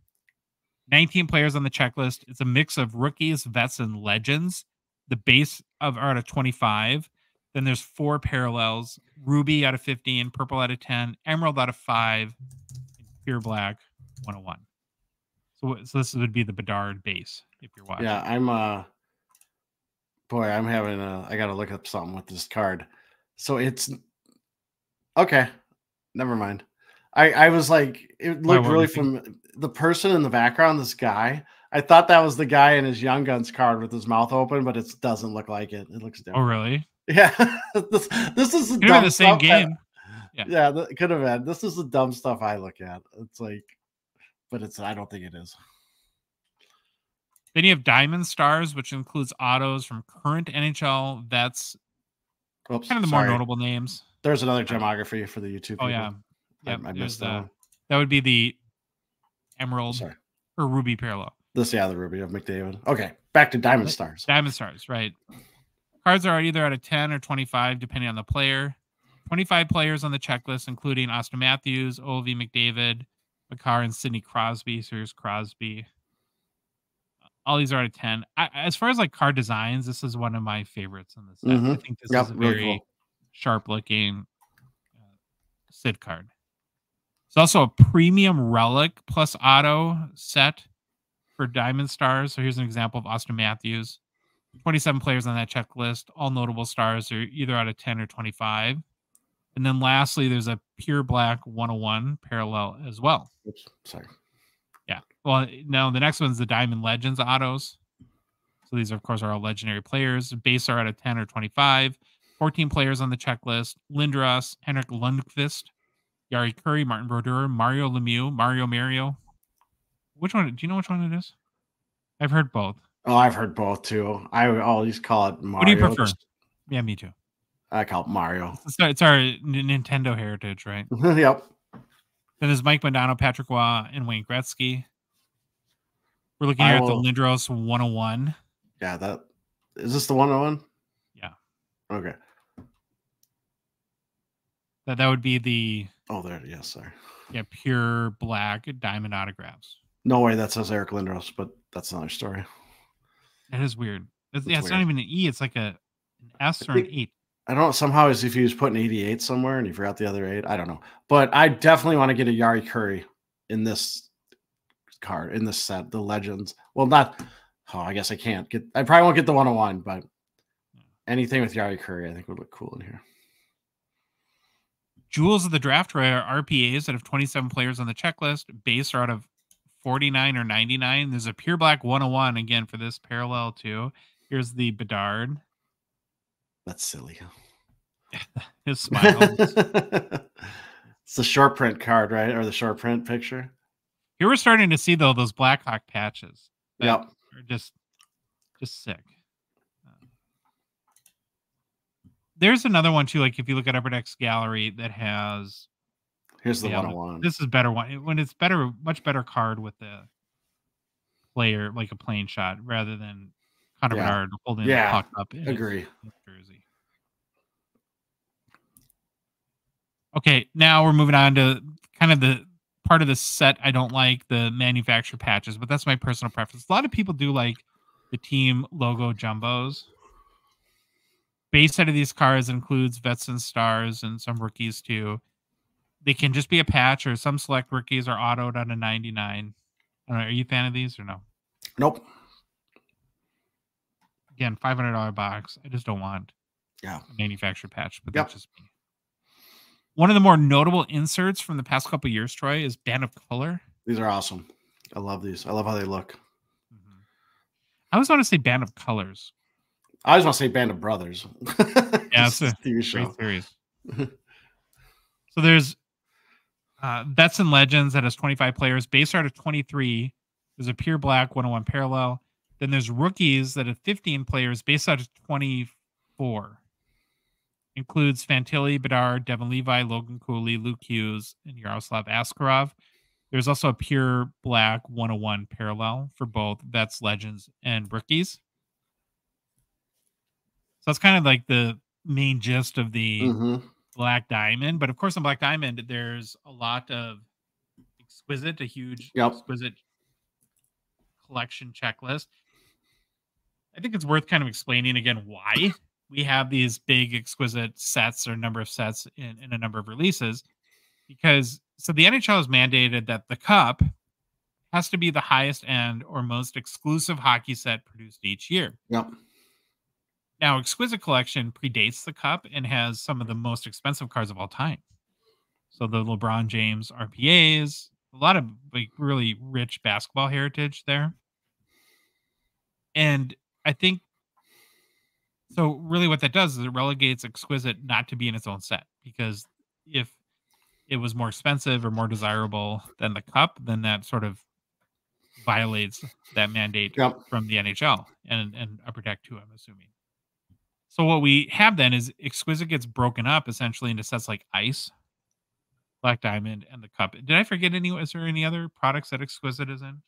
nineteen players on the checklist. It's a mix of rookies, vets, and legends. The base of art of twenty-five. Then there's four parallels. Ruby out of fifteen, purple out of ten, emerald out of five, and pure black one oh one. So, so this would be the Bedard base if you're watching. Yeah, I'm uh boy, I'm having a I gotta look up something with this card. So it's okay. Never mind. I, I was like, it looked really from the person in the background, this guy. I thought that was the guy in his Young Guns card with his mouth open, but it doesn't look like it. It looks different. Oh, really? Yeah. this, this is the, dumb the same stuff game. That, yeah, yeah could have been. This is the dumb stuff I look at. It's like, but it's, I don't think it is. Then you have Diamond Stars, which includes autos from current N H L vets. Oops, kind of the sorry. more notable names. There's another gemography for the YouTube. Oh, people. yeah. Yep, I missed that. The, that would be the emerald Sorry. or ruby parallel. This, yeah, the ruby of McDavid. Okay, back to Diamond yeah, Stars. Diamond Stars, right. Cards are either out of ten or twenty-five, depending on the player. twenty-five players on the checklist, including Auston Matthews, Ovi, McDavid, Makar, and Sidney Crosby. So here's Crosby. All these are out of ten. I, as far as like card designs, this is one of my favorites in this set. Mm-hmm. I think this yep, is a really very cool. sharp-looking uh, Sid card. It's also a premium relic plus auto set for Diamond Stars. So here's an example of Auston Matthews. twenty-seven players on that checklist. All notable stars are either out of ten or twenty-five. And then lastly, there's a pure black one oh one parallel as well. Oops, sorry. Yeah. Well, now the next one's the Diamond Legends autos. So these, of course, are all legendary players. Base are out of ten or twenty-five. fourteen players on the checklist. Lindros, Henrik Lundqvist, Jari Kurri, Martin Brodeur, Mario Lemieux, Mario Mario. Which one? Do you know which one it is? I've heard both. Oh, I've heard both, too. I would always call it Mario. What do you prefer? It's, yeah, me too. I call it Mario. It's, it's our Nintendo heritage, right? Yep. Then there's Mike Modano, Patrick Waugh, and Wayne Gretzky. We're looking here at the Lindros one oh one. Yeah, that is this the one oh one? Yeah. Okay. That, that would be the... Oh, there. Yes, sir. Yeah, pure black diamond autographs. No way that says Eric Lindros, but that's another story. That is weird. It's, yeah, it's weird. Not even an E. It's like a, an S or an eight. I don't know. Somehow is if he was putting eighty-eight somewhere and he forgot the other eight. I don't know. But I definitely want to get a Jari Kurri in this card, in this set, the Legends. Well, not... Oh, I guess I can't get... I probably won't get the one oh one, but anything with Jari Kurri I think would look cool in here. Jewels of the draft are R P As out of twenty-seven players on the checklist. Base are out of forty-nine or ninety-nine. There's a pure black one oh one again for this parallel too. Here's the Bedard. That's silly. His smile. It's the short print card, right? Or the short print picture. Here we're starting to see though those Blackhawk patches. Yep. Are just, just sick. There's another one too. Like if you look at Upper Deck's gallery that has, here's the yeah, one oh one. This is better one when it's better, much better card with the player like a plain shot rather than Connor yeah. Bedard holding yeah. the puck up. In Agree. His jersey. Okay, now we're moving on to kind of the part of the set I don't like, the manufacturer patches, but that's my personal preference. A lot of people do like the team logo jumbos. Base set of these cards includes vets and stars and some rookies too. They can just be a patch or some select rookies are autoed on a ninety-nine. I don't know, are you a fan of these or no? Nope. Again, five hundred dollar box. I just don't want yeah. a manufactured patch, but yep. that's just me. One of the more notable inserts from the past couple of years, Troy, is Band of Color. These are awesome. I love these. I love how they look. Mm-hmm. I always want to say Band of Colors. I just want to say Band of Brothers. Yeah, it's a T V show. Great series. So there's uh, Vets and Legends that has twenty-five players. Base art of twenty-three. There's a pure black one oh one parallel. Then there's Rookies that have fifteen players. Base out of twenty-four. Includes Fantilli, Bedard, Devin Levi, Logan Cooley, Luke Hughes, and Yaroslav Askarov. There's also a pure black one oh one parallel for both Vets, Legends, and Rookies. So that's kind of like the main gist of the mm-hmm. Black Diamond. But of course, on Black Diamond, there's a lot of exquisite, a huge yep. exquisite collection checklist. I think it's worth kind of explaining again why we have these big exquisite sets or number of sets in, in a number of releases. Because so the N H L has mandated that the cup has to be the highest end or most exclusive hockey set produced each year. Yep. Now, Exquisite Collection predates the cup and has some of the most expensive cards of all time. So the LeBron James R P As, a lot of like really rich basketball heritage there. And I think so really what that does is it relegates Exquisite not to be in its own set, because if it was more expensive or more desirable than the cup, then that sort of violates that mandate yep. from the N H L and, and Upper Deck too, I'm assuming. So what we have then is Exquisite gets broken up essentially into sets like Ice, Black Diamond, and the Cup. Did I forget any? Is there any other products that Exquisite is in?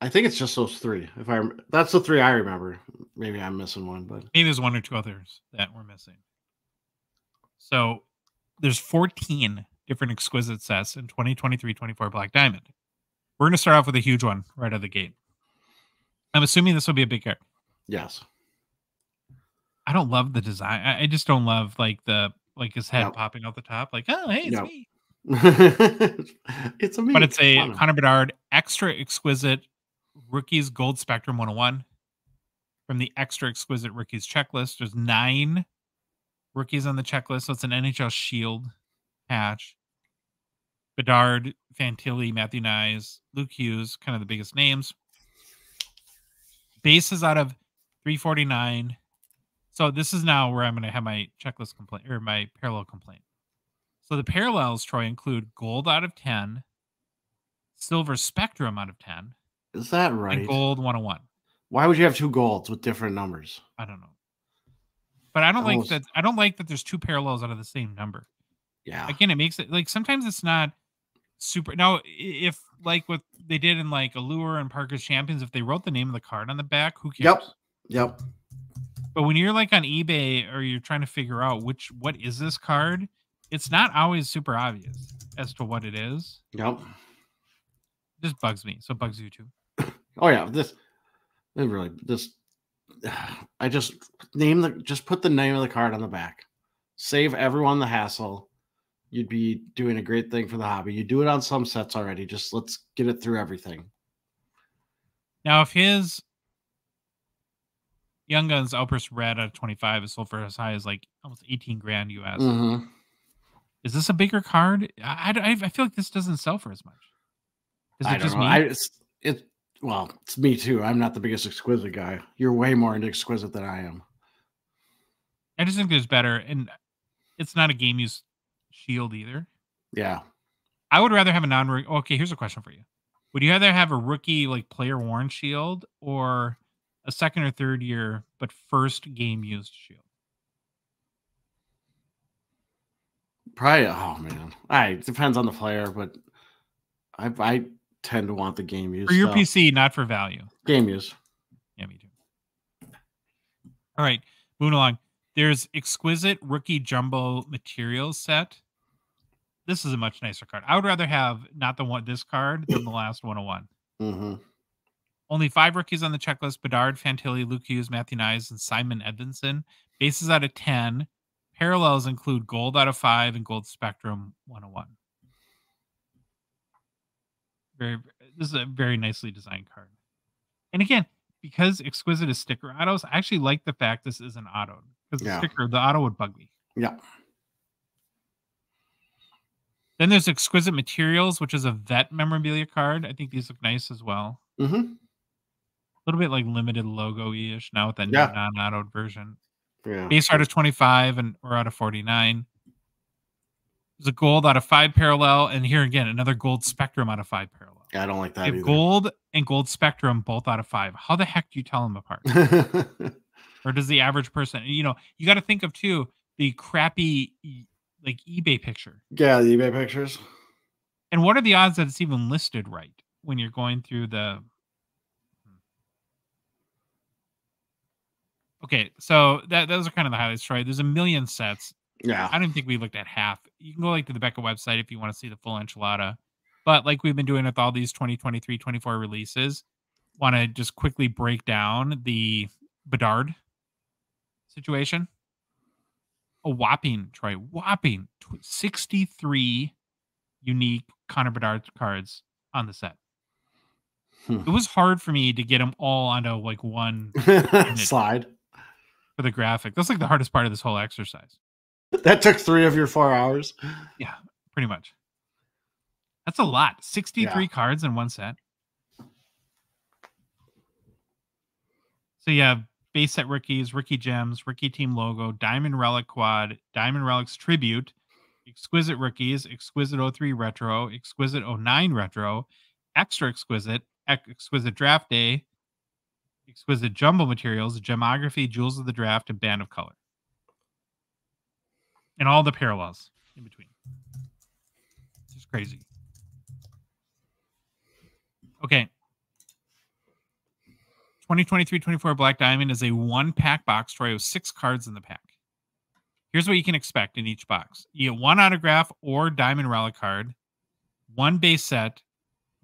I think it's just those three. If I that's the three I remember. Maybe I'm missing one, but maybe there's one or two others that we're missing. So there's fourteen different Exquisite sets in twenty twenty-three twenty-four Black Diamond. We're going to start off with a huge one right out of the gate. I'm assuming this will be a big card. Yes. I don't love the design. I just don't love like the like his head yep. popping out the top. Like, oh, hey, it's yep. me. It's a me. But it's a Connor Bedard Extra Exquisite Rookies Gold Spectrum one oh one from the Extra Exquisite Rookies checklist. There's nine rookies on the checklist, so it's an N H L Shield patch. Bedard, Fantilli, Matthew Nyes, Luke Hughes, kind of the biggest names. Bases out of three forty-nine. So this is now where I'm going to have my checklist complaint or my parallel complaint. So the parallels, Troy, include gold out of ten, silver spectrum out of ten. Is that right? And gold one oh one. Why would you have two golds with different numbers? I don't know. But I don't that like was... that. I don't like that there's two parallels out of the same number. Yeah. Again, it makes it like sometimes it's not super. Now, if like what they did in like Allure and Parker's Champions, if they wrote the name of the card on the back, who cares? Yep. Yep. But when you're like on eBay or you're trying to figure out which what is this card, it's not always super obvious as to what it is. Nope. This bugs me. So it bugs you too. Oh yeah, this it really this I just name the just put the name of the card on the back. Save everyone the hassle. You'd be doing a great thing for the hobby. You do it on some sets already. Just let's get it through everything. Now if his Young Guns Outburst Red out of twenty-five is sold for as high as like almost eighteen grand U S. Mm-hmm. Is this a bigger card? I, I, I feel like this doesn't sell for as much. Is it I just me? I, it's, it, well, it's me too. I'm not the biggest exquisite guy. You're way more into exquisite than I am. I just think there's better, and it's not a game use shield either. Yeah. I would rather have a non rookie. Okay, here's a question for you. Would you rather have a rookie like player worn shield or a second or third year, but first game used shield? Probably. Oh man, I it depends on the player, but I I tend to want the game used for your stuff. P C, not for value. Game use. Yeah, me too. All right, moving along. There's Exquisite Rookie Jumbo Materials set. This is a much nicer card. I would rather have not the one this card than the last one oh one. Mm-hmm. Only five rookies on the checklist: Bedard, Fantilli, Luke Hughes, Matthew Nyes, and Simon Edvinson. Bases out of ten. Parallels include gold out of five and gold spectrum one oh one. Very, this is a very nicely designed card. And again, because Exquisite is sticker autos, I actually like the fact this is an auto. Because yeah. the sticker, the auto would bug me. Yeah. Then there's Exquisite Materials, which is a vet memorabilia card. I think these look nice as well. Mm-hmm. A little bit like limited logo-ish now with that yeah. non-autoed version. Yeah. Base out of twenty-five and or out of forty-nine. There's a gold out of five parallel, and here again another gold spectrum out of five parallel. Yeah, I don't like that either. Gold and gold spectrum both out of five. How the heck do you tell them apart? Or does the average person? You know, you got to think of too the crappy like eBay picture. Yeah, the eBay pictures. And what are the odds that it's even listed right when you're going through the... Okay, so that those are kind of the highlights, right? There's a million sets. Yeah. I don't think we looked at half. You can go like to the Becca website if you want to see the full enchilada. But like we've been doing with all these twenty twenty-three twenty-four releases, want to just quickly break down the Bedard situation. A whopping, Troy, whopping sixty-three unique Connor Bedard cards on the set. Hmm. It was hard for me to get them all onto like one slide for the graphic. That's like the hardest part of this whole exercise. That took three of your four hours. Yeah, pretty much. That's a lot. sixty-three yeah. cards in one set. So you have base set rookies, rookie gems, rookie team logo, diamond relic quad, diamond relics tribute, exquisite rookies, exquisite oh three retro, exquisite oh nine retro, extra exquisite, exquisite draft day, exquisite jumbo materials, gemography, jewels of the draft, and band of color. And all the parallels in between. It's just crazy. Okay. twenty twenty-three twenty-four Black Diamond is a one-pack box, Troy, with six cards in the pack. Here's what you can expect in each box. You get one autograph or diamond relic card, one base set,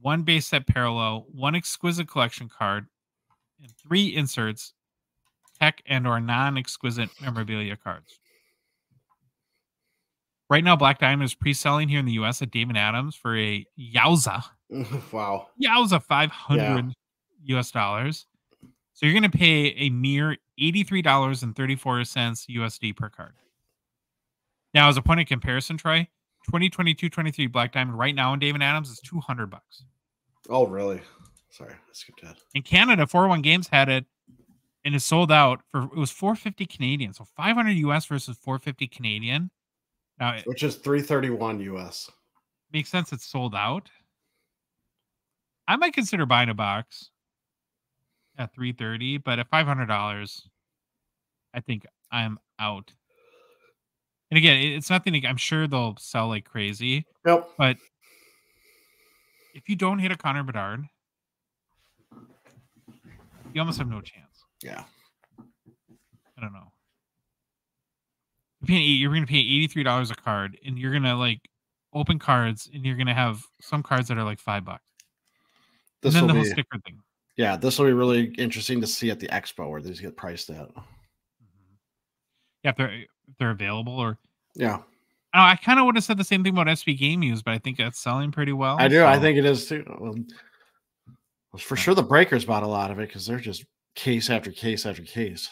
one base set parallel, one exquisite collection card, and three inserts, tech and or non-exquisite memorabilia cards. Right now, Black Diamond is pre-selling here in the U S at Dave and Adams for a yowza. Wow. Yowza, five hundred yeah. U S dollars. So you're going to pay a mere eighty-three dollars and thirty-four cents U S D per card. Now, as a point of comparison, Troy, twenty twenty-two twenty-three Black Diamond right now in Dave and Adams is two hundred bucks. Oh, really? Sorry, I skipped that. In Canada, four oh one Games had it, and it sold out for, it was four fifty Canadian. So five hundred U S versus four fifty Canadian. Now, which is three thirty-one U S. Makes sense. It's sold out. I might consider buying a box at three thirty, but at five hundred dollars, I think I'm out. And again, it's nothing. I'm sure they'll sell like crazy. Nope. But if you don't hit a Connor Bedard, you almost have no chance. Yeah. I don't know. You're paying eight, you're going to pay eighty-three dollars a card, and you're going to like open cards, and you're going to have some cards that are like five bucks. This and then the whole be, sticker thing. Yeah, this will be really interesting to see at the expo where these get priced at. Mm-hmm. Yeah, if they're if they're available or yeah. Oh, I kind of would have said the same thing about S P Game Used, but I think that's selling pretty well. I do. So. I think it is too. Well, for sure, the Breakers bought a lot of it because they're just case after case after case.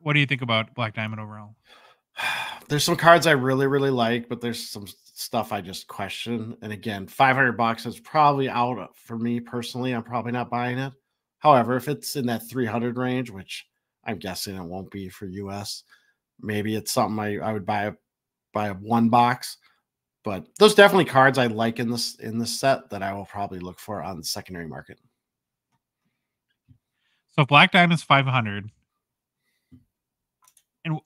What do you think about Black Diamond overall? There's some cards I really, really like, but there's some stuff I just question. And again, five hundred bucks is probably out for me personally. I'm probably not buying it. However, if it's in that three hundred range, which I'm guessing it won't be for U S, maybe it's something I, I would buy, buy one box. But those definitely cards I like in this in this set that I will probably look for on the secondary market. So Black Diamond's five hundred. And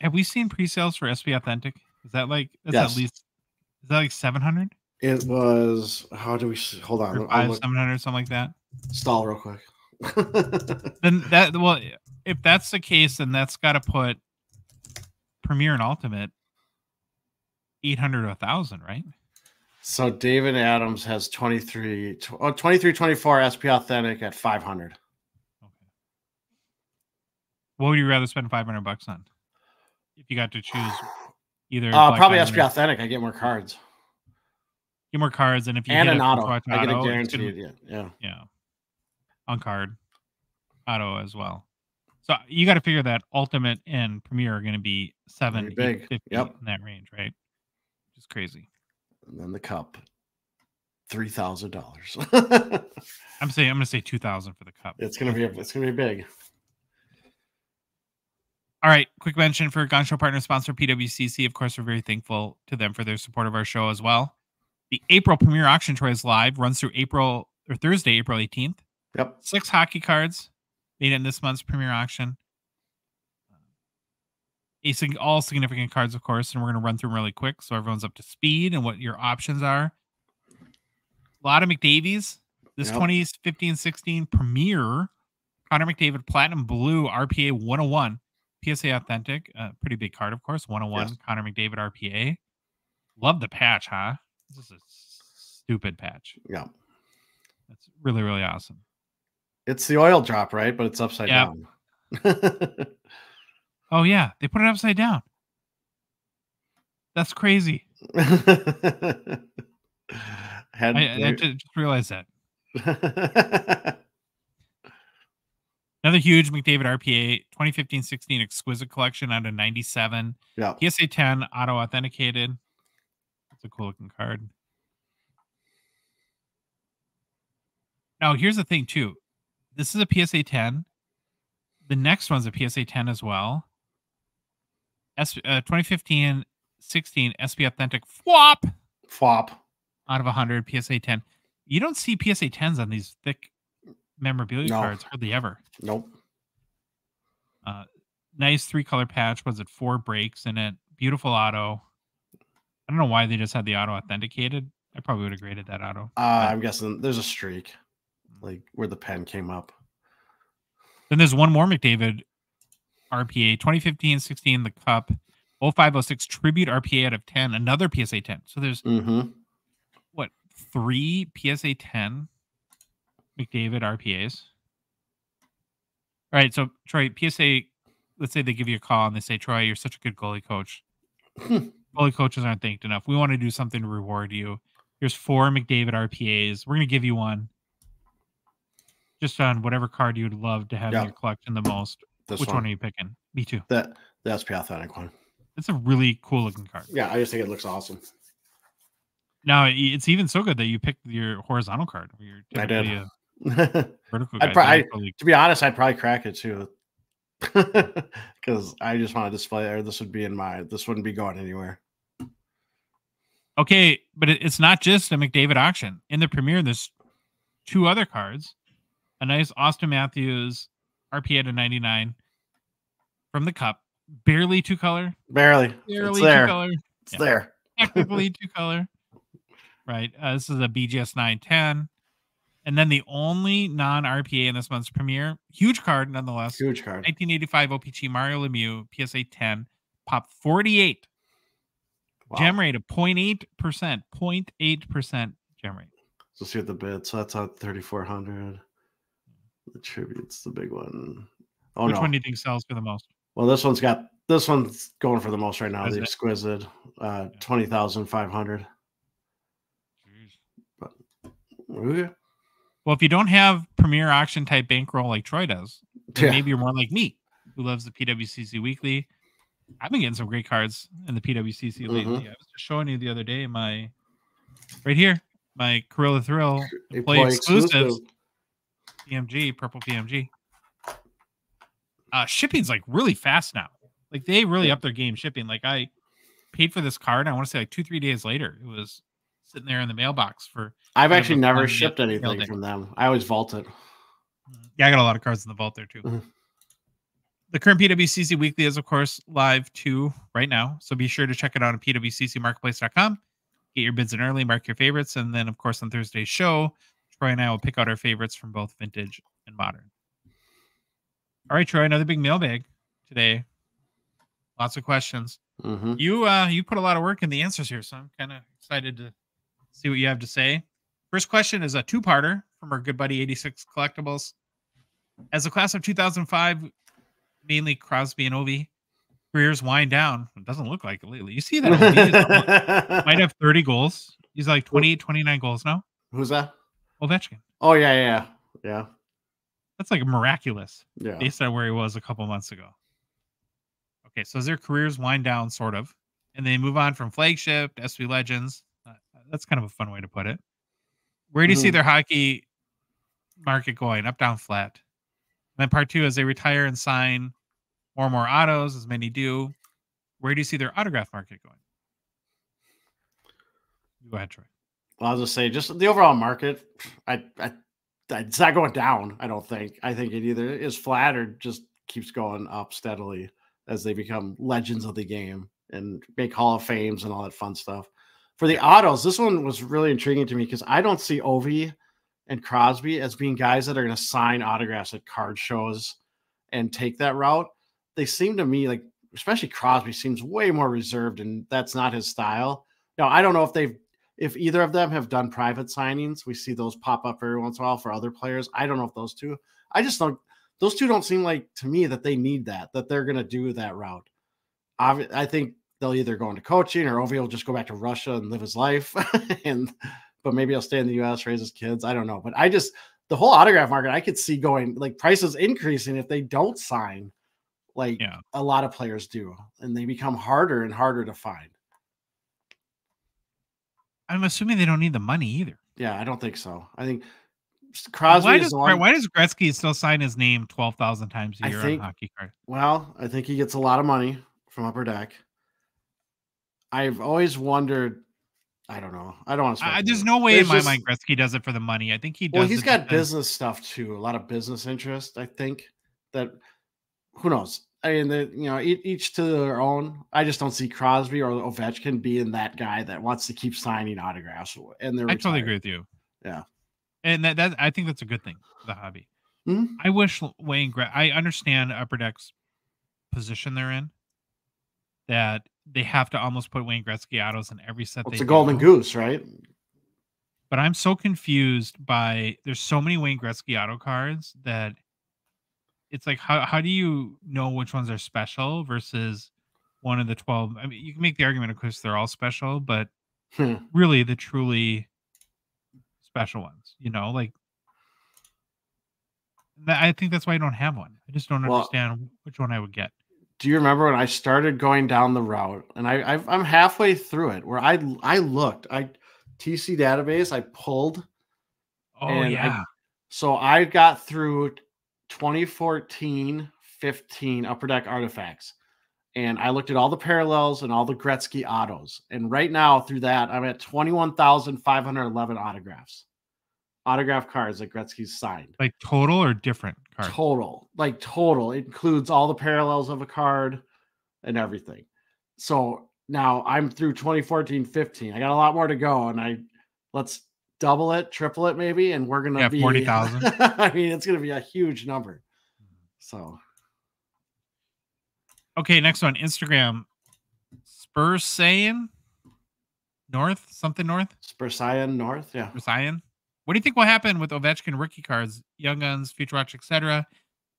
have we seen pre-sales for S P Authentic? Is that like that's yes. at least is that like seven hundred? It was. How do we hold on? Five seven hundred, something like that. Stall real quick. Then that well, if that's the case, then that's got to put Premier and Ultimate eight hundred or a thousand, right? So David Adams has twenty-three, oh, twenty-three twenty-four S P Authentic at five hundred. Okay. What would you rather spend five hundred bucks on? If you got to choose. Either uh, probably S P Authentic. I get more cards. Get more cards, and if you and an auto, I get a guaranteed. Yeah, yeah, yeah, on card, auto as well. So you got to figure that Ultimate and Premier are going to be seven, eight, big, fifty yep. in that range, right? Just crazy. And then the cup, three thousand dollars. I'm saying I'm going to say two thousand for the cup. It's going to be it's going to be big. All right, quick mention for Gong Show partner sponsor P W C C. Of course, we're very thankful to them for their support of our show as well. The April Premier Auction, Troy, is live. Runs through April or Thursday, April eighteenth. Yep. Six hockey cards made in this month's Premier Auction. all significant cards, of course, and we're going to run through them really quick so everyone's up to speed and what your options are. A lot of McDavies. This yep. twenty fifteen sixteen Premier, Connor McDavid, Platinum Blue, R P A one oh one, P S A Authentic, uh, pretty big card, of course, one oh one, yes. Connor McDavid, R P A. Love the patch, huh? This is a stupid patch. Yeah. That's really, really awesome. It's the oil drop, right? But it's upside yep. down. Oh, yeah. They put it upside down. That's crazy. Had I, I just realized that. Another huge McDavid R P A, twenty fifteen sixteen Exquisite Collection out of ninety-seven. Yeah. P S A ten, auto authenticated. That's a cool looking card. Now, here's the thing, too. This is a P S A ten. The next one's a P S A ten as well. S uh, twenty fifteen sixteen S P Authentic F W A P. F W A P. Out of one hundred, P S A ten. You don't see P S A tens on these thick memorabilia no. cards hardly ever. Nope. Uh, nice three-color patch. Was it four breaks in it? Beautiful auto. I don't know why they just had the auto authenticated. I probably would have graded that auto. Uh, I'm guessing there's a streak, like where the pen came up. Then there's one more McDavid R P A, twenty fifteen sixteen, the Cup, oh five oh six Tribute R P A out of ten, another P S A ten. So there's... Mm-hmm. Three P S A ten McDavid R P As. All right, so Troy, P S A, let's say they give you a call and they say, Troy, you're such a good goalie coach. Goalie coaches aren't thanked enough. We want to do something to reward you. Here's four McDavid R P As. We're going to give you one just on whatever card you would love to have yeah. in your collection the most. This Which one. one are you picking? Me too. That, the S P Authentic one. It's a really cool looking card. Yeah, I just think it looks awesome. Now it's even so good that you picked your horizontal card. You're I did. A vertical I'd pro- I, to be honest, I'd probably crack it too, because I just want to display. Or this would be in my. This wouldn't be going anywhere. Okay, but it, it's not just a McDavid auction. In the premiere, there's two other cards. A nice Auston Matthews R P A to ninety-nine from the Cup. Barely two color. Barely. Barely it's two there. color. It's yeah. there. Technically two color. Right. Uh, this is a B G S nine ten. And then the only non-R P A in this month's premiere, huge card nonetheless. Huge card. nineteen eighty-five O P C Mario Lemieux, P S A ten, pop forty-eight. Wow. Gem rate of zero point eight percent. zero point eight percent gem rate. So see what the bid. So that's out thirty-four hundred. The tribute's the big one. Oh, Which no. one do you think sells for the most? Well, this one's got this one's going for the most right now. Is the it? Exquisite, uh, yeah. twenty thousand five hundred. Well, if you don't have premier auction type bankroll like Troy does, yeah. maybe you're more like me, who loves the P W C C Weekly. I've been getting some great cards in the P W C C mm-hmm. lately. I was just showing you the other day my right here, my Gorilla Thrill employee, employee exclusives, P M G, purple P M G. Uh, shipping's like really fast now. Like they really yeah. up their game shipping. Like I paid for this card, I want to say like two three days later, it was sitting there in the mailbox for. I've actually never shipped anything from them. I always vault it. Yeah, I got a lot of cards in the vault there too. Mm-hmm. The current P W C C Weekly is, of course, live too right now. So be sure to check it out on P W C C marketplace dot com. Get your bids in early, mark your favorites, and then, of course, on Thursday's show, Troy and I will pick out our favorites from both vintage and modern. All right, Troy, another big mailbag today. Lots of questions. Mm-hmm. You uh, you put a lot of work in the answers here, so I'm kind of excited to see what you have to say. First question is a two-parter from our good buddy eighty-six Collectibles. As the class of two thousand five, mainly Crosby and Ovi, careers wind down. It doesn't look like it lately. You see that Ovi might have thirty goals. He's like twenty-eight, twenty-nine goals now. Who's that? Ovechkin. Oh, yeah, yeah, yeah. That's like miraculous yeah. based on where he was a couple months ago. Okay, so as their careers wind down, sort of, and they move on from flagship to S V Legends. That's kind of a fun way to put it. Where do you mm-hmm. see their hockey market going? Up, down, flat. And then part two, as they retire and sign more and more autos, as many do, where do you see their autograph market going? Go ahead, Troy. Well, I'll just say just the overall market, I, I, I it's not going down, I don't think. I think it either is flat or just keeps going up steadily. as they become legends of the game and make Hall of Fames and all that fun stuff. For the autos, this one was really intriguing to me because I don't see Ovi and Crosby as being guys that are going to sign autographs at card shows and take that route. They seem to me like, especially Crosby, seems way more reserved, and that's not his style. Now, I don't know if they've, if either of them have done private signings. We see those pop up every once in a while for other players. I don't know if those two, I just don't, those two don't seem like to me that they need that, that they're going to do that route. I, I think they'll either go into coaching, or Ovi will just go back to Russia and live his life. and, but maybe he'll stay in the U S, raise his kids. I don't know. But I just, the whole autograph market, I could see going like prices increasing if they don't sign like yeah. a lot of players do, and they become harder and harder to find. I'm assuming they don't need the money either. Yeah, I don't think so. I think Crosby why is does, the one, why does Gretzky still sign his name twelve thousand times a year think, on Hockey Cards? Well, I think he gets a lot of money from Upper Deck. I've always wondered, I don't know. I don't want to. Uh, there's no way there's in my just, mind Gretzky does it for the money. I think he does. Well, he's got business stuff too. A lot of business interest, I think, that who knows? I mean, the, you know, each to their own. I just don't see Crosby or Ovechkin being that guy that wants to keep signing autographs. And they're I retired. Totally agree with you. Yeah, and that, that I think that's a good thing for the hobby. Mm-hmm. I wish Wayne. I understand Upper Deck's position they're in. That they have to almost put Wayne Gretzky autos in every set. Well, it's they a do. golden goose, right? But I'm so confused by there's so many Wayne Gretzky auto cards that. It's like, how, how do you know which ones are special versus one of the twelve? I mean, you can make the argument, of course, they're all special, but hmm. really the truly special ones, you know, like I think that's why I don't have one. I just don't well, understand which one I would get. Do you remember when I started going down the route and I, I've, I'm halfway through it where I, I looked, I T C database, I pulled. Oh yeah. I, so I got through twenty fourteen fifteen Upper Deck artifacts, and I looked at all the parallels and all the Gretzky autos, and right now through that I'm at twenty-one thousand five hundred eleven autographs autograph cards that Gretzky's signed, like total or different cards? Total, like total. It includes all the parallels of a card and everything. So now I'm through twenty fourteen fifteen. I got a lot more to go, and I let's double it, triple it, maybe, and we're gonna yeah, be forty thousand. I mean, it's gonna be a huge number. So, okay, next one, Instagram, Spursayan North, something North, Spursayan North, yeah. Spursayan. What do you think will happen with Ovechkin rookie cards, Young Guns, Future Watch, et cetera,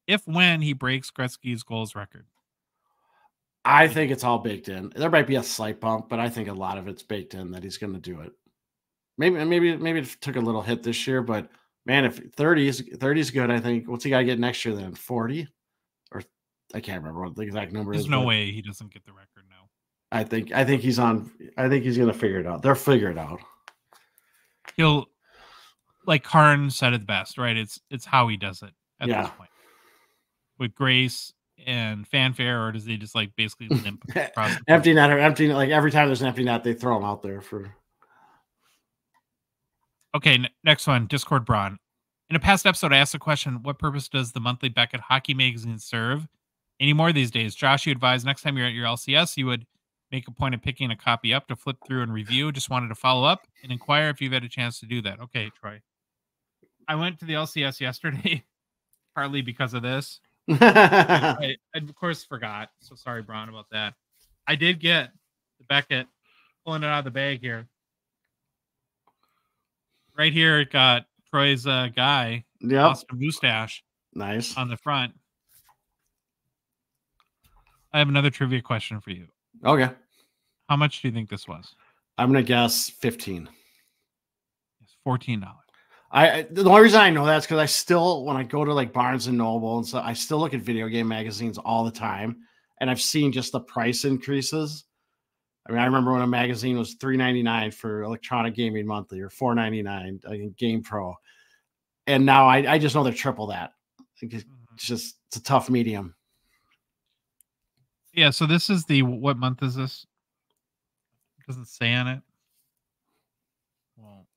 if when he breaks Gretzky's goals record? I think it's all baked in. There might be a slight bump, but I think a lot of it's baked in that he's gonna do it. Maybe, maybe, maybe it took a little hit this year, but man, if thirty is good, I think. What's he got to get next year then? forty, or I can't remember what the exact number is. There's no way he doesn't get the record now. I think, I think he's on. I think he's going to figure it out. They'll figure it out. He'll, like Karn said it best, right? It's it's how he does it at yeah. this point, with grace and fanfare, or does he just like basically limp across the empty net or empty? Like every time there's an empty net, they throw him out there for. Okay, next one, Discord Braun. In a past episode, I asked the question, what purpose does the monthly Beckett Hockey Magazine serve anymore these days? Josh, you advised next time you're at your L C S, you would make a point of picking a copy up to flip through and review. Just wanted to follow up and inquire if you've had a chance to do that. Okay, Troy. I went to the L C S yesterday, partly because of this. I, I, of course, forgot. So sorry, Braun, about that. I did get the Beckett, pulling it out of the bag here. Right here, it got Troy's uh, guy, yep. Austin Moustache, nice on the front. I have another trivia question for you. Okay, how much do you think this was? I'm gonna guess fifteen. It's fourteen dollars. I, I the only reason I know that's because I still, when I go to like Barnes and Noble and stuff, I still look at video game magazines all the time, and I've seen just the price increases. I mean, I remember when a magazine was three ninety-nine for Electronic Gaming Monthly or four ninety-nine, I mean, Game Pro. And now I, I just know they're triple that. I think it's just it's a tough medium. Yeah, so this is the, what month is this? It doesn't say on it. Well,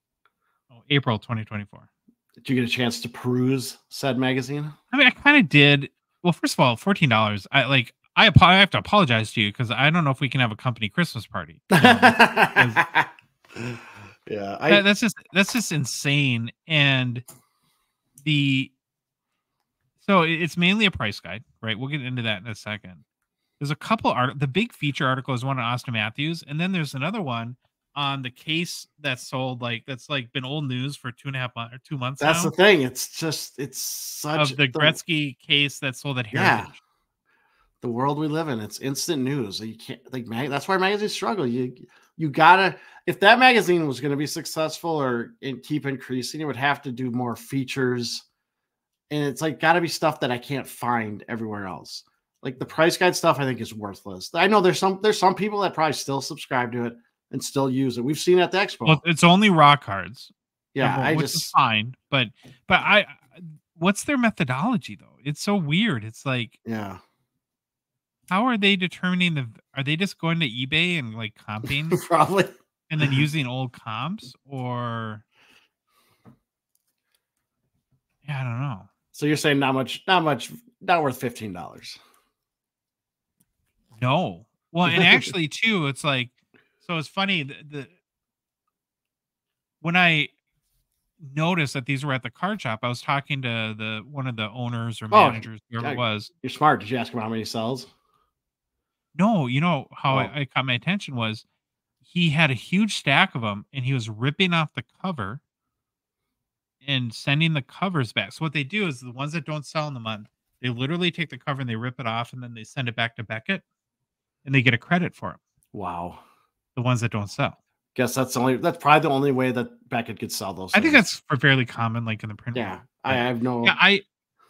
oh, April twenty twenty-four. Did you get a chance to peruse said magazine? I mean, I kind of did. Well, first of all, fourteen dollars. I like, I, I have to apologize to you because I don't know if we can have a company Christmas party. You know, yeah, I, that, that's just that's just insane. And the so it's mainly a price guide, right? We'll get into that in a second. There's a couple art. The big feature article is one on Auston Matthews, and then there's another one on the case that's sold like that's like been old news for two and a half months or two months. That's now. The thing. It's just it's such of the Gretzky the, case that sold at Heritage. Yeah. The world we live in, it's instant news. You can't like mag that's why magazines struggle. You you gotta if that magazine was gonna be successful or in, keep increasing, it would have to do more features. And it's like gotta be stuff that I can't find everywhere else. Like the price guide stuff, I think is worthless. I know there's some there's some people that probably still subscribe to it and still use it. We've seen it at the expo. Well, it's only raw cards. Yeah, number, I which just is fine, but but I what's their methodology though? It's so weird. It's like yeah. How are they determining the? Are they just going to eBay and like comping, probably, and then using old comps, or yeah, I don't know. So you're saying not much, not much, not worth fifteen dollars. No, well, and actually, too, it's like so. It's funny the, the when I noticed that these were at the card shop, I was talking to the one of the owners or managers, oh, whoever yeah, it was. You're smart. Did you ask him how many sells? No, you know how oh. I, I caught my attention was he had a huge stack of them and he was ripping off the cover and sending the covers back. So what they do is the ones that don't sell in the month, they literally take the cover and they rip it off and then they send it back to Beckett and they get a credit for them. Wow. The ones that don't sell. Guess that's the only, that's probably the only way that Beckett could sell those. I things. think that's fairly common, like in the print. Yeah. Room. I have no, yeah, I,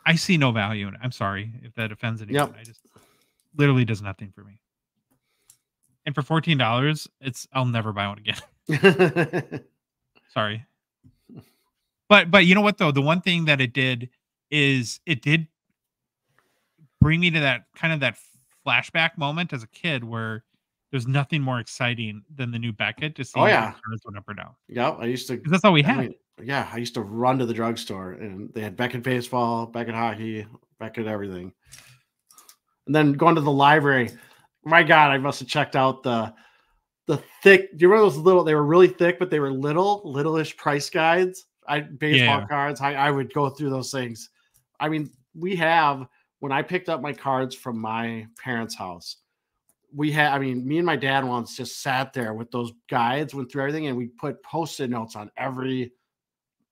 I see no value in it. I'm sorry if that offends anyone. Yep. I just, literally does nothing for me. And for fourteen dollars, it's I'll never buy one again. Sorry. But but you know what though? The one thing that it did is it did bring me to that kind of that flashback moment as a kid where there's nothing more exciting than the new Beckett to see oh, yeah. the cards went up or down. Yeah, I used to that's all we had. I mean, yeah, I used to run to the drugstore and they had Beckett baseball, Beckett hockey, Beckett everything. And then going to the library, my God, I must have checked out the the thick. Do you remember those little? They were really thick, but they were little, littleish price guides. I baseball yeah. cards. I, I would go through those things. I mean, we have when I picked up my cards from my parents' house, we had. I mean, me and my dad once just sat there with those guides, went through everything, and we put post-it notes on every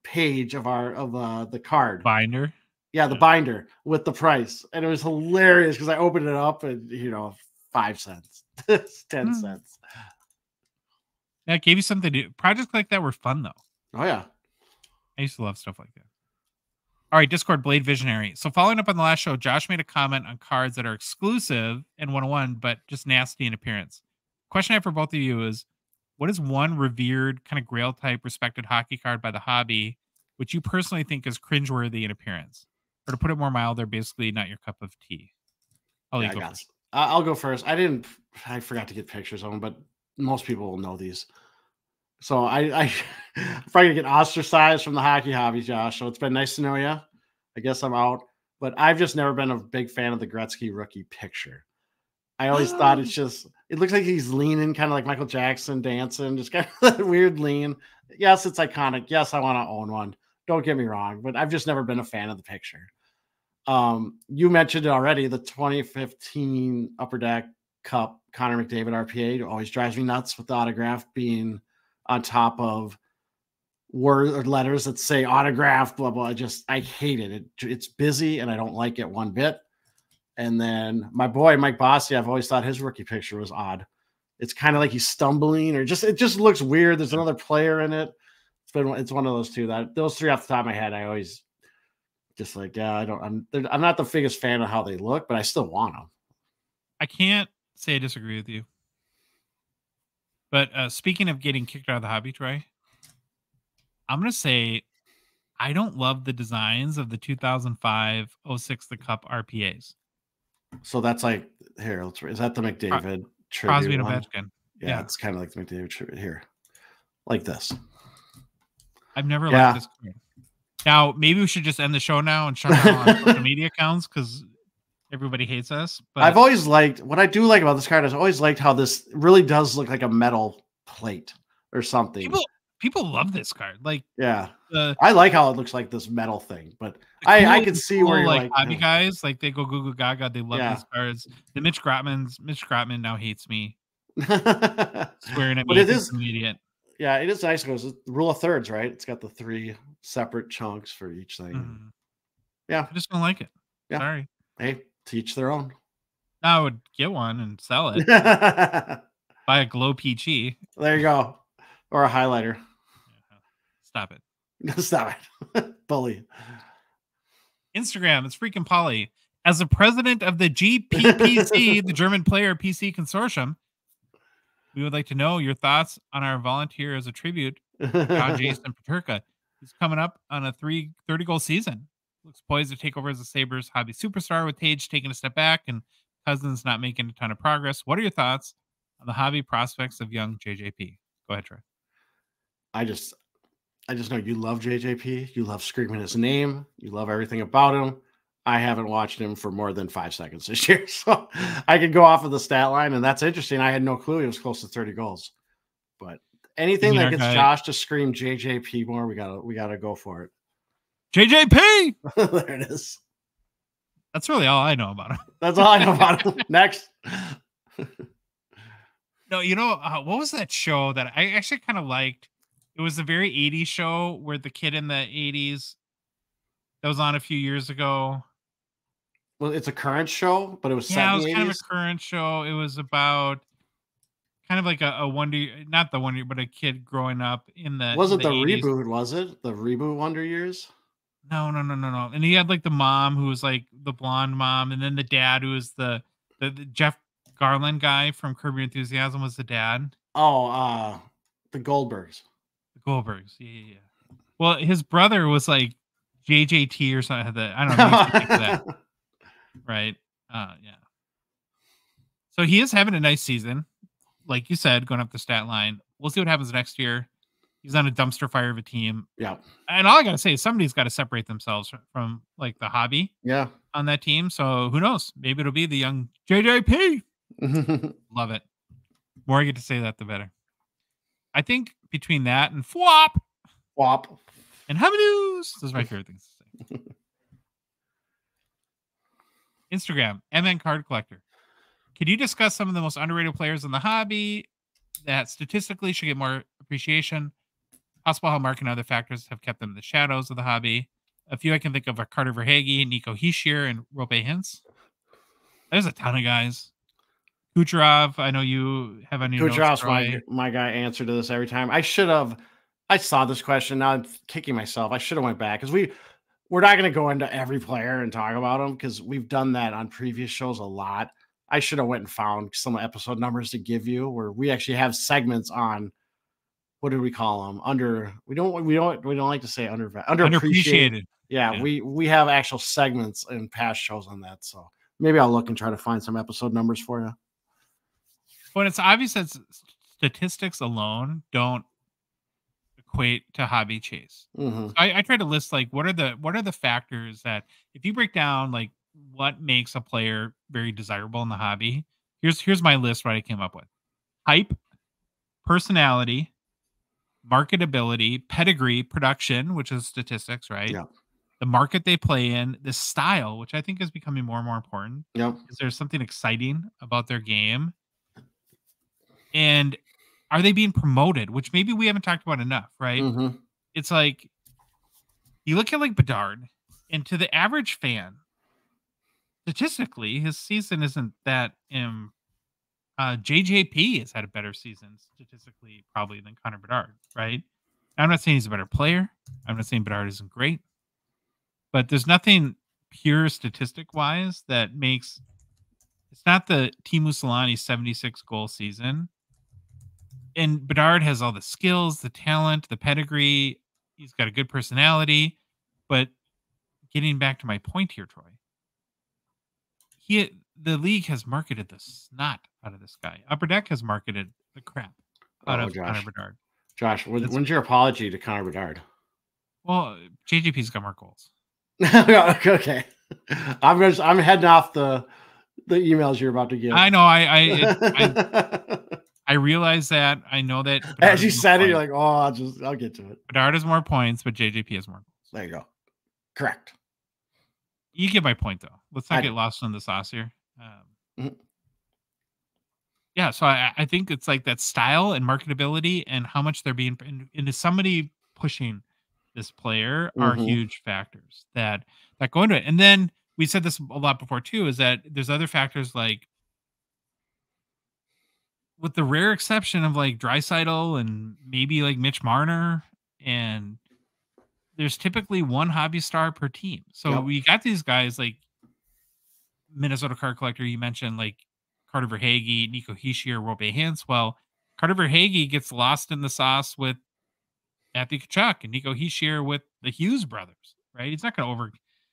page of our of uh, the card binder. Yeah, the yeah. binder with the price. And it was hilarious because I opened it up and, you know, five cents, ten mm. cents. That gave you something to do. Projects like that were fun, though. Oh, yeah. I used to love stuff like that. All right, Discord Blade Visionary. So following up on the last show, Josh made a comment on cards that are exclusive and one-on-one, but just nasty in appearance. Question I have for both of you is, what is one revered kind of grail-type respected hockey card by the hobby, which you personally think is cringeworthy in appearance? Or to put it more mild, they're basically not your cup of tea. I'll, yeah, go, I first. I'll go first. I didn't, I forgot to get pictures of them, but most people will know these. So I, I, I'm probably going to get ostracized from the hockey hobby, Josh. So it's been nice to know you. I guess I'm out, but I've just never been a big fan of the Gretzky rookie picture. I always oh. thought it's just, it looks like he's leaning kind of like Michael Jackson dancing, just kind of that weird lean. Yes, it's iconic. Yes, I want to own one. Don't get me wrong, but I've just never been a fan of the picture. Um, you mentioned it already, the twenty fifteen Upper Deck Cup Connor McDavid R P A always drives me nuts with the autograph being on top of words or letters that say autograph, blah, blah. I just, I hate it. it. It's busy and I don't like it one bit. And then my boy, Mike Bossy, I've always thought his rookie picture was odd. It's kind of like he's stumbling or just, it just looks weird. There's another player in it. It's been, it's one of those two that those three off the top of my head, I always just like, yeah, I don't, I'm, I'm not the biggest fan of how they look, but I still want them. I can't say I disagree with you. But uh, speaking of getting kicked out of the hobby, Troy, I'm going to say I don't love the designs of the two thousand five oh six The Cup R P As. So that's like, here, let's, is that the McDavid Crosby to Ovechkin? Yeah, yeah, it's kind of like the McDavid tribute here. Like this. I've never yeah. liked this card. Now, maybe we should just end the show now and shut down our social media accounts because everybody hates us. But I've always liked, what I do like about this card is I always liked how this really does look like a metal plate or something. People, people love this card. Like, yeah, the, I like how it looks like this metal thing, but I, cool, I can see cool, where you're like, like hobby guys, like they go goo goo gaga. They love yeah. these cards. The Mitch Grotman's Mitch Grotman now hates me. Swearing at me, it is an idiot. Yeah, it is nice because it's the rule of thirds, right? It's got the three separate chunks for each thing. Mm. Yeah, I just don't like it. Yeah. Sorry. Hey, to each their own. I would get one and sell it. Buy a glow P G. There you go, or a highlighter. Stop it. Stop it, bully. Instagram. It's freaking Polly. As the president of the G P P C, the German Player P C Consortium. We would like to know your thoughts on our volunteer as a tribute, John Jason Peterka. He's coming up on a three thirty goal season. Looks poised to take over as a Sabres hobby superstar, with Tage taking a step back and Cousins not making a ton of progress. What are your thoughts on the hobby prospects of young J J P? Go ahead, Troy. I just, I just know you love J J P. You love screaming his name. You love everything about him. I haven't watched him for more than five seconds this year, so I could go off of the stat line, and that's interesting. I had no clue he was close to thirty goals, but anything that gets Josh to scream J J P more, we gotta we gotta go for it. J J P, there it is. That's really all I know about him. That's all I know about him. Next. No, you know uh, what was that show that I actually kind of liked? It was a very eighties show where the kid in the eighties that was on a few years ago. Well, it's a current show, but it was yeah, it was kind of a current show. It was about kind of like a, a Wonder, not the Wonder, but a kid growing up in the. Wasn't the, the reboot? Was it the reboot Wonder Years? No, no, no, no, no. And he had like the mom who was like the blonde mom, and then the dad who was the the, the Jeff Garland guy from Curb Your Enthusiasm was the dad. Oh, uh the Goldbergs. The Goldbergs. Yeah, yeah, yeah. Well, his brother was like J J T or something. That I don't know. That. Right. Uh, yeah. So he is having a nice season. Like you said, going up the stat line. We'll see what happens next year. He's on a dumpster fire of a team. Yeah. And all I got to say is somebody's got to separate themselves from, from like the hobby. Yeah. On that team. So who knows? Maybe it'll be the young J J P. Love it. The more I get to say that, the better. I think between that and Fwop. Fwop. And how many news? Those are my favorite things to say. Instagram, M N Card Collector. Could you discuss some of the most underrated players in the hobby that statistically should get more appreciation? Possible how market and other factors have kept them in the shadows of the hobby. A few I can think of are Carter Verhaeghe, Nico Hischier, and Rope Hintz. There's a ton of guys. Kucherov, I know you have on your Kucherov's notes, my, my guy answer to this every time. I should have... I saw this question. Now I'm kicking myself. I should have went back because we we're not going to go into every player and talk about them because we've done that on previous shows a lot. I should have went and found some episode numbers to give you where we actually have segments on. What do we call them? Under we don't we don't we don't like to say under underappreciated. Yeah, yeah, we we have actual segments in past shows on that. So maybe I'll look and try to find some episode numbers for you. But it's obvious that statistics alone don't equate to hobby chase. Mm-hmm. So I, I try to list like what are the what are the factors that if you break down like what makes a player very desirable in the hobby. Here's here's my list. What I came up with: hype, personality, marketability, pedigree, production, which is statistics, right? Yeah. The market they play in, the style, which I think is becoming more and more important. Yeah. Is there something exciting about their game? And are they being promoted? Which maybe we haven't talked about enough, right? Mm-hmm. It's like you look at like Bedard, and to the average fan, statistically, his season isn't that. Um, uh, J J P has had a better season statistically, probably, than Connor Bedard, right? I'm not saying he's a better player. I'm not saying Bedard isn't great, but there's nothing pure statistic wise that makes it's not the Teemu Selänne seventy-six goal season. And Bedard has all the skills, the talent, the pedigree. He's got a good personality. But getting back to my point here, Troy, he the league has marketed the snot out of this guy. Upper Deck has marketed the crap out oh, of Josh. Connor Bedard. Josh, when, when's your apology to Connor Bedard? Well, J J P's got more goals. Okay. I'm just, I'm heading off the the emails you're about to get. I know. I I it, I, I realize that. I know that. Bedard As you said it, you're like, oh, I'll just I'll get to it. Bedard has more points, but J J P has more. There you go. Correct. You get my point though. Let's not I get do. lost in the sauce here. Um, mm-hmm. Yeah, so I, I think it's like that style and marketability and how much they're being, and, and is somebody pushing this player are mm-hmm. huge factors that that go into it. And then we said this a lot before too, is that there's other factors like, with the rare exception of like Draisaitl and maybe like Mitch Marner, and there's typically one hobby star per team. So yep. we got these guys like Minnesota Card Collector. You mentioned like Carter Verhaeghe, Nico Hischier, Robey Hanswell. Carter Verhaeghe gets lost in the sauce with Matthew Tkachuk and Nico Hischier with the Hughes brothers, right? It's not going to over,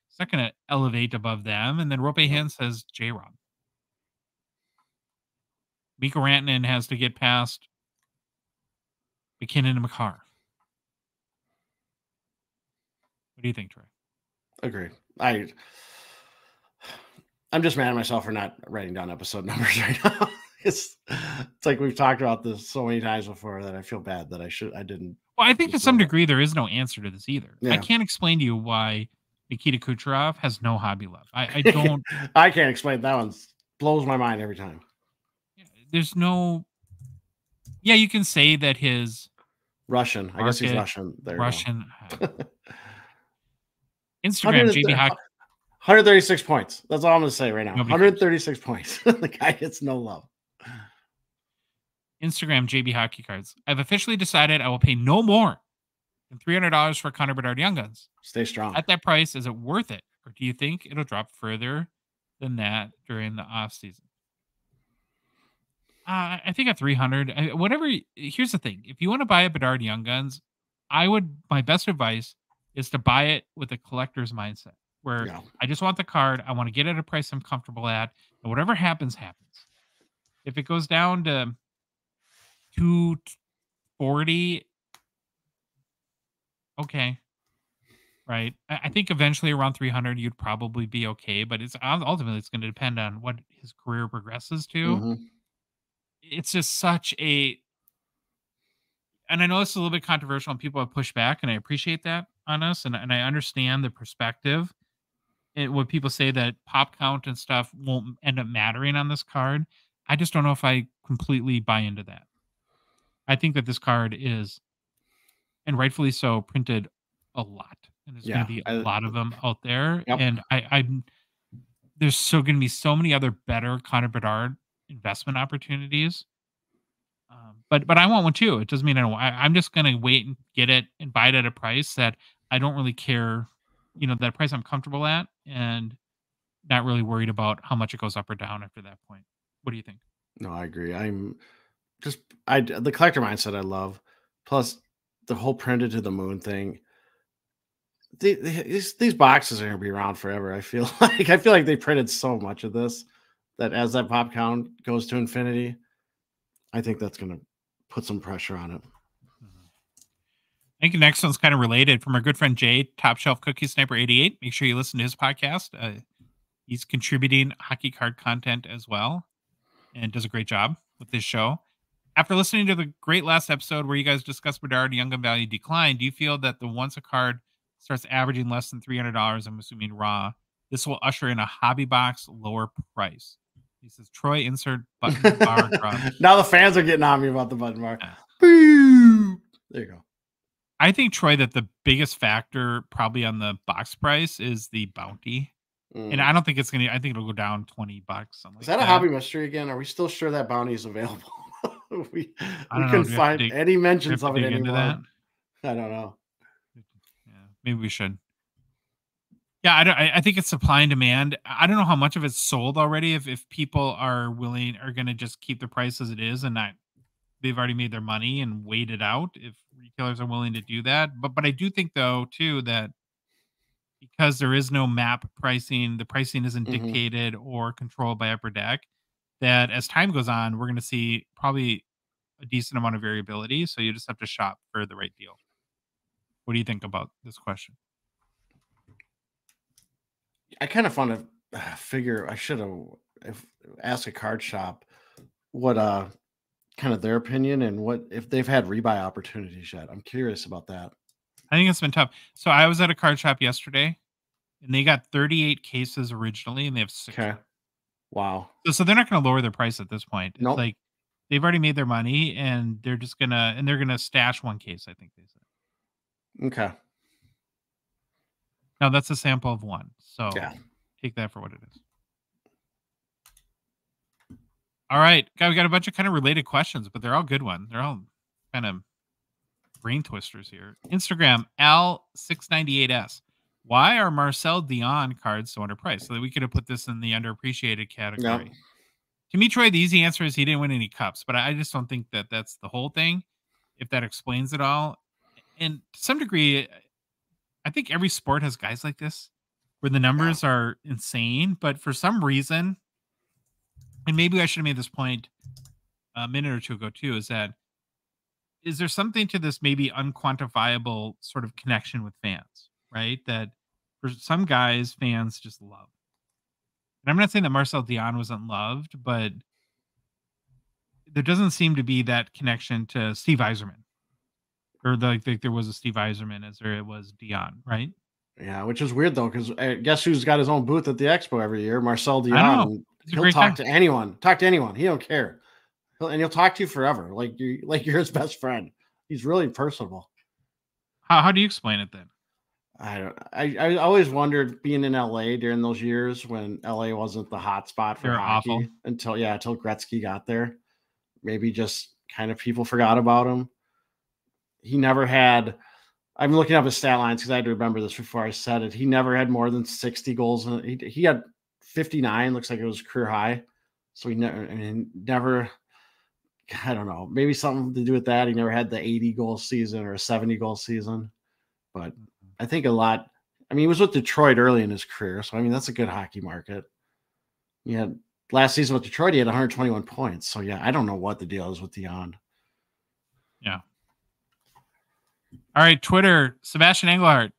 it's not going to elevate above them. And then Robey Hanswell has J-Rob. Mikko Rantanen has to get past McKinnon and Makar. What do you think, Troy? Agree. I. I'm just mad at myself for not writing down episode numbers right now. It's it's like we've talked about this so many times before that I feel bad that I should I didn't. Well, I think to some degree there is no answer to this either. Yeah. I can't explain to you why Nikita Kucherov has no hobby love. I, I don't. I can't explain that one. Blows my mind every time. There's no. Yeah, you can say that his Russian. Market, I guess he's Russian. There Russian. Instagram J D Hockey. one hundred thirty-six points. That's all I'm going to say right now. Nobody one hundred thirty-six cares. Points. The guy gets no love. Instagram, J B Hockey Cards. I've officially decided I will pay no more than three hundred dollars for Connor Bedard Young Guns. Stay strong. At that price, is it worth it? Or do you think it'll drop further than that during the offseason? Uh, I think at three hundred, I, whatever. Here's the thing. If you want to buy a Bedard Young Guns, I would, my best advice is to buy it with a collector's mindset. Where no. I just want the card, I want to get it at a price I'm comfortable at, and whatever happens, happens. If it goes down to two forty, okay, right? I think eventually around three hundred, you'd probably be okay, but it's ultimately it's going to depend on what his career progresses to. Mm-hmm. It's just such a, and I know it's a little bit controversial, and people have pushed back, and I appreciate that on us, and and I understand the perspective. It, when people say that pop count and stuff won't end up mattering on this card, I just don't know if I completely buy into that. I think that this card is, and rightfully so, printed a lot. And there's yeah, going to be a I, lot of them out there. Yep. And I, I'm there's so going to be so many other better Connor Bedard investment opportunities. Um, but but I want one too. It doesn't mean I don't. I, I'm just going to wait and get it and buy it at a price that I don't really care. You know, that price I'm comfortable at, and not really worried about how much it goes up or down after that point. What do you think? No, I agree. I'm just I the collector mindset I love, plus the whole printed to the moon thing. They, they, these these boxes are gonna be around forever. I feel like I feel like they printed so much of this that as that pop count goes to infinity, I think that's gonna put some pressure on it. I think the next one's kind of related from our good friend Jay, Top Shelf Cookie Sniper eighty-eight. Make sure you listen to his podcast. Uh, he's contributing hockey card content as well and does a great job with this show. After listening to the great last episode where you guys discussed Bedard Young Gun value decline, do you feel that the once a card starts averaging less than three hundred dollars, I'm assuming raw, this will usher in a hobby box lower price? He says, Troy, insert button bar. Now the fans are getting on me about the button bar. Yeah. There you go. I think, Troy, that the biggest factor probably on the box price is the bounty. Mm. And I don't think it's going to, I think it'll go down twenty bucks. Is that, like that a hobby mystery again? Are we still sure that bounty is available? we I we couldn't find dig, any mentions of it anymore. That? I don't know. Yeah, maybe we should. Yeah, I, don't, I, I think it's supply and demand. I don't know how much of it's sold already. If, if people are willing, are going to just keep the price as it is and not, they've already made their money and waited out if retailers are willing to do that. But but I do think, though, too, that because there is no map pricing, the pricing isn't mm-hmm. dictated or controlled by Upper Deck, that as time goes on, we're going to see probably a decent amount of variability. So you just have to shop for the right deal. What do you think about this question? I kind of found a figure. I should have asked a card shop what uh kind of their opinion and what if they've had rebuy opportunities yet. I'm curious about that. I think it's been tough. So I was at a card shop yesterday, and they got thirty-eight cases originally, and they have six. Okay. Wow. So, so they're not going to lower their price at this point. Nope. It's like they've already made their money, and they're just gonna and they're gonna stash one case. I think they said. Okay. Now that's a sample of one. So yeah. Take that for what it is. All right, guys, we got a bunch of kind of related questions, but they're all good ones. They're all kind of brain twisters here. Instagram, Al six ninety-eight S. Why are Marcel Dion cards so underpriced? So that we could have put this in the underappreciated category. Yep. To me, Troy, the easy answer is he didn't win any cups, but I just don't think that that's the whole thing, if that explains it all. And to some degree, I think every sport has guys like this, where the numbers yeah. are insane, but for some reason... And maybe I should have made this point a minute or two ago, too, is that is there something to this maybe unquantifiable sort of connection with fans, right? That for some guys, fans just love. And I'm not saying that Marcel Dion wasn't loved, but there doesn't seem to be that connection to Steve Yzerman. Or like the, there was a Steve Yzerman as there it was Dion, right? Yeah, which is weird, though, because guess who's got his own booth at the Expo every year? Marcel Dion. He'll talk time. to anyone. Talk to anyone. He don't care, he'll, and he'll talk to you forever. Like you, like you're his best friend. He's really personable. How how do you explain it then? I don't. I I always wondered being in L A during those years when L A wasn't the hot spot for They're hockey awful. until yeah until Gretzky got there. Maybe just kind of people forgot about him. He never had. I'm looking up his stat lines because I had to remember this before I said it. He never had more than sixty goals. In, he he had. fifty-nine looks like it was career high. So he never, I mean, never, I don't know, maybe something to do with that. He never had the eighty goal season or a seventy goal season, but I think a lot, I mean, he was with Detroit early in his career. So, I mean, that's a good hockey market. He had last season with Detroit, he had one hundred twenty-one points. So yeah, I don't know what the deal is with Dion. Yeah. All right. Twitter, Sebastian Englehart.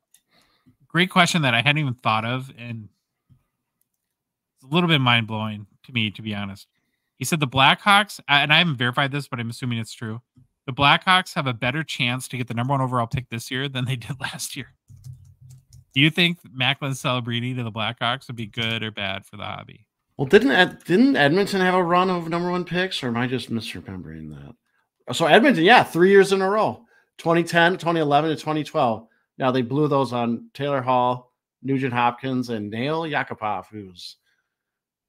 Great question that I hadn't even thought of. And a little bit mind-blowing to me, to be honest. He said the Blackhawks, and I haven't verified this, but I'm assuming it's true, the Blackhawks have a better chance to get the number one overall pick this year than they did last year. Do you think Macklin Celebrini to the Blackhawks would be good or bad for the hobby? Well, didn't Ed, didn't Edmonton have a run of number one picks, or am I just misremembering that? So Edmonton, yeah, three years in a row, twenty ten, twenty eleven, and twenty twelve. Now they blew those on Taylor Hall, Nugent Hopkins, and Neil Yakupov, who's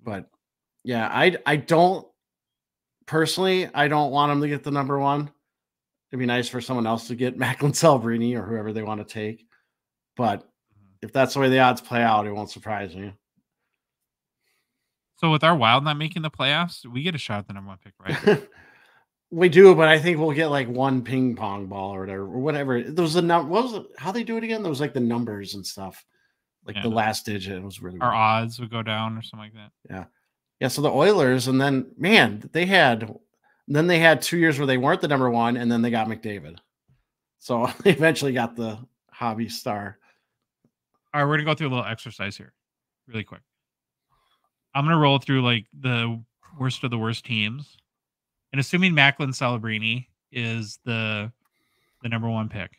But yeah, I I don't personally I don't want him to get the number one. It'd be nice for someone else to get Macklin Celebrini or whoever they want to take. But if that's the way the odds play out, it won't surprise me. So with our Wild not making the playoffs, we get a shot at the number one pick, right? We do, but I think we'll get like one ping pong ball or whatever. Or whatever. There was a num- what was the, how they do it again? There was like the numbers and stuff. Like yeah. the last digit was really our weird. Odds would go down or something like that. Yeah. Yeah. So the Oilers, and then man, they had then they had two years where they weren't the number one, and then they got McDavid. So they eventually got the hobby star. All right, we're gonna go through a little exercise here really quick. I'm gonna roll through like the worst of the worst teams. And assuming Macklin Celebrini is the the number one pick,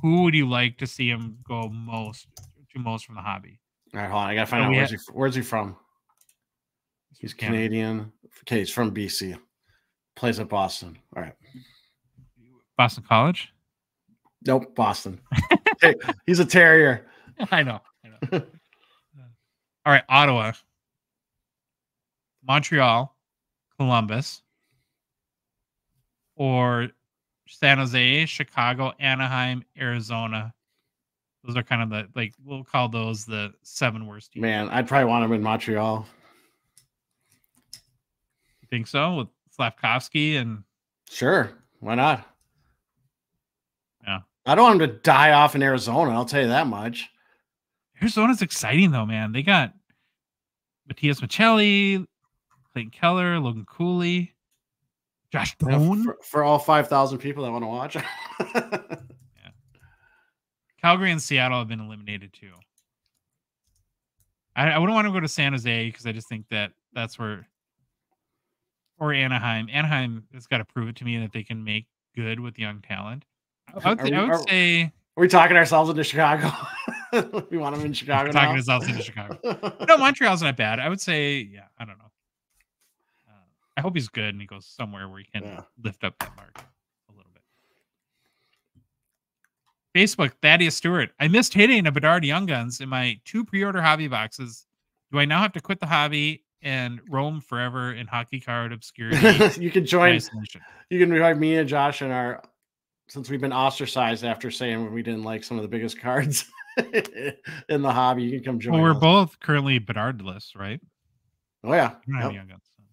who would you like to see him go most to most from the hobby? All right, hold on. I gotta find so out where's he, where's he from. He's Canadian. Okay, he's from B C. Plays at Boston. All right. Boston College? Nope, Boston. Hey, he's a terrier. I know. I know. All right, Ottawa. Montreal, Columbus, or San Jose, Chicago, Anaheim, Arizona. Those are kind of the, like, we'll call those the seven worst teams. Man, I'd probably want him in Montreal. You think so? With Slafkovsky and... Sure. Why not? Yeah. I don't want him to die off in Arizona. I'll tell you that much. Arizona's exciting, though, man. They got Matthias Machelli, Clayton Keller, Logan Cooley. Josh Boone? For, for all five thousand people that want to watch. Yeah. Calgary and Seattle have been eliminated too. I, I wouldn't want to go to San Jose because I just think that that's where, or Anaheim. Anaheim has got to prove it to me that they can make good with young talent. I would, we, I would are, say. Are we talking ourselves into Chicago? We want them in Chicago. We're talking now. ourselves into Chicago. No, Montreal's not bad. I would say, yeah, I don't know. Uh, I hope he's good and he goes somewhere where he can yeah. lift up that mark a little bit. Facebook, Thaddeus Stewart. I missed hitting a Bedard Young Guns in my two pre-order hobby boxes. Do I now have to quit the hobby and roam forever in hockey card obscurity? You can join. You can join me and Josh in our, since we've been ostracized after saying we didn't like some of the biggest cards in the hobby, you can come join. Well, we're us. both currently Bedardless, right? Oh yeah. Yep. Young Guns, so.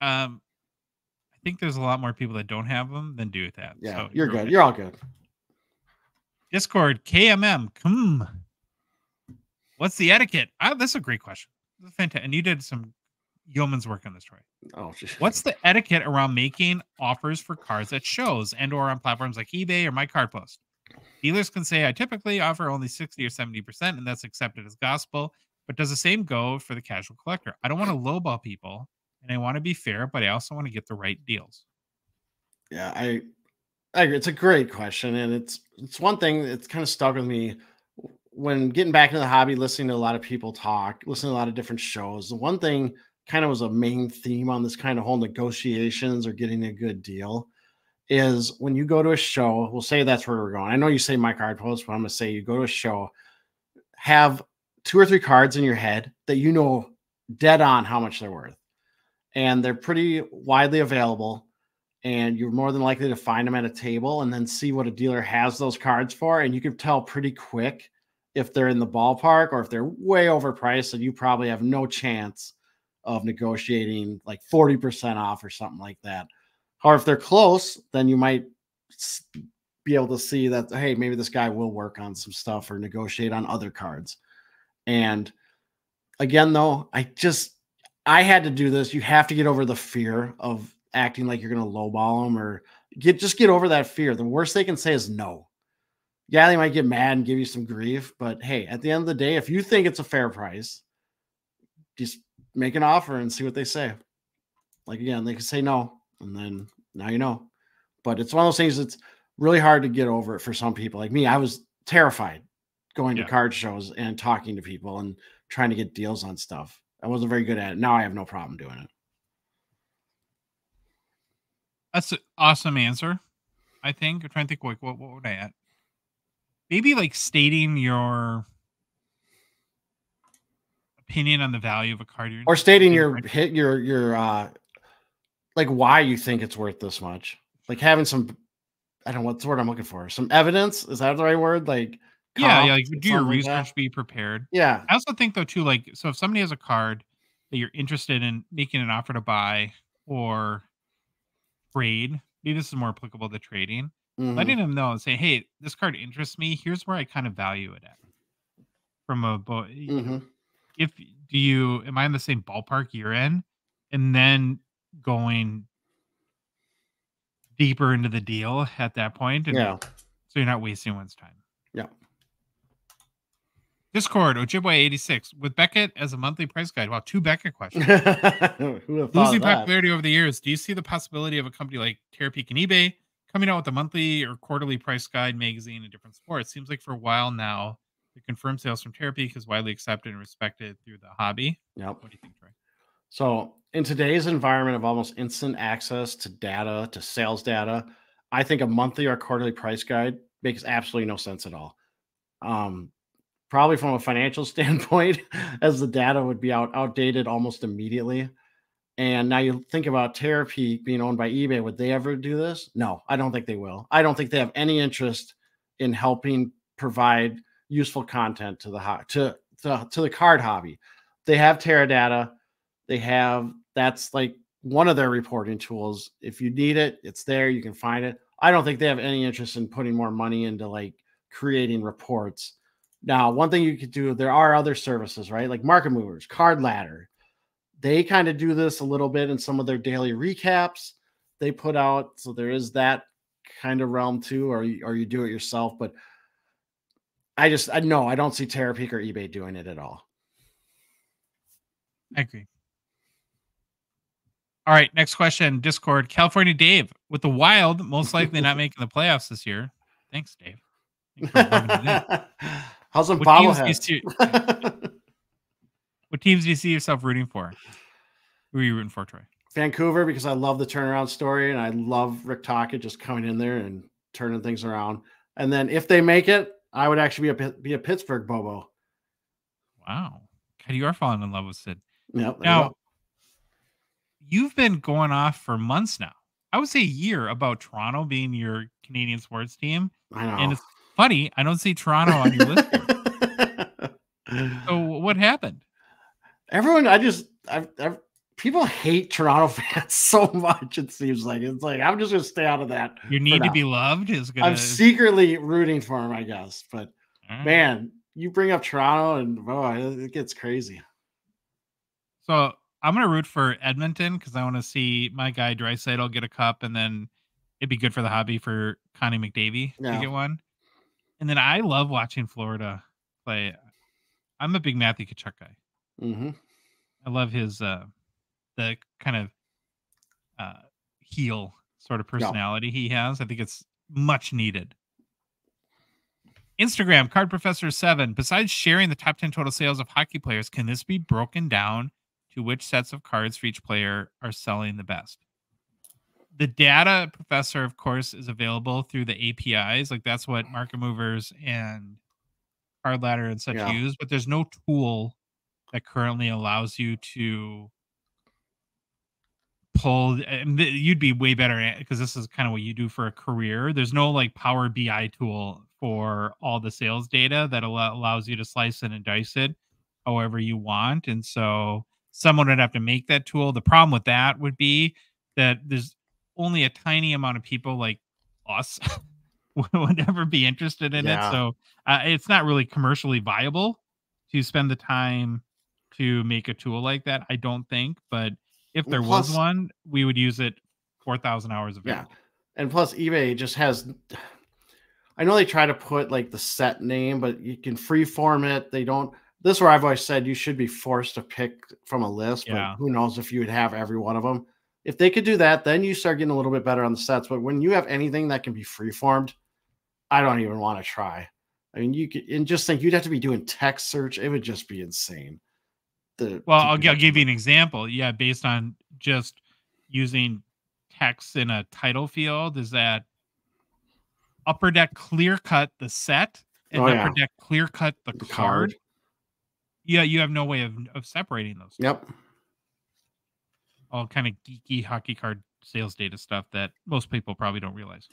yeah. Um, I think there's a lot more people that don't have them than do that. Yeah, so you're, you're good. Right. You're all good. Discord, K M M, come. What's the etiquette? Oh, that's a great question. That's fantastic. And you did some yeoman's work on this, Troy. Oh, geez. What's the etiquette around making offers for cards at shows and or on platforms like eBay or My Card Post? Dealers can say, I typically offer only sixty or seventy percent, and that's accepted as gospel. But does the same go for the casual collector? I don't want to lowball people, and I want to be fair, but I also want to get the right deals. Yeah, I, I agree. It's a great question, and it's it's one thing that's kind of stuck with me when getting back into the hobby, listening to a lot of people talk, listening to a lot of different shows. The one thing kind of was a main theme on this kind of whole negotiations or getting a good deal is when you go to a show, we'll say that's where we're going. I know you say My Card Post, but I'm going to say you go to a show, have two or three cards in your head that you know dead on how much they're worth. And they're pretty widely available. And you're more than likely to find them at a table and then see what a dealer has those cards for. And you can tell pretty quick if they're in the ballpark or if they're way overpriced and you probably have no chance of negotiating like forty percent off or something like that. Or if they're close, then you might be able to see that, hey, maybe this guy will work on some stuff or negotiate on other cards. And again, though, I just, I had to do this. You have to get over the fear of acting like you're going to lowball them or get, just get over that fear. The worst they can say is no. Yeah, they might get mad and give you some grief, but hey, at the end of the day, if you think it's a fair price, just make an offer and see what they say. Like, again, they can say no, and then now you know. But it's one of those things that's really hard to get over it for some people. Like me, I was terrified going yeah. to card shows and talking to people and trying to get deals on stuff. I wasn't very good at it. Now I have no problem doing it. That's an awesome answer, I think. I'm trying to think, like, what, what would I add? Maybe, like, stating your opinion on the value of a card, or stating your hit your your uh like why you think it's worth this much, like having some, I don't know what's the word I'm looking for, some evidence, is that the right word? Like yeah, yeah like do your research, like be prepared. Yeah, I also think though too, like, so if somebody has a card that you're interested in making an offer to buy or trade, maybe this is more applicable to trading, mm-hmm. letting them know and say, hey, this card interests me, here's where I kind of value it at from a bo- mm-hmm. If do you am I in the same ballpark you're in, and then going deeper into the deal at that point, and yeah. so you're not wasting one's time. Yeah. Discord, Ojibwe eighty-six, with Beckett as a monthly price guide. Wow, two Beckett questions. Losing popularity over the years. Do you see the possibility of a company like Terapeak and eBay coming out with a monthly or quarterly price guide magazine in different sports? Seems like for a while now, the confirmed sales from Terapeak is widely accepted and respected through the hobby. Yep. What do you think, Troy? So in today's environment of almost instant access to data, to sales data, I think a monthly or quarterly price guide makes absolutely no sense at all. Um, probably from a financial standpoint, as the data would be out, outdated almost immediately. And now you think about Terapeak being owned by eBay. Would they ever do this? No, I don't think they will. I don't think they have any interest in helping provide useful content to the to, to to the card hobby. They have Teradata. They have that's like one of their reporting tools. If you need it, it's there. You can find it. I don't think they have any interest in putting more money into like creating reports. Now, one thing you could do, there are other services, right? Like Market Movers, Card Ladder. They kind of do this a little bit in some of their daily recaps they put out. So there is that kind of realm too, or or you do it yourself, but. I just, I no, I don't see Terapeak or eBay doing it at all. I agree. All right, next question, Discord. California Dave, with the Wild most likely not making the playoffs this year. Thanks, Dave. Thanks. How's some bobbleheads? You what teams do you see yourself rooting for? Who are you rooting for, Troy? Vancouver, because I love the turnaround story, and I love Rick Tocchet just coming in there and turning things around. And then if they make it, I would actually be a, be a Pittsburgh Bobo. Wow. God, you are falling in love with Sid. Yep, now, you you've been going off for months now. I would say a year about Toronto being your Canadian sports team. I know. And it's funny, I don't see Toronto on your list. So what happened? Everyone, I just, I've, I've, people hate Toronto fans so much. It seems like it's like, I'm just going to stay out of that. You need to be loved. Is gonna... I'm secretly rooting for him, I guess. But right. Man, you bring up Toronto and boy, it gets crazy. So I'm going to root for Edmonton because I want to see my guy Draisaitl get a cup, and then it'd be good for the hobby for Connie McDavie yeah. to get one. And then I love watching Florida play. I'm a big Matthew Tkachuk guy. Mm-hmm. I love his uh, the kind of uh, heel sort of personality yeah. he has. I think it's much needed. Instagram, Card Professor seven. Besides sharing the top ten total sales of hockey players, can this be broken down to which sets of cards for each player are selling the best? The data, Professor, of course, is available through the A P Is. Like that's what market movers and Card Ladder and such yeah. use. But there's no tool that currently allows you to pull. And you'd be way better at, because this is kind of what you do for a career. There's no like Power B I tool for all the sales data that al- allows you to slice it and dice it however you want. And so someone would have to make that tool. The problem with that would be that there's only a tiny amount of people like us would ever be interested in yeah. it. So uh, it's not really commercially viable to spend the time to make a tool like that, I don't think. But if there plus, was one, we would use it four thousand hours a yeah. And plus eBay just has, I know they try to put like the set name, but you can freeform it. They don't, this is where I've always said you should be forced to pick from a list, yeah. but who knows if you would have every one of them. If they could do that, then you start getting a little bit better on the sets. But when you have anything that can be freeformed, I don't even want to try. I mean, you could, and just think you'd have to be doing text search. It would just be insane. The, well, I'll, I'll give you an example. Yeah. Based on just using text in a title field, is that Upper Deck clear cut the set and oh, yeah. Upper Deck clear cut the, the card. card. Yeah. You have no way of, of separating those. Yep. Two. All kind of geeky hockey card sales data stuff that most people probably don't realize.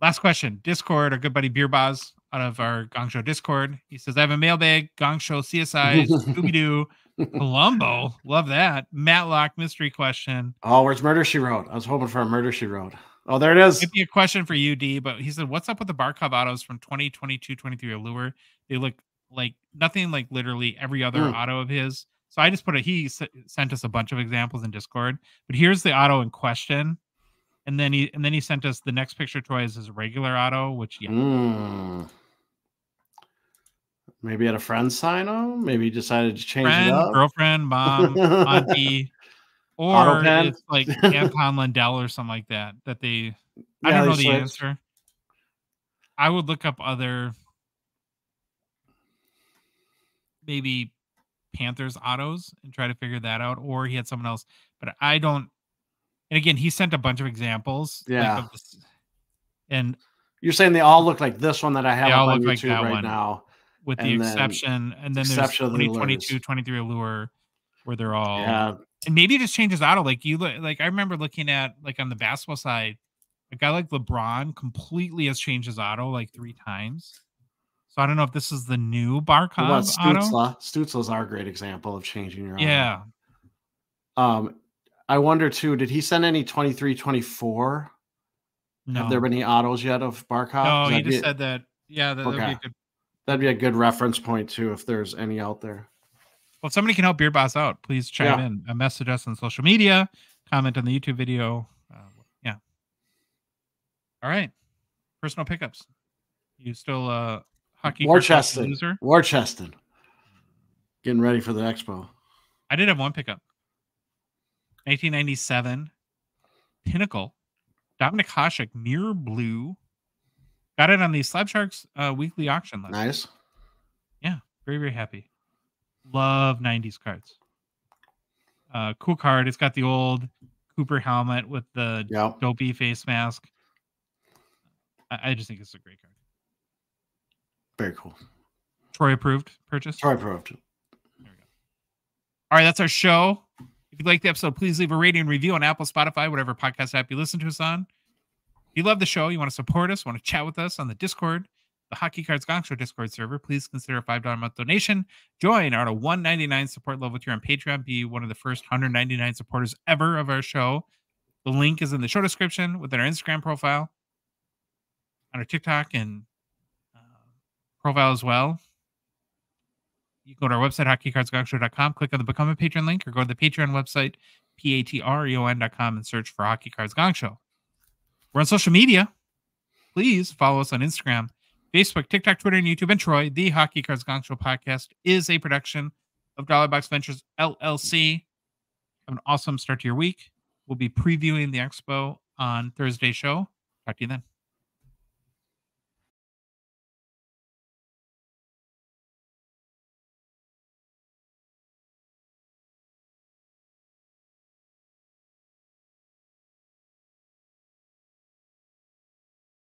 Last question, Discord, our good buddy Beer Boz out of our Gong Show Discord. He says, I have a mailbag, Gong Show, C S I, Scooby-Doo, Columbo. Love that. Matlock mystery question. Oh, where's Murder, She Wrote? I was hoping for a Murder, She Wrote. Oh, there it is. It'd be a question for you, D, but he said, what's up with the Barkov autos from twenty twenty-two twenty-three Allure? They look like nothing like literally every other mm. auto of his. So I just put it, he s- sent us a bunch of examples in Discord, but here's the auto in question. And then he and then he sent us the next picture toy is his regular auto, which yeah. Mm. Maybe had a friend sign him. Maybe he decided to change friend, it up. Girlfriend, mom, auntie, or it's like Anton Lindell or something like that. That they yeah, I don't know the switched. answer. I would look up other maybe Panthers autos and try to figure that out. Or he had someone else, but I don't. And again, he sent a bunch of examples. Yeah. Like, of this, and you're saying they all look like this one that I have they all on look YouTube like that right one, now. With the and exception. Then, and then exception there's twenty twenty-two twenty-three Allure where they're all. Yeah. And maybe it just changes auto. Like you look, like I remember looking at like on the basketball side, a guy like LeBron completely has changed his auto like three times. So I don't know if this is the new Barkov well, Stutzla. auto. Stutzla's our great example of changing your auto. Yeah. Um. I wonder too, did he send any twenty-three twenty-four? No. Have there been any autos yet of Barkov? No, he just said that. Yeah, that, okay. that'd, be a good... that'd be a good reference point too, if there's any out there. Well, if somebody can help Beer Boss out, please chime yeah. in. A message us on social media, comment on the YouTube video. Uh, yeah. All right. Personal pickups. You still uh, hockey Warcheston loser? Warcheston. Getting ready for the expo. I did have one pickup. nineteen ninety-seven Pinnacle. Dominic Hasek, mirror blue. Got it on the Slab Sharks uh, weekly auction list. Nice. Yeah, very, very happy. Love nineties cards. Uh, cool card. It's got the old Cooper helmet with the yep. dopey face mask. I, I just think it's a great card. Very cool. Troy approved purchase. Troy approved. There we go. All right, that's our show. If you like the episode, please leave a rating and review on Apple, Spotify, whatever podcast app you listen to us on. If you love the show, you want to support us, want to chat with us on the Discord, the Hockey Cards Gong Show Discord server, please consider a five dollar a month donation. Join our one ninety-nine support level tier on Patreon. Be one of the first one ninety-nine supporters ever of our show. The link is in the show description within our Instagram profile, on our TikTok and uh, profile as well. You can go to our website, hockey cards gong show dot com, click on the Become a Patron link, or go to the Patreon website, patreon dot com, and search for Hockey Cards Gong Show. We're on social media. Please follow us on Instagram, Facebook, TikTok, Twitter, and YouTube. And Troy, the Hockey Cards Gong Show podcast is a production of Dollar Box Ventures, L L C. Have an awesome start to your week. We'll be previewing the expo on Thursday's show. Talk to you then.